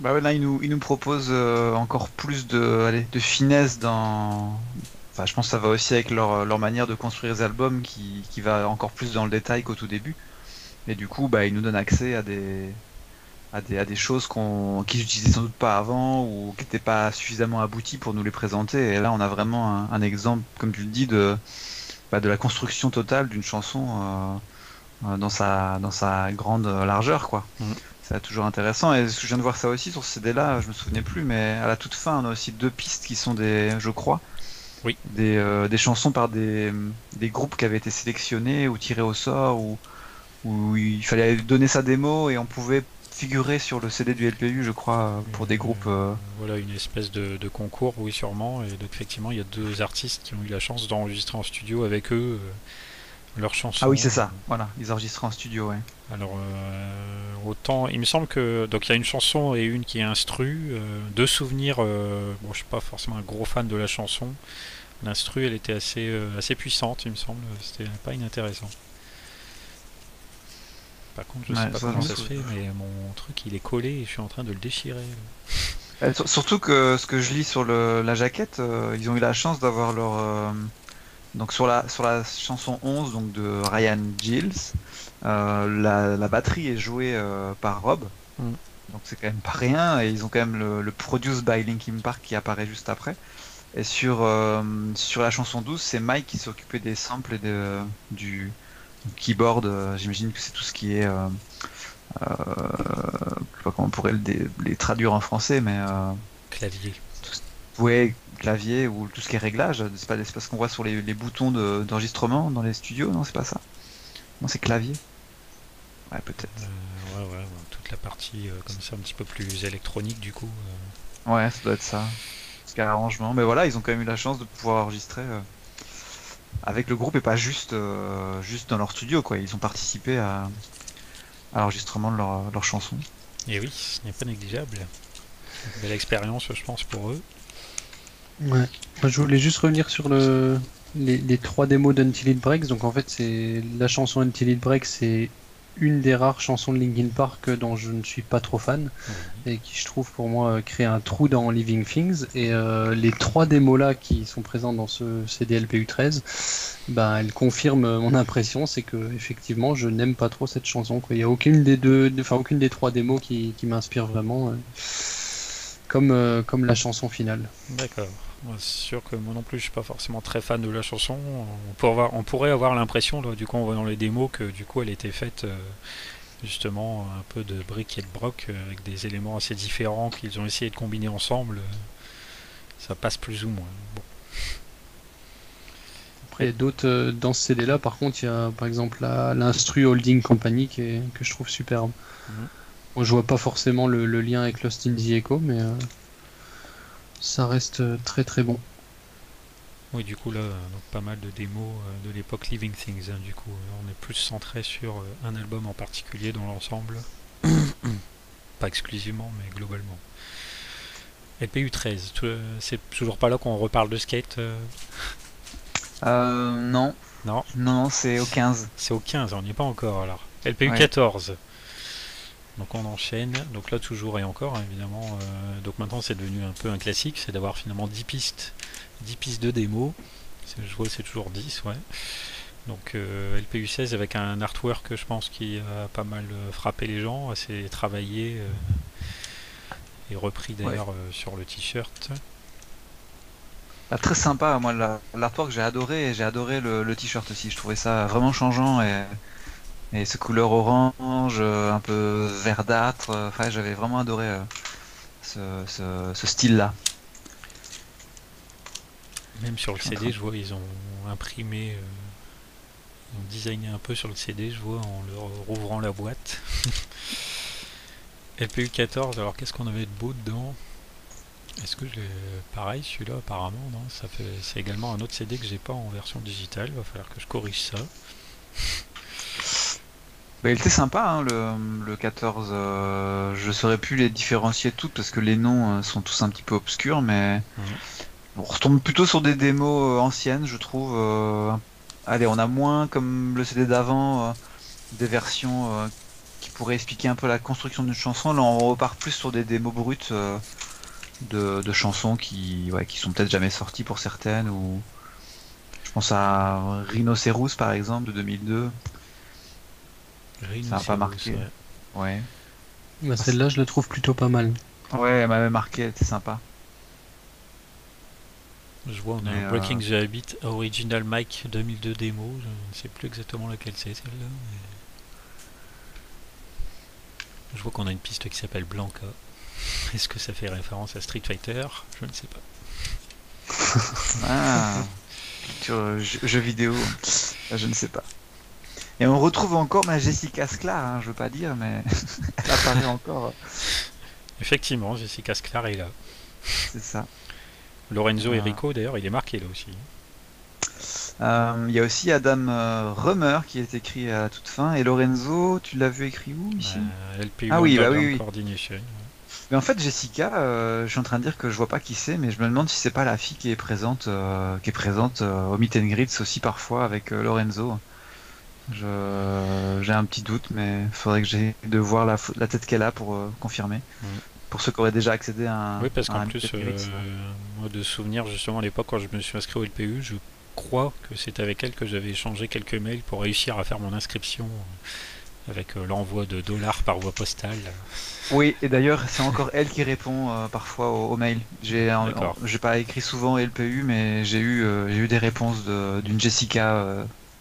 Bah ouais, là il nous propose encore plus de finesse dans... Enfin, je pense que ça va aussi avec leur manière de construire les albums qui va encore plus dans le détail qu'au tout début. Et du coup, bah, il nous donne accès à des choses qu'ils n'utilisaient sans doute pas avant, ou qui n'étaient pas suffisamment abouties pour nous les présenter. Et là, on a vraiment un exemple, comme tu le dis, de la construction totale d'une chanson dans sa grande largeur, quoi. Mmh. C'est toujours intéressant, et je viens de voir ça aussi sur ce CD là, je me souvenais plus, mais à la toute fin on a aussi 2 pistes qui sont des chansons par des groupes qui avaient été sélectionnés ou tirés au sort, ou il fallait donner sa démo et on pouvait figurer sur le CD du LPU, je crois, pour des groupes. Voilà, une espèce de concours, oui sûrement, et donc effectivement il y a 2 artistes qui ont eu la chance d'enregistrer en studio avec eux leurs chansons. Ah oui, c'est ça, voilà, ils enregistrent en studio, ouais. Alors, autant, il me semble que... Donc, il y a une chanson et une qui est instru. 2 souvenirs, bon, je ne suis pas forcément un gros fan de la chanson. L'instru, elle était assez puissante, il me semble. C'était pas inintéressant. Par contre, je ne sais pas comment ça se fait, mais mon truc, il est collé et je suis en train de le déchirer. Surtout que ce que je lis sur la jaquette, ils ont eu la chance d'avoir leur... Donc sur la chanson 11, donc de Ryan Gilles, la batterie est jouée par Rob, donc c'est quand même pas rien, et ils ont quand même le Produced by Linkin Park qui apparaît juste après. Et sur la chanson 12, c'est Mike qui s'est occupé des samples et du keyboard, j'imagine que c'est tout ce qui est... je sais pas comment on pourrait les traduire en français, mais... clavier. Ouais, clavier, ou tout ce qui est réglage, c'est pas ce qu'on voit sur les boutons d'enregistrement dans les studios, non, c'est pas ça. Non, c'est clavier. Ouais, peut-être. Ouais, toute la partie comme ça, un petit peu plus électronique du coup. Ouais, ça doit être ça. Parce qu'il y a arrangement, mais voilà, ils ont quand même eu la chance de pouvoir enregistrer avec le groupe et pas juste dans leur studio, quoi. Ils ont participé à l'enregistrement de leur chanson. Et oui, ce n'est pas négligeable. Belle expérience, je pense, pour eux. Ouais. Je voulais juste revenir sur les 3 démos d'Until It Breaks. Donc en fait, c'est la chanson Until It Breaks, c'est une des rares chansons de Linkin Park dont je ne suis pas trop fan, et qui, je trouve, pour moi, crée un trou dans Living Things. Et les 3 démos là qui sont présents dans ce CD LPU 13, bah, elles confirment mon impression, c'est que effectivement, je n'aime pas trop cette chanson, quoi. Il y a aucune des 3 démos qui m'inspire vraiment, comme la chanson finale. D'accord. C'est sûr que moi non plus je suis pas forcément très fan de la chanson. On pourrait avoir l'impression, du coup on voit dans les démos, que du coup elle était faite justement un peu de bric et de broc, avec des éléments assez différents qu'ils ont essayé de combiner ensemble. Ça passe plus ou moins. Bon. Après, il y a d'autres dans ce CD-là. Par contre, il y a par exemple l'Instru Holding Company que je trouve superbe. Mmh. Bon, je vois pas forcément le lien avec Lost in the Echo, mais ça reste très très bon. Oui, du coup, là, donc pas mal de démos de l'époque Living Things. Hein, du coup, on est plus centré sur un album en particulier dans l'ensemble. Pas exclusivement, mais globalement. LPU 13, c'est toujours pas là qu'on reparle de skate. Non, c'est au 15. C'est au 15, on n'y est pas encore alors. LPU 14. Donc on enchaîne, donc là toujours et encore évidemment. Donc maintenant c'est devenu un peu un classique, c'est d'avoir finalement 10 pistes de démo. Je vois c'est toujours 10, ouais. Donc LPU 16 avec un artwork je pense qui a pas mal frappé les gens, assez travaillé et repris d'ailleurs sur le t-shirt. Ah, très sympa, moi l'artwork j'ai adoré, et j'ai adoré le t-shirt aussi, je trouvais ça vraiment changeant et ces couleurs orange, un peu verdâtre, enfin j'avais vraiment adoré ce style-là. Même sur le CD, je vois ils ont imprimé, ils ont designé un peu sur le CD, je vois en leur rouvrant la boîte. LPU 14, alors qu'est-ce qu'on avait de beau dedans? Est-ce que je l'ai... Pareil, celui-là apparemment, non, ça fait... c'est également un autre CD que j'ai pas en version digitale, va falloir que je corrige ça. Bah, il était sympa hein, le 14, je saurais plus les différencier toutes parce que les noms sont tous un petit peu obscurs, mais on retombe plutôt sur des démos anciennes je trouve. Allez, on a moins comme le CD d'avant des versions qui pourraient expliquer un peu la construction d'une chanson, là on repart plus sur des démos brutes de chansons qui sont peut-être jamais sorties pour certaines, ou je pense à Rhinocéros par exemple de 2002. Ça n'a pas marqué. Ouais. Bah celle-là, je la trouve plutôt pas mal. Ouais, elle m'avait marqué, elle était sympa. Je vois, on a Breaking the Habit Original Mike 2002 démo. Je ne sais plus exactement laquelle c'est celle-là. Mais... Je vois qu'on a une piste qui s'appelle Blanca. Est-ce que ça fait référence à Street Fighter? Je ne sais pas. Ah, jeu vidéo, je ne sais pas. Et on retrouve encore ma Jessica Sklar, hein, je veux pas dire, mais elle apparaît encore. Effectivement, Jessica Sklar est là. C'est ça. Lorenzo Errico, d'ailleurs, il est marqué là aussi. Il y a aussi Adam Rumer qui est écrit à toute fin. Et Lorenzo, tu l'as vu écrit où ici? LPU oui. Coordination. Ouais. Mais en fait, Jessica, je suis en train de dire que je vois pas qui c'est, mais je me demande si c'est pas la fille qui est présente au Meet and Greets aussi parfois avec Lorenzo. J'ai un petit doute, mais il faudrait que j'aie de voir la tête qu'elle a pour confirmer. Oui. Pour ceux qui auraient déjà accédé à un... Oui, parce qu'en plus, moi de souvenir, justement, à l'époque, quand je me suis inscrit au LPU, je crois que c'est avec elle que j'avais échangé quelques mails pour réussir à faire mon inscription avec l'envoi de $ par voie postale. Oui, et d'ailleurs, c'est encore elle qui répond parfois aux mails. J'ai pas écrit souvent LPU, mais j'ai eu des réponses d'une Jessica...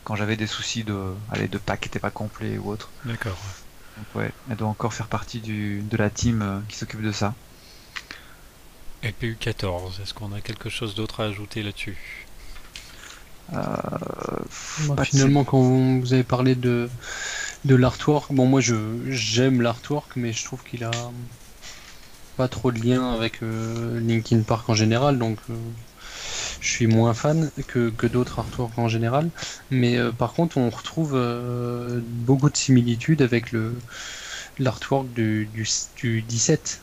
quand j'avais des soucis de pack qui n'était pas complet ou autre. D'accord. Donc ouais, elle doit encore faire partie de la team qui s'occupe de ça. LPU 14, est-ce qu'on a quelque chose d'autre à ajouter là-dessus? Finalement, quand vous avez parlé de l'artwork, bon moi j'aime l'artwork, mais je trouve qu'il a pas trop de lien avec Linkin Park en général, donc... Je suis moins fan que d'autres artworks en général, mais par contre on retrouve beaucoup de similitudes avec l'artwork du 17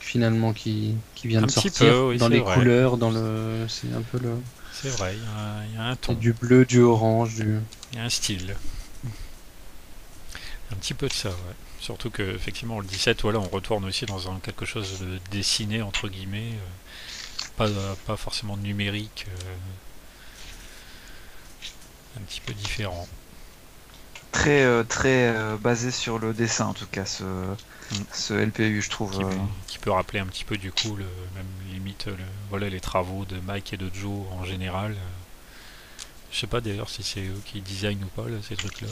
finalement qui vient de sortir, dans les couleurs, dans le... c'est un peu le... C'est vrai, il y a un ton. Du bleu, du orange, il y a un style. Un petit peu de ça, ouais. Surtout que effectivement le 17, voilà, on retourne aussi dans quelque chose de dessiné entre guillemets. Pas forcément numérique, un petit peu différent. Très basé sur le dessin en tout cas, ce LPU je trouve. Qui peut rappeler un petit peu du coup, même limite, voilà, les travaux de Mike et de Joe en général. Je sais pas d'ailleurs si c'est eux qui designent ou pas là, ces trucs là.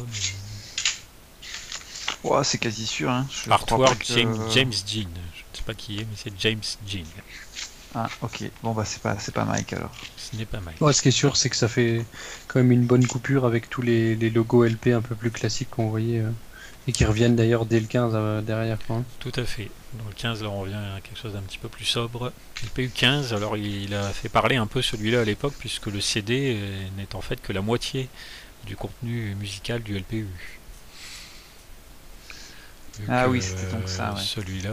Mais... Ouais, c'est quasi sûr. Hein. Artwork James Jean, je ne sais pas qui est, mais c'est James Jean. Ah, ok. Bon, bah, c'est pas Mike, alors. Ce n'est pas Mike. Ouais, ce qui est sûr, c'est que ça fait quand même une bonne coupure avec tous les logos LP un peu plus classiques qu'on voyait, et qui reviennent d'ailleurs dès le 15 derrière. Quoi. Tout à fait. Dans le 15, là, on revient à quelque chose d'un petit peu plus sobre. Le PU15, alors, il a fait parler un peu celui-là à l'époque, puisque le CD n'est en fait que la moitié du contenu musical du LPU. Ah oui, c'était donc ça. Ouais. Celui-là,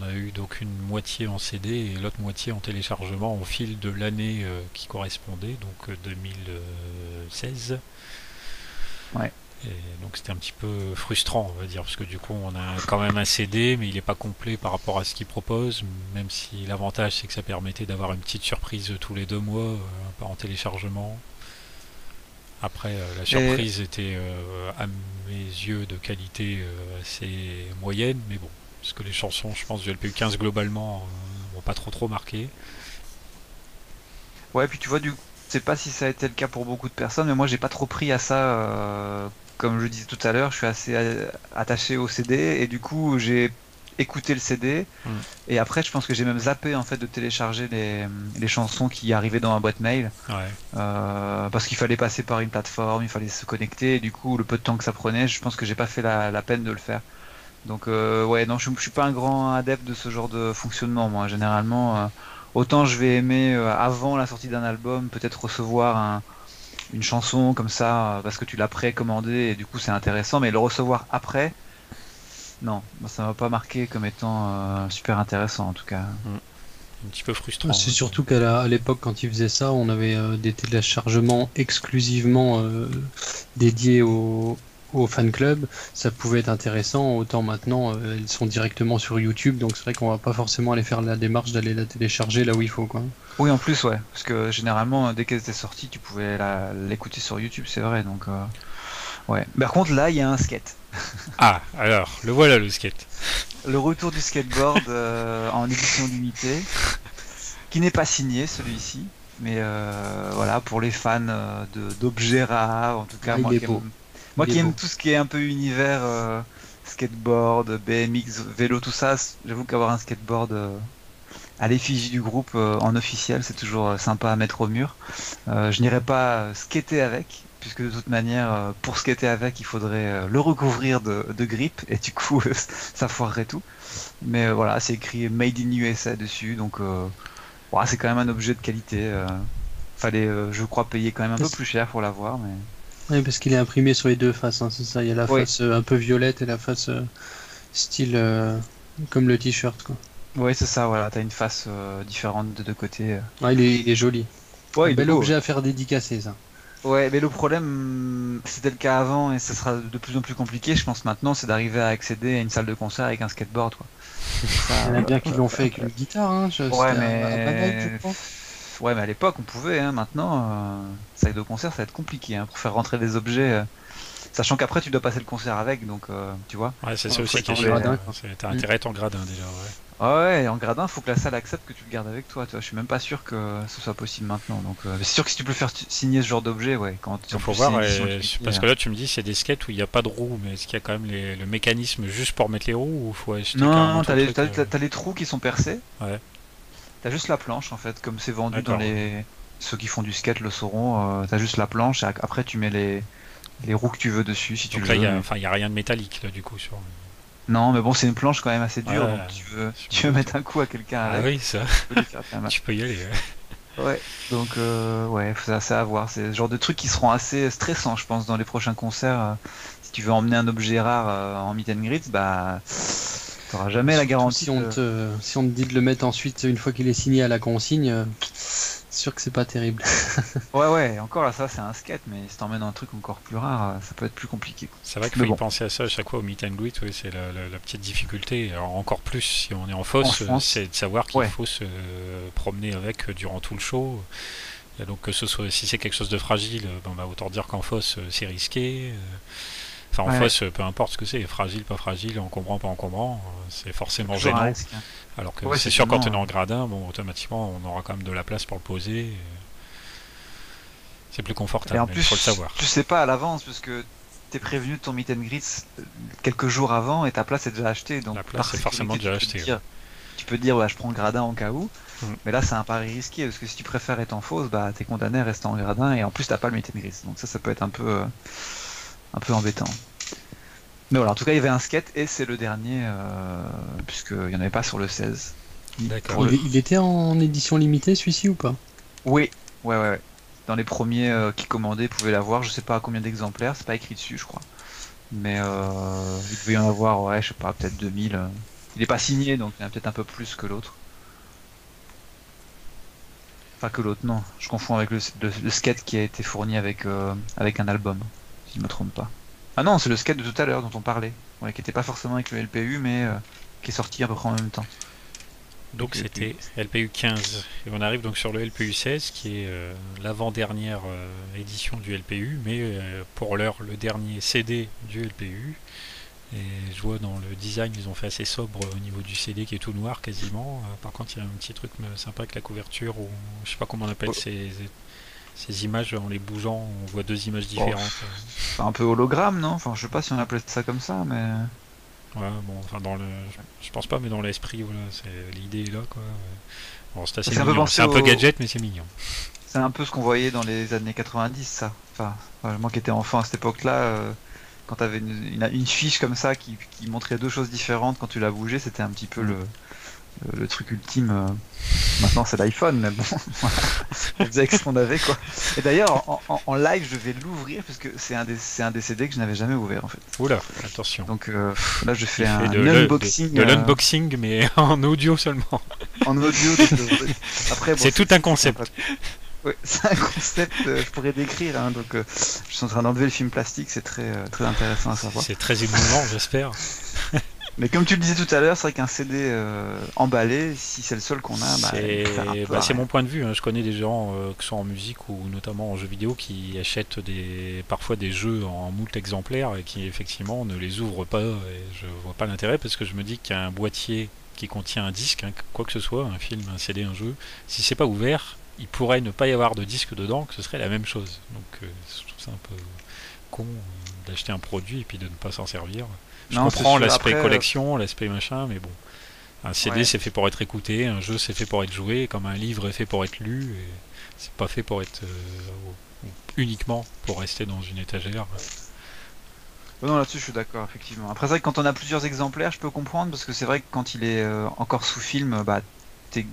on a eu donc une moitié en CD et l'autre moitié en téléchargement au fil de l'année qui correspondait, donc 2016. Ouais. Et donc c'était un petit peu frustrant, on va dire, parce que du coup on a quand même un CD, mais il n'est pas complet par rapport à ce qu'il propose, même si l'avantage c'est que ça permettait d'avoir une petite surprise tous les 2 mois, en téléchargement. Après, la surprise était, à mes yeux, de qualité assez moyenne, mais bon, parce que les chansons, je pense, du LPU15, globalement, m'ont pas trop marqué. Ouais, puis tu vois, je sais pas si ça a été le cas pour beaucoup de personnes, mais moi, j'ai pas trop pris à ça, comme je disais tout à l'heure, je suis assez attaché au CD, et du coup, j'ai écouté le CD, et après, je pense que j'ai même zappé, en fait, de télécharger les chansons qui arrivaient dans ma boîte mail. Ouais. Parce qu'il fallait passer par une plateforme, il fallait se connecter, et du coup, le peu de temps que ça prenait, je pense que j'ai pas fait la peine de le faire. Donc, ouais, non, je suis pas un grand adepte de ce genre de fonctionnement, moi. Généralement, autant je vais aimer, avant la sortie d'un album, peut-être recevoir une chanson comme ça, parce que tu l'as précommandée, et du coup, c'est intéressant, mais le recevoir après, non, ça m'a pas marqué comme étant super intéressant en tout cas. Un petit peu frustrant. C'est surtout qu'à l'époque quand ils faisaient ça, on avait des téléchargements exclusivement dédiés au fan club. Ça pouvait être intéressant, autant maintenant ils sont directement sur YouTube, donc c'est vrai qu'on va pas forcément aller faire la démarche d'aller la télécharger là où il faut, quoi. Oui, en plus, ouais, parce que généralement dès qu'elle était sortie, tu pouvais l'écouter sur YouTube, c'est vrai, donc... Ouais. Par contre, là, il y a un skate. Ah, alors, le voilà, le skate. Le retour du skateboard en édition limitée, qui n'est pas signé, celui-ci. Mais voilà, pour les fans d'objets rares, en tout cas, moi qui aime tout ce qui est un peu univers skateboard, BMX, vélo, tout ça, j'avoue qu'avoir un skateboard à l'effigie du groupe en officiel, c'est toujours sympa à mettre au mur. Je n'irai pas skater avec, puisque de toute manière, pour skater avec, il faudrait le recouvrir de grippe, et du coup, ça foirerait tout. Mais voilà, c'est écrit Made in USA dessus, donc ouais, c'est quand même un objet de qualité. Fallait, je crois, payer quand même un peu plus cher pour l'avoir. Mais... Oui, parce qu'il est imprimé sur les deux faces, hein, c'est ça. Il y a la face un peu violette et la face style comme le t-shirt, quoi. Oui, c'est ça, voilà, t'as une face différente de deux côtés. Ouais, il est joli. Ouais, un bel objet à faire dédicacer, ça. Ouais, mais le problème, c'était le cas avant et ça sera de plus en plus compliqué, je pense maintenant, c'est d'arriver à accéder à une salle de concert avec un skateboard, quoi. Ça, il y en a bien qui l'ont fait avec une guitare, hein. Ouais, mais à l'époque, on pouvait, hein. Maintenant, salle de concert, ça va être compliqué, hein, pour faire rentrer des objets, sachant qu'après, tu dois passer le concert avec, donc, tu vois. Ouais, c'est ça aussi qui est chiant. T'as intérêt en gradin, déjà, ouais. Ouais, en gradin, faut que la salle accepte que tu le gardes avec toi. Tu vois, je suis même pas sûr que ce soit possible maintenant. Donc, c'est sûr que si tu peux faire signer ce genre d'objet, ouais. Quand il faut voir, parce que là, tu me dis, c'est des skates où il n'y a pas de roues, mais est-ce qu'il y a quand même le mécanisme juste pour mettre les roues ou faut acheter? Non, t'as les trous qui sont percés. Ouais. T'as juste la planche en fait, comme c'est vendu dans les. Ceux qui font du skate le sauront. T'as juste la planche. Et après, tu mets les roues que tu veux dessus, si tu veux. Enfin, il n'y a rien de métallique là, du coup, sur. Non, mais bon, c'est une planche quand même assez dure, donc tu veux mettre un coup à quelqu'un avec. Ah oui, ça. Tu peux y aller. Ouais, donc ouais, ça à voir. C'est le genre de trucs qui seront assez stressants, je pense, dans les prochains concerts. Si tu veux emmener un objet rare en meet and greet, bah, t'auras jamais la garantie. Si on te dit de le mettre ensuite, une fois qu'il est signé à la consigne, c'est sûr que c'est pas terrible. ouais, encore là, ça c'est un skate, mais si t'emmènes un truc encore plus rare, ça peut être plus compliqué. C'est vrai qu'il faut y penser à ça à chaque fois au meet and greet, oui, c'est la petite difficulté. Alors, encore plus si on est en fosse, c'est de savoir qu'il faut se promener avec durant tout le show. Et donc, que ce soit si c'est quelque chose de fragile, autant dire qu'en fosse c'est risqué. Enfin, en fosse, peu importe ce que c'est, fragile, pas fragile, encombrant, pas encombrant, c'est forcément gênant. Risque, hein. Alors que c'est sûr, quand on est en gradin, bon, automatiquement, on aura quand même de la place pour le poser. C'est plus confortable, mais il faut le savoir. Tu sais pas à l'avance, parce que t'es prévenu de ton meet and greet quelques jours avant et ta place est déjà achetée. Donc la place est forcément déjà achetée. tu peux te dire, bah, je prends gradin en cas où. Mais là, c'est un pari risqué, parce que si tu préfères être en fausse, bah, t'es condamné à rester en gradin, et en plus, t'as pas le métier de grise. Donc ça, ça peut être un peu embêtant. Mais voilà, en tout cas, il y avait un skate, et c'est le dernier, puisqu'il n'y en avait pas sur le 16. D'accord. Il était en édition limitée, celui-ci, ou pas? Oui, ouais. Dans les premiers qui commandaient pouvaient l'avoir, je sais pas à combien d'exemplaires, c'est pas écrit dessus, je crois. Mais il devait y en avoir, ouais, je sais pas, peut-être 2000. Il est pas signé, donc il y en a peut-être un peu plus que l'autre. Enfin, que l'autre, non. Je confonds avec le skate qui a été fourni avec, avec un album, si je me trompe pas. Ah non, c'est le skate de tout à l'heure dont on parlait, ouais, qui était pas forcément avec le LPU, mais qui est sorti à peu près en même temps. Donc c'était LPU 15, et on arrive donc sur le LPU 16, qui est l'avant-dernière édition du LPU, mais pour l'heure le dernier CD du LPU. Et je vois dans le design, ils ont fait assez sobre au niveau du CD qui est tout noir quasiment. Par contre, il y a un petit truc sympa avec la couverture, où, je sais pas comment on appelle ces images, en les bougeant, on voit deux images différentes. Oh, un peu hologramme, non? Enfin, je sais pas si on appelle ça comme ça, mais... Ouais, bon, enfin dans le, je pense pas, mais dans l'esprit, voilà, c'est l'idée là, quoi. Bon, c'est assez mignon. C'est un peu gadget, mais c'est mignon. C'est un peu ce qu'on voyait dans les années 90, ça. Enfin, moi qui étais enfant à cette époque-là, quand t'avais une fiche comme ça qui montrait deux choses différentes quand tu la bougeais, c'était un petit peu le truc ultime. Maintenant, c'est l'iPhone, mais bon, on faisait ce qu'on avait, quoi. Et d'ailleurs, en live, je vais l'ouvrir, parce que c'est un des CD que je n'avais jamais ouvert, en fait. Oula, attention. Donc là, je fais un unboxing. De l'unboxing, mais en audio seulement. En audio. Après, bon, c'est tout un concept. Oui, c'est un concept, je pourrais décrire, hein, donc je suis en train d'enlever le film plastique, c'est très, très intéressant à savoir. C'est très émouvant, j'espère. Mais comme tu le disais tout à l'heure, c'est vrai qu'un CD emballé, si c'est le seul qu'on a, bah, c'est mon point de vue, hein. Je connais des gens que sont en musique ou notamment en jeux vidéo qui achètent parfois des jeux en moult exemplaires et qui effectivement ne les ouvrent pas, et je vois pas l'intérêt, parce que je me dis qu'un boîtier qui contient un disque, hein, quoi que ce soit, un film, un CD, un jeu, si c'est pas ouvert, il pourrait ne pas y avoir de disque dedans, que ce serait la même chose. Donc je trouve ça un peu con d'acheter un produit et puis de ne pas s'en servir. Je comprends l'aspect collection, l'aspect machin, mais bon, un CD c'est fait pour être écouté, un jeu c'est fait pour être joué, comme un livre est fait pour être lu, et c'est pas fait pour être uniquement pour rester dans une étagère. Oh non, là-dessus je suis d'accord, effectivement. Après, c'est vrai que quand on a plusieurs exemplaires, je peux comprendre, parce que c'est vrai que quand il est encore sous film, bah,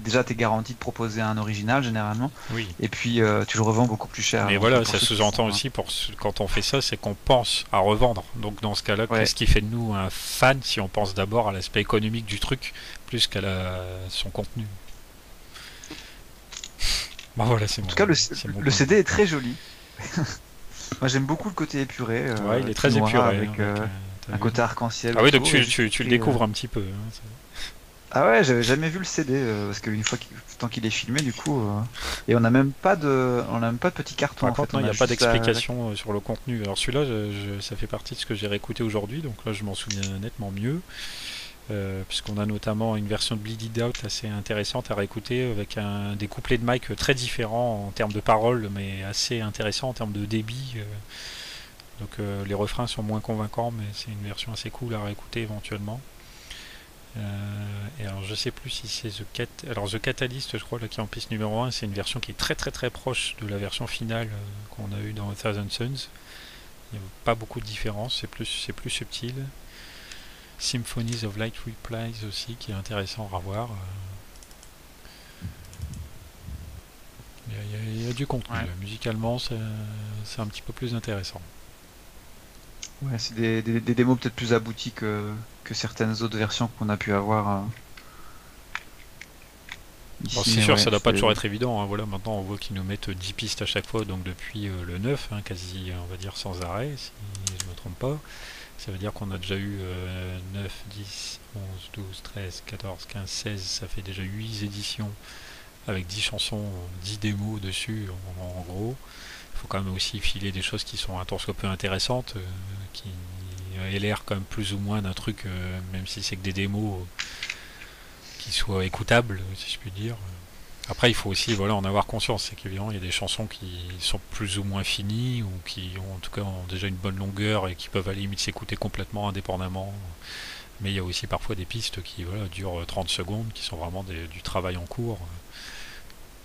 déjà t'es garanti de proposer un original généralement, oui. Et puis tu le revends beaucoup plus cher, mais voilà, ça sous-entend aussi quand on fait ça, c'est qu'on pense à revendre, donc dans ce cas là qu'est-ce qui fait de nous un fan si on pense d'abord à l'aspect économique du truc plus qu'à son contenu? Bah voilà, c'est en tout cas le CD est très joli. Moi j'aime beaucoup le côté épuré, il est très épuré avec un côté arc-en-ciel. Ah oui, donc tu le découvres un petit peu, hein, ça... Ah ouais, j'avais jamais vu le CD, parce qu'une fois tant qu'il est filmé, du coup, et on n'a même pas de, petit carton. Par contre, il n'y a pas d'explication sur le contenu. Alors celui-là, ça fait partie de ce que j'ai réécouté aujourd'hui, donc là je m'en souviens nettement mieux, puisqu'on a notamment une version de Bleed It Out assez intéressante à réécouter, avec des couplets de Mike très différents en termes de paroles, mais assez intéressants en termes de débit. Donc les refrains sont moins convaincants, mais c'est une version assez cool à réécouter éventuellement. Et alors je sais plus si c'est The Catalyst, je crois, là, qui est en piste numéro 1, c'est une version qui est très très très proche de la version finale qu'on a eu dans A Thousand Suns. Il n'y a pas beaucoup de différence, c'est plus subtil. Symphonies of Light Replies aussi, qui est intéressant à revoir. Il y a du contenu, ouais. Musicalement c'est un petit peu plus intéressant. Ouais, c'est des démos peut-être plus abouties que certaines autres versions qu'on a pu avoir. Bon, c'est sûr, ça doit pas toujours être évident, hein. Voilà, maintenant on voit qu'ils nous mettent 10 pistes à chaque fois, donc depuis le 9, hein, quasi, on va dire, sans arrêt, si je me trompe pas. Ça veut dire qu'on a déjà eu 9, 10, 11, 12, 13, 14, 15, 16, ça fait déjà 8 éditions avec 10 chansons, 10 démos dessus, en gros. Faut quand même aussi filer des choses qui sont un tant soit peu intéressantes, qui aient l'air quand même plus ou moins d'un truc, même si c'est que des démos, qui soient écoutables, si je puis dire. Après, il faut aussi, voilà, en avoir conscience, c'est qu'évidemment il y a des chansons qui sont plus ou moins finies, ou qui ont déjà une bonne longueur et qui peuvent à la limite s'écouter complètement indépendamment mais il y a aussi parfois des pistes qui voilà, durent 30 secondes, qui sont vraiment du travail en cours,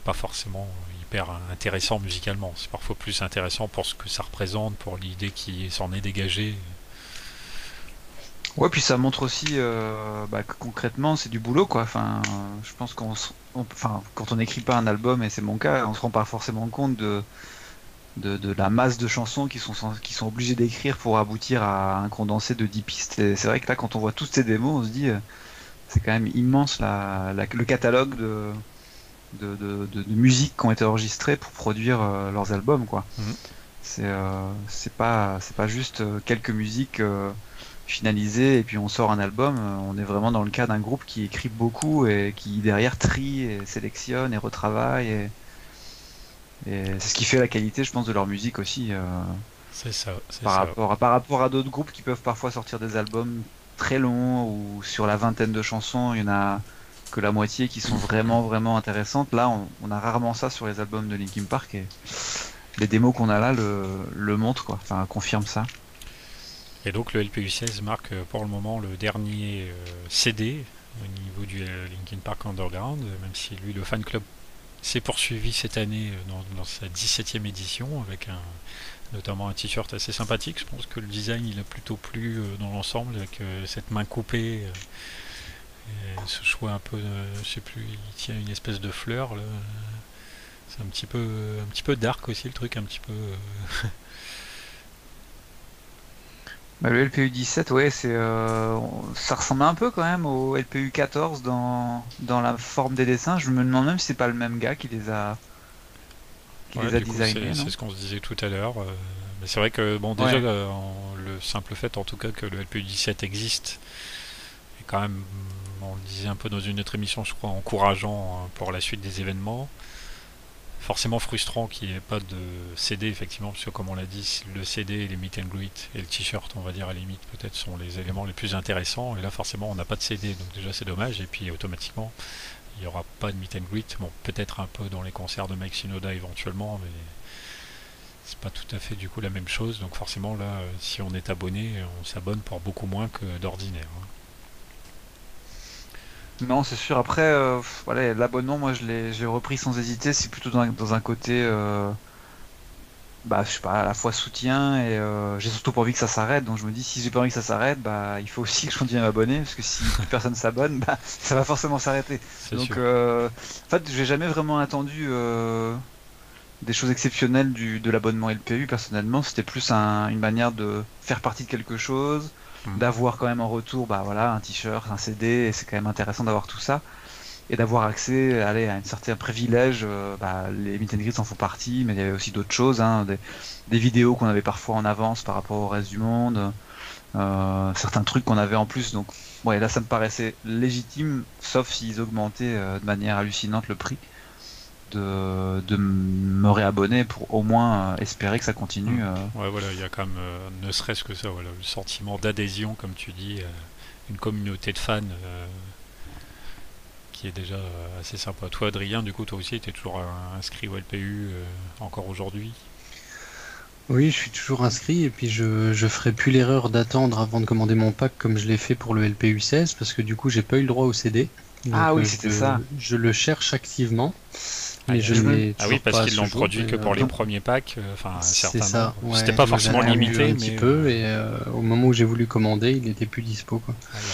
pas forcément hyper intéressant musicalement. C'est parfois plus intéressant pour ce que ça représente, pour l'idée qui s'en est dégagée. Ouais, puis ça montre aussi que concrètement c'est du boulot quoi. Enfin, je pense quand on n'écrit pas un album, et c'est mon cas, on se rend pas forcément compte de la masse de chansons qui sont obligés d'écrire pour aboutir à un condensé de 10 pistes. Et c'est vrai que là, quand on voit toutes ces démos, on se dit c'est quand même immense le catalogue de musique qui ont été enregistrées pour produire leurs albums quoi. Mmh. C'est pas juste quelques musiques finalisé et puis on sort un album. On est vraiment dans le cas d'un groupe qui écrit beaucoup et qui derrière trie et sélectionne et retravaille et c'est ce qui fait la qualité je pense de leur musique aussi par rapport à d'autres groupes qui peuvent parfois sortir des albums très longs où sur la vingtaine de chansons il y en a que la moitié qui sont vraiment intéressantes. Là on a rarement ça sur les albums de Linkin Park et les démos qu'on a là le montrent quoi, enfin confirme ça. Et donc le LPU16 marque pour le moment le dernier CD au niveau du Linkin Park Underground, même si lui le fan club s'est poursuivi cette année dans sa 17e édition avec notamment un t-shirt assez sympathique. Je pense que le design il a plutôt plu dans l'ensemble avec cette main coupée, et ce choix un peu, je sais plus, il tient une espèce de fleur. Là. C'est un petit peu dark aussi le truc, un petit peu. Bah, le LPU-17, ouais, ça ressemble un peu quand même au LPU-14 dans la forme des dessins. Je me demande même si c'est pas le même gars qui les a designés. C'est ce qu'on se disait tout à l'heure. Mais c'est vrai que bon, déjà le simple fait, en tout cas, que le LPU-17 existe est quand même, on le disait un peu dans une autre émission, je crois, encourageant pour la suite des événements. Forcément frustrant qu'il n'y ait pas de CD effectivement, parce que comme on l'a dit, le CD, les meet and greet et le t-shirt on va dire à la limite peut-être sont les éléments les plus intéressants, et là forcément on n'a pas de CD, donc déjà c'est dommage, et puis automatiquement il n'y aura pas de meet and greet, bon peut-être un peu dans les concerts de Mike Shinoda éventuellement, mais c'est pas tout à fait du coup la même chose, donc forcément là si on est abonné, on s'abonne pour beaucoup moins que d'ordinaire. Non, c'est sûr. Après, voilà, l'abonnement, moi, je l'ai repris sans hésiter. C'est plutôt dans un côté, je sais pas, à la fois soutien et j'ai surtout pas envie que ça s'arrête. Donc je me dis, si j'ai pas envie que ça s'arrête, il faut aussi que je continue à m'abonner parce que si personne s'abonne, ça va forcément s'arrêter. Donc, en fait, j'ai jamais vraiment attendu des choses exceptionnelles de l'abonnement LPU. Personnellement, c'était plus une manière de faire partie de quelque chose. D'avoir quand même en retour un t-shirt, un CD, et c'est quand même intéressant d'avoir tout ça et d'avoir accès à un certain privilège. Les meet and greets en font partie, mais il y avait aussi d'autres choses, hein, des vidéos qu'on avait parfois en avance par rapport au reste du monde, certains trucs qu'on avait en plus, donc ouais, là ça me paraissait légitime, sauf s'ils augmentaient de manière hallucinante le prix, de me réabonner pour au moins espérer que ça continue. Ouais, voilà, il y a quand même, ne serait-ce que ça, voilà, le sentiment d'adhésion, comme tu dis, une communauté de fans qui est déjà assez sympa. Toi, Adrien, du coup, toi aussi, tu es toujours inscrit au LPU encore aujourd'hui? Oui, je suis toujours inscrit, et puis je ferai plus l'erreur d'attendre avant de commander mon pack comme je l'ai fait pour le LPU 16, parce que du coup, j'ai pas eu le droit au CD. Donc, ah oui, c'était ça. Je le cherche activement. Mais oui, parce qu'ils l'ont produit que pour les premiers packs. Enfin, c'est ça. Ouais, c'était pas forcément limité, un petit peu. Et au moment où j'ai voulu commander, il n'était plus dispo, quoi. Ah, là, là.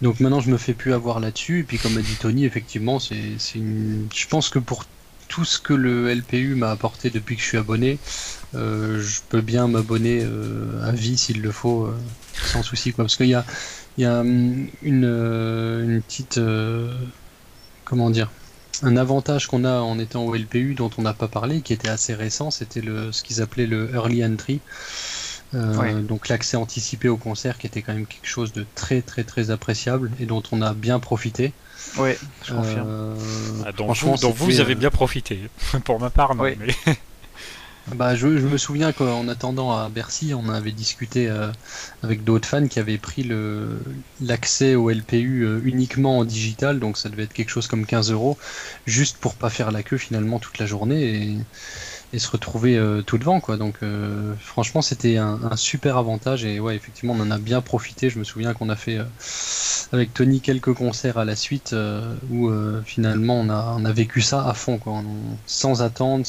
Donc maintenant, je me fais plus avoir là-dessus. Et puis, comme a dit Tony, effectivement, je pense que pour tout ce que le LPU m'a apporté depuis que je suis abonné, je peux bien m'abonner à vie s'il le faut, sans souci, quoi. Parce qu'il y a une petite un avantage qu'on a en étant au LPU dont on n'a pas parlé, qui était assez récent, c'était ce qu'ils appelaient le early entry, donc l'accès anticipé au concert, qui était quand même quelque chose de très appréciable et dont on a bien profité. Oui, je confirme. Vous avez bien profité. Pour ma part, non. Oui. Mais... je me souviens qu'en attendant à Bercy, on avait discuté avec d'autres fans qui avaient pris l'accès au LPU uniquement en digital, donc ça devait être quelque chose comme 15 euros, juste pour pas faire la queue finalement toute la journée. et se retrouver tout devant, quoi. Donc franchement c'était un super avantage, et ouais, effectivement on en a bien profité. Je me souviens qu'on a fait avec Tony quelques concerts à la suite où finalement on a vécu ça à fond, quoi. Sans attendre,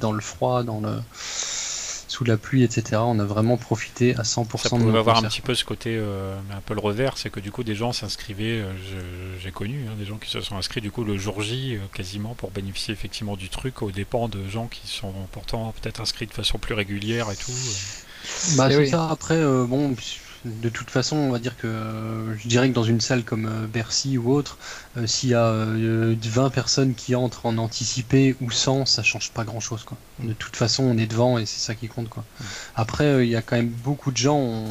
dans le froid, sous la pluie, etc. On a vraiment profité à 100% ça de nos avoir concerts. Un petit peu ce côté, un peu le revers, c'est que du coup des gens s'inscrivaient, j'ai connu des gens qui se sont inscrits du coup le jour J quasiment pour bénéficier effectivement du truc aux dépens de gens qui sont pourtant peut-être inscrits de façon plus régulière et tout. Bah et c'est oui. Ça, après bon... De toute façon, on va dire que je dirais que dans une salle comme Bercy ou autre, s'il y a 20 personnes qui entrent en anticipé ou 100, ça change pas grand chose, quoi. De toute façon, on est devant et c'est ça qui compte, quoi. Après, il y a quand même beaucoup de gens,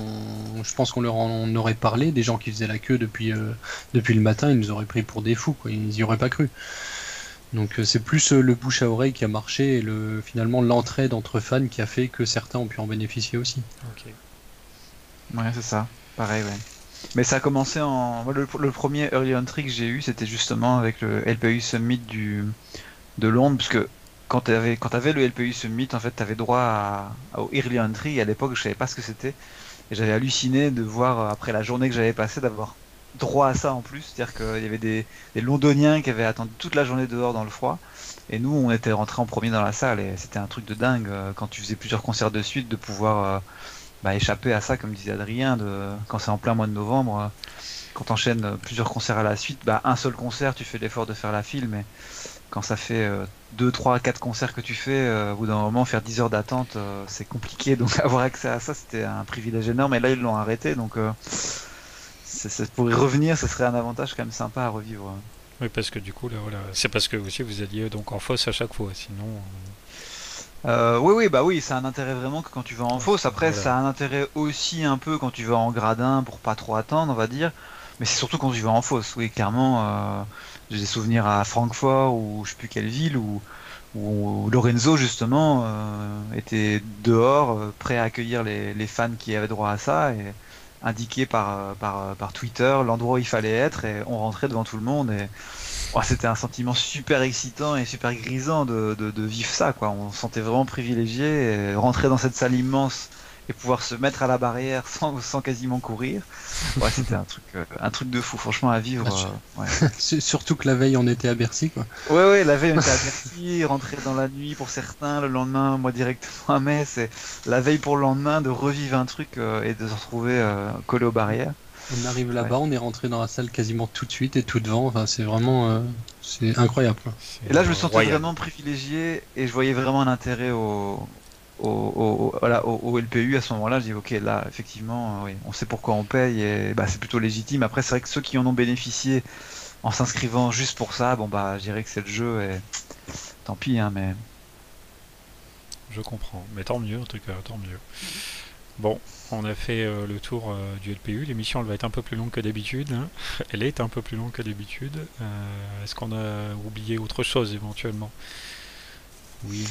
je pense qu'on leur en aurait parlé, des gens qui faisaient la queue depuis le matin, ils nous auraient pris pour des fous, quoi. Ils n'y auraient pas cru. Donc c'est plus le bouche à oreille qui a marché et finalement l'entraide entre fans qui a fait que certains ont pu en bénéficier aussi. Ok. Ouais, c'est ça, pareil, ouais. Mais ça a commencé en... Le premier early entry que j'ai eu, c'était justement avec le LPU Summit de Londres, parce que quand t'avais le LPU Summit, en fait, t'avais droit au early entry, et à l'époque, je savais pas ce que c'était, et j'avais halluciné de voir, après la journée que j'avais passée, d'avoir droit à ça en plus, c'est-à-dire qu'il y avait des Londoniens qui avaient attendu toute la journée dehors dans le froid, et nous, on était rentrés en premier dans la salle, et c'était un truc de dingue, quand tu faisais plusieurs concerts de suite, de pouvoir... échapper à ça, comme disait Adrien, quand c'est en plein mois de novembre, quand t'enchaînes plusieurs concerts à la suite, un seul concert, tu fais l'effort de faire la file, mais quand ça fait 2, 3, 4 concerts que tu fais, au bout d'un moment, faire 10 heures d'attente, c'est compliqué, donc avoir accès à ça, c'était un privilège énorme, et là, ils l'ont arrêté, donc pour y revenir, ce serait un avantage quand même sympa à revivre. Oui, parce que du coup, là, voilà, c'est parce que aussi, vous alliez donc en fosse à chaque fois, sinon... Oui, ça a un intérêt vraiment que quand tu vas en fosse. Après, voilà. Ça a un intérêt aussi un peu quand tu vas en gradin pour pas trop attendre, on va dire. Mais c'est surtout quand tu vas en fosse. Oui, clairement, j'ai des souvenirs à Francfort ou je sais plus quelle ville où Lorenzo justement était dehors, prêt à accueillir les fans qui avaient droit à ça et indiqué par Twitter l'endroit où il fallait être et on rentrait devant tout le monde et c'était un sentiment super excitant et super grisant de vivre ça, quoi. On se sentait vraiment privilégié et rentrer dans cette salle immense et pouvoir se mettre à la barrière sans quasiment courir, c'était un truc de fou, franchement, à vivre. Surtout que la veille on était à Bercy, quoi. Ouais, la veille on était à Bercy, rentrer dans la nuit pour certains, le lendemain moi directement à Metz, et la veille pour le lendemain de revivre un truc et de se retrouver collé aux barrières. On arrive là-bas, on est rentré dans la salle quasiment tout de suite et tout devant, c'est vraiment c'est incroyable. Et là je me sentais vraiment privilégié et je voyais vraiment un intérêt au LPU à ce moment-là. Je dis ok, là effectivement on sait pourquoi on paye et c'est plutôt légitime. Après c'est vrai que ceux qui en ont bénéficié en s'inscrivant juste pour ça, je dirais que c'est le jeu et tant pis, mais je comprends, mais tant mieux en tout cas, tant mieux. Bon, on a fait le tour du LPU. L'émission elle va être un peu plus longue que d'habitude. Elle est un peu plus longue que d'habitude. Est-ce qu'on a oublié autre chose éventuellement? Oui,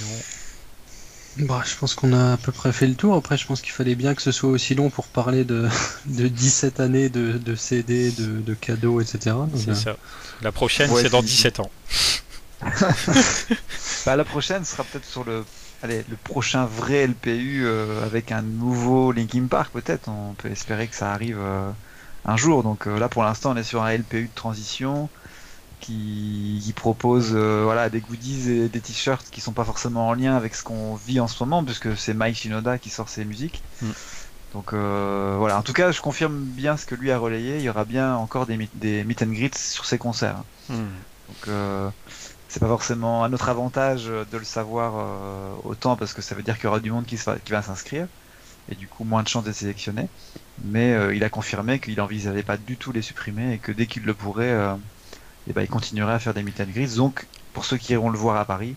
non. Je pense qu'on a à peu près fait le tour. Après, je pense qu'il fallait bien que ce soit aussi long pour parler de 17 années de CD, de cadeaux, etc. Donc, c'est ça. La prochaine, c'est dans 17 ans. La prochaine sera peut-être sur le prochain vrai LPU avec un nouveau Linkin Park, peut-être. On peut espérer que ça arrive un jour. Donc là, pour l'instant, on est sur un LPU de transition qui propose des goodies et des t-shirts qui sont pas forcément en lien avec ce qu'on vit en ce moment, puisque c'est Mike Shinoda qui sort ses musiques. Donc en tout cas, je confirme bien ce que lui a relayé. Il y aura bien encore des meet and greets sur ses concerts. Donc... c'est pas forcément à notre avantage de le savoir autant, parce que ça veut dire qu'il y aura du monde qui va s'inscrire et du coup moins de chances de sélectionner, mais il a confirmé qu'il n'envisageait pas du tout les supprimer et que dès qu'il le pourrait il continuerait à faire des meet and greets. Donc pour ceux qui iront le voir à Paris,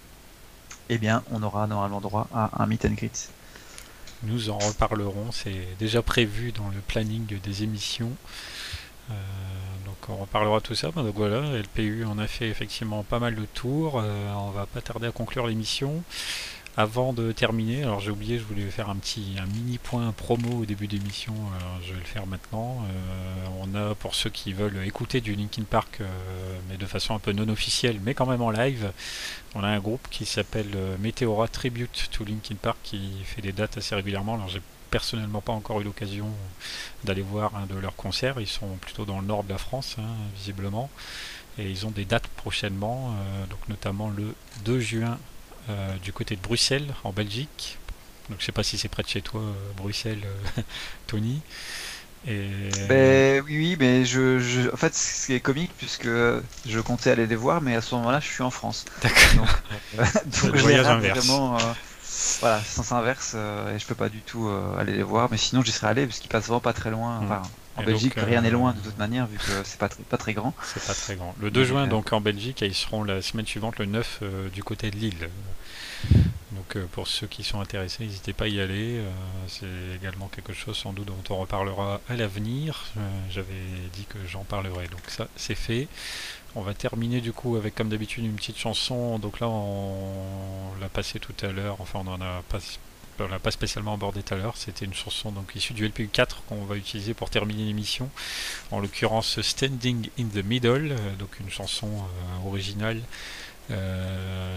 on aura normalement droit à un meet and greet. Nous en reparlerons, c'est déjà prévu dans le planning des émissions. On reparlera tout ça. Donc voilà, LPU, on a fait effectivement pas mal de tours. On va pas tarder à conclure l'émission. Avant de terminer, alors j'ai oublié, je voulais faire un mini point promo au début d'émission, alors je vais le faire maintenant. On a, pour ceux qui veulent écouter du Linkin Park, mais de façon un peu non officielle, mais quand même en live, on a un groupe qui s'appelle Meteora Tribute to Linkin Park, qui fait des dates assez régulièrement. Alors j'ai personnellement pas encore eu l'occasion d'aller voir un de leurs concerts, ils sont plutôt dans le nord de la France, hein, visiblement, et ils ont des dates prochainement, donc notamment le 2 juin du côté de Bruxelles en Belgique, donc je sais pas si c'est près de chez toi Bruxelles, Tony. Et... Ben, oui, mais je en fait ce qui est comique, puisque je comptais aller les voir, mais à ce moment-là je suis en France. D'accord. Donc voyage inverse. Vraiment, voilà, sens inverse, et je peux pas du tout aller les voir, mais sinon j'y serais allé parce qu'ils passent vraiment pas très loin. Enfin, en et Belgique, donc, rien n'est loin de toute manière, vu que c'est pas très grand. C'est pas très grand. Le 2 juin, donc en Belgique, et ils seront la semaine suivante, le 9, du côté de Lille. Donc pour ceux qui sont intéressés, n'hésitez pas à y aller. C'est également quelque chose sans doute dont on reparlera à l'avenir. J'avais dit que j'en parlerai, donc ça c'est fait. On va terminer du coup avec, comme d'habitude, une petite chanson. Donc là on l'a passée tout à l'heure, enfin on l'a pas spécialement abordé tout à l'heure, c'était une chanson donc issue du LP4 qu'on va utiliser pour terminer l'émission, en l'occurrence Standing In The Middle, donc une chanson originale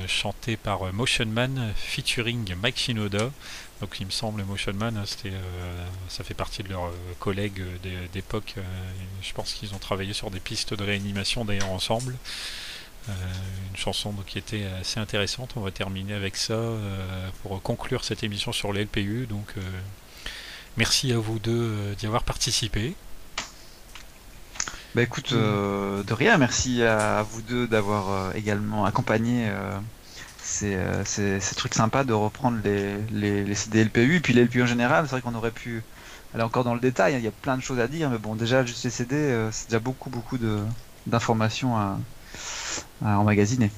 chantée par Motion Man featuring Mike Shinoda. Donc il me semble Motion Man, hein, ça fait partie de leurs collègues d'époque, je pense qu'ils ont travaillé sur des pistes de réanimation d'ailleurs ensemble. Une chanson donc, qui était assez intéressante, on va terminer avec ça pour conclure cette émission sur les LPU. Donc merci à vous deux d'y avoir participé. Bah écoute, de rien, merci à vous deux d'avoir également accompagné ces trucs sympas de reprendre les CD LPU, et puis les LPU en général. C'est vrai qu'on aurait pu aller encore dans le détail, il y a plein de choses à dire, mais bon, déjà juste les CD, c'est déjà beaucoup d'informations à emmagasiner.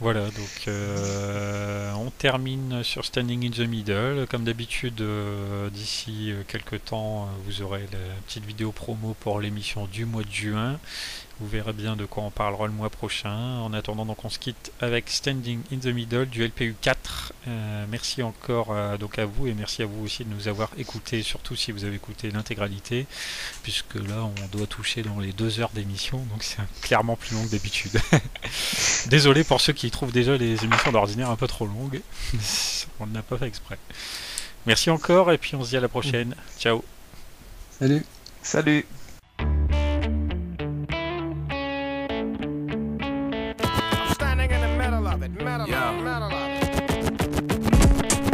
Voilà, donc on termine sur Standing in the Middle. Comme d'habitude, d'ici quelques temps, vous aurez la petite vidéo promo pour l'émission du mois de juin. Vous verrez bien de quoi on parlera le mois prochain. En attendant, donc on se quitte avec Standing in the Middle du LPU4. Merci encore donc à vous, et merci à vous aussi de nous avoir écoutés, surtout si vous avez écouté l'intégralité, puisque là on doit toucher dans les 2 heures d'émission, donc c'est clairement plus long que d'habitude. Désolé pour ceux qui trouvent déjà les émissions d'ordinaire un peu trop longues, on n'a pas fait exprès. Merci encore, et puis on se dit à la prochaine. Ciao. Salut. Salut.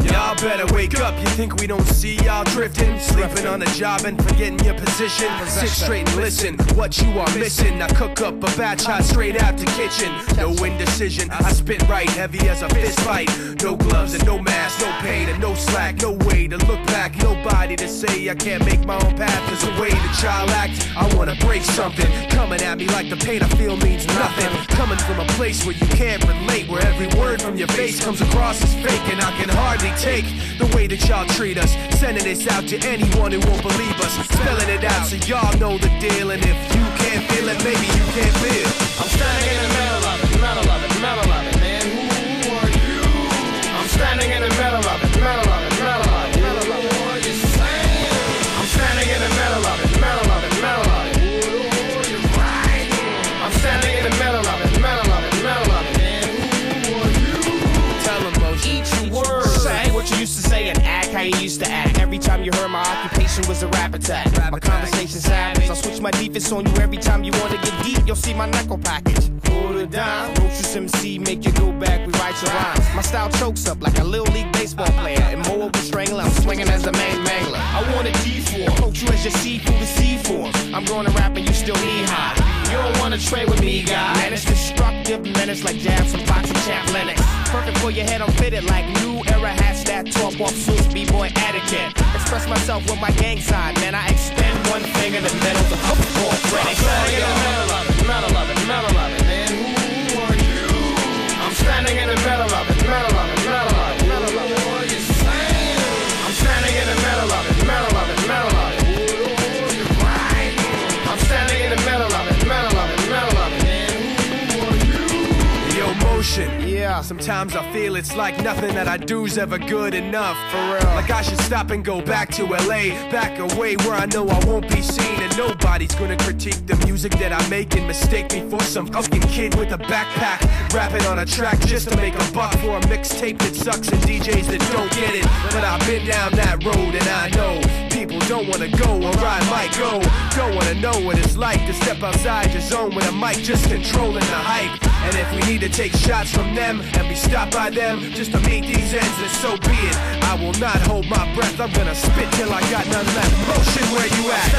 Y'all better wake up, you think we don't see y'all drifting, sleeping on a job and forgetting your position. Sit straight and listen, what you are missing. I cook up a batch hot straight out the kitchen. No indecision, I spit right, heavy as a fist fight. No gloves and no mask, no pain and no slack. No way to look back, nobody to say I can't make my own path. There's a way the child act, I wanna break something. Coming at me like the pain I feel means nothing. Coming from a place where you can't relate, where every word from your face comes across as fake, and I can hardly take the way that y'all treat us. Sending this out to anyone who won't believe us. Spelling it out so y'all know the deal, and if you can't feel it, maybe you can't live. I'm standing in the middle of it, middle of it, middle of it, man. Who are you? I'm standing in the middle of it, middle of it, middle of it, middle of it. Who are you saying? I'm standing in the middle of it, middle of it, middle of it. Who are you writing? I'm standing in the middle of it, middle of it, middle of it, man. Who are you? Tell them, eat your word. Say what you used to say and act how you used to act. Every time you heard my occupation was a rap attack. My conversation savage, I'll switch my defense on you every time you want to get deep. You'll see my knuckle package. Cool it down, Roaches MC make you go back, we write your rhymes. My style chokes up like a little league baseball player, and more of a strangler, I'm swinging as the main mangler. I want a D4, coach you as your C through the C form. I'm growing and rapping, you still knee high. You don't want to trade with me, guy. Man, it's destructive menace like jabs from Foxy Champ Lennox. Perfect for your head, I'm fitted like new era hats that talk off suits, b-boy etiquette. Express myself with my gang side, man. I extend one finger to metal the football credit. I'm standing in the middle of it, middle of it, middle of it, man. Who are you? I'm standing in the middle of it, middle of it, middle of it, middle of it. Who are you saying? I'm standing in the middle of it, middle of it, middle of it. Who are you writing? I'm standing in the middle of it, middle of it, middle of it, man. Who are you? Yo, Motion. Yeah. out. Sometimes I feel it's like nothing that I do's ever good enough, for real. Like I should stop and go back to LA, back away where I know I won't be seen, and nobody's gonna critique the music that I make and mistake me for some fucking kid with a backpack rapping on a track just to make a buck for a mixtape that sucks and DJs that don't get it. But I've been down that road and I know people don't wanna go or I might go. Don't wanna know what it's like to step outside your zone with a mic just controlling the hype. And if we need to take shots from them and be stopped by them just to meet these ends, then so be it. I will not hold my breath, I'm gonna spit till I got none left. Motion, where you at?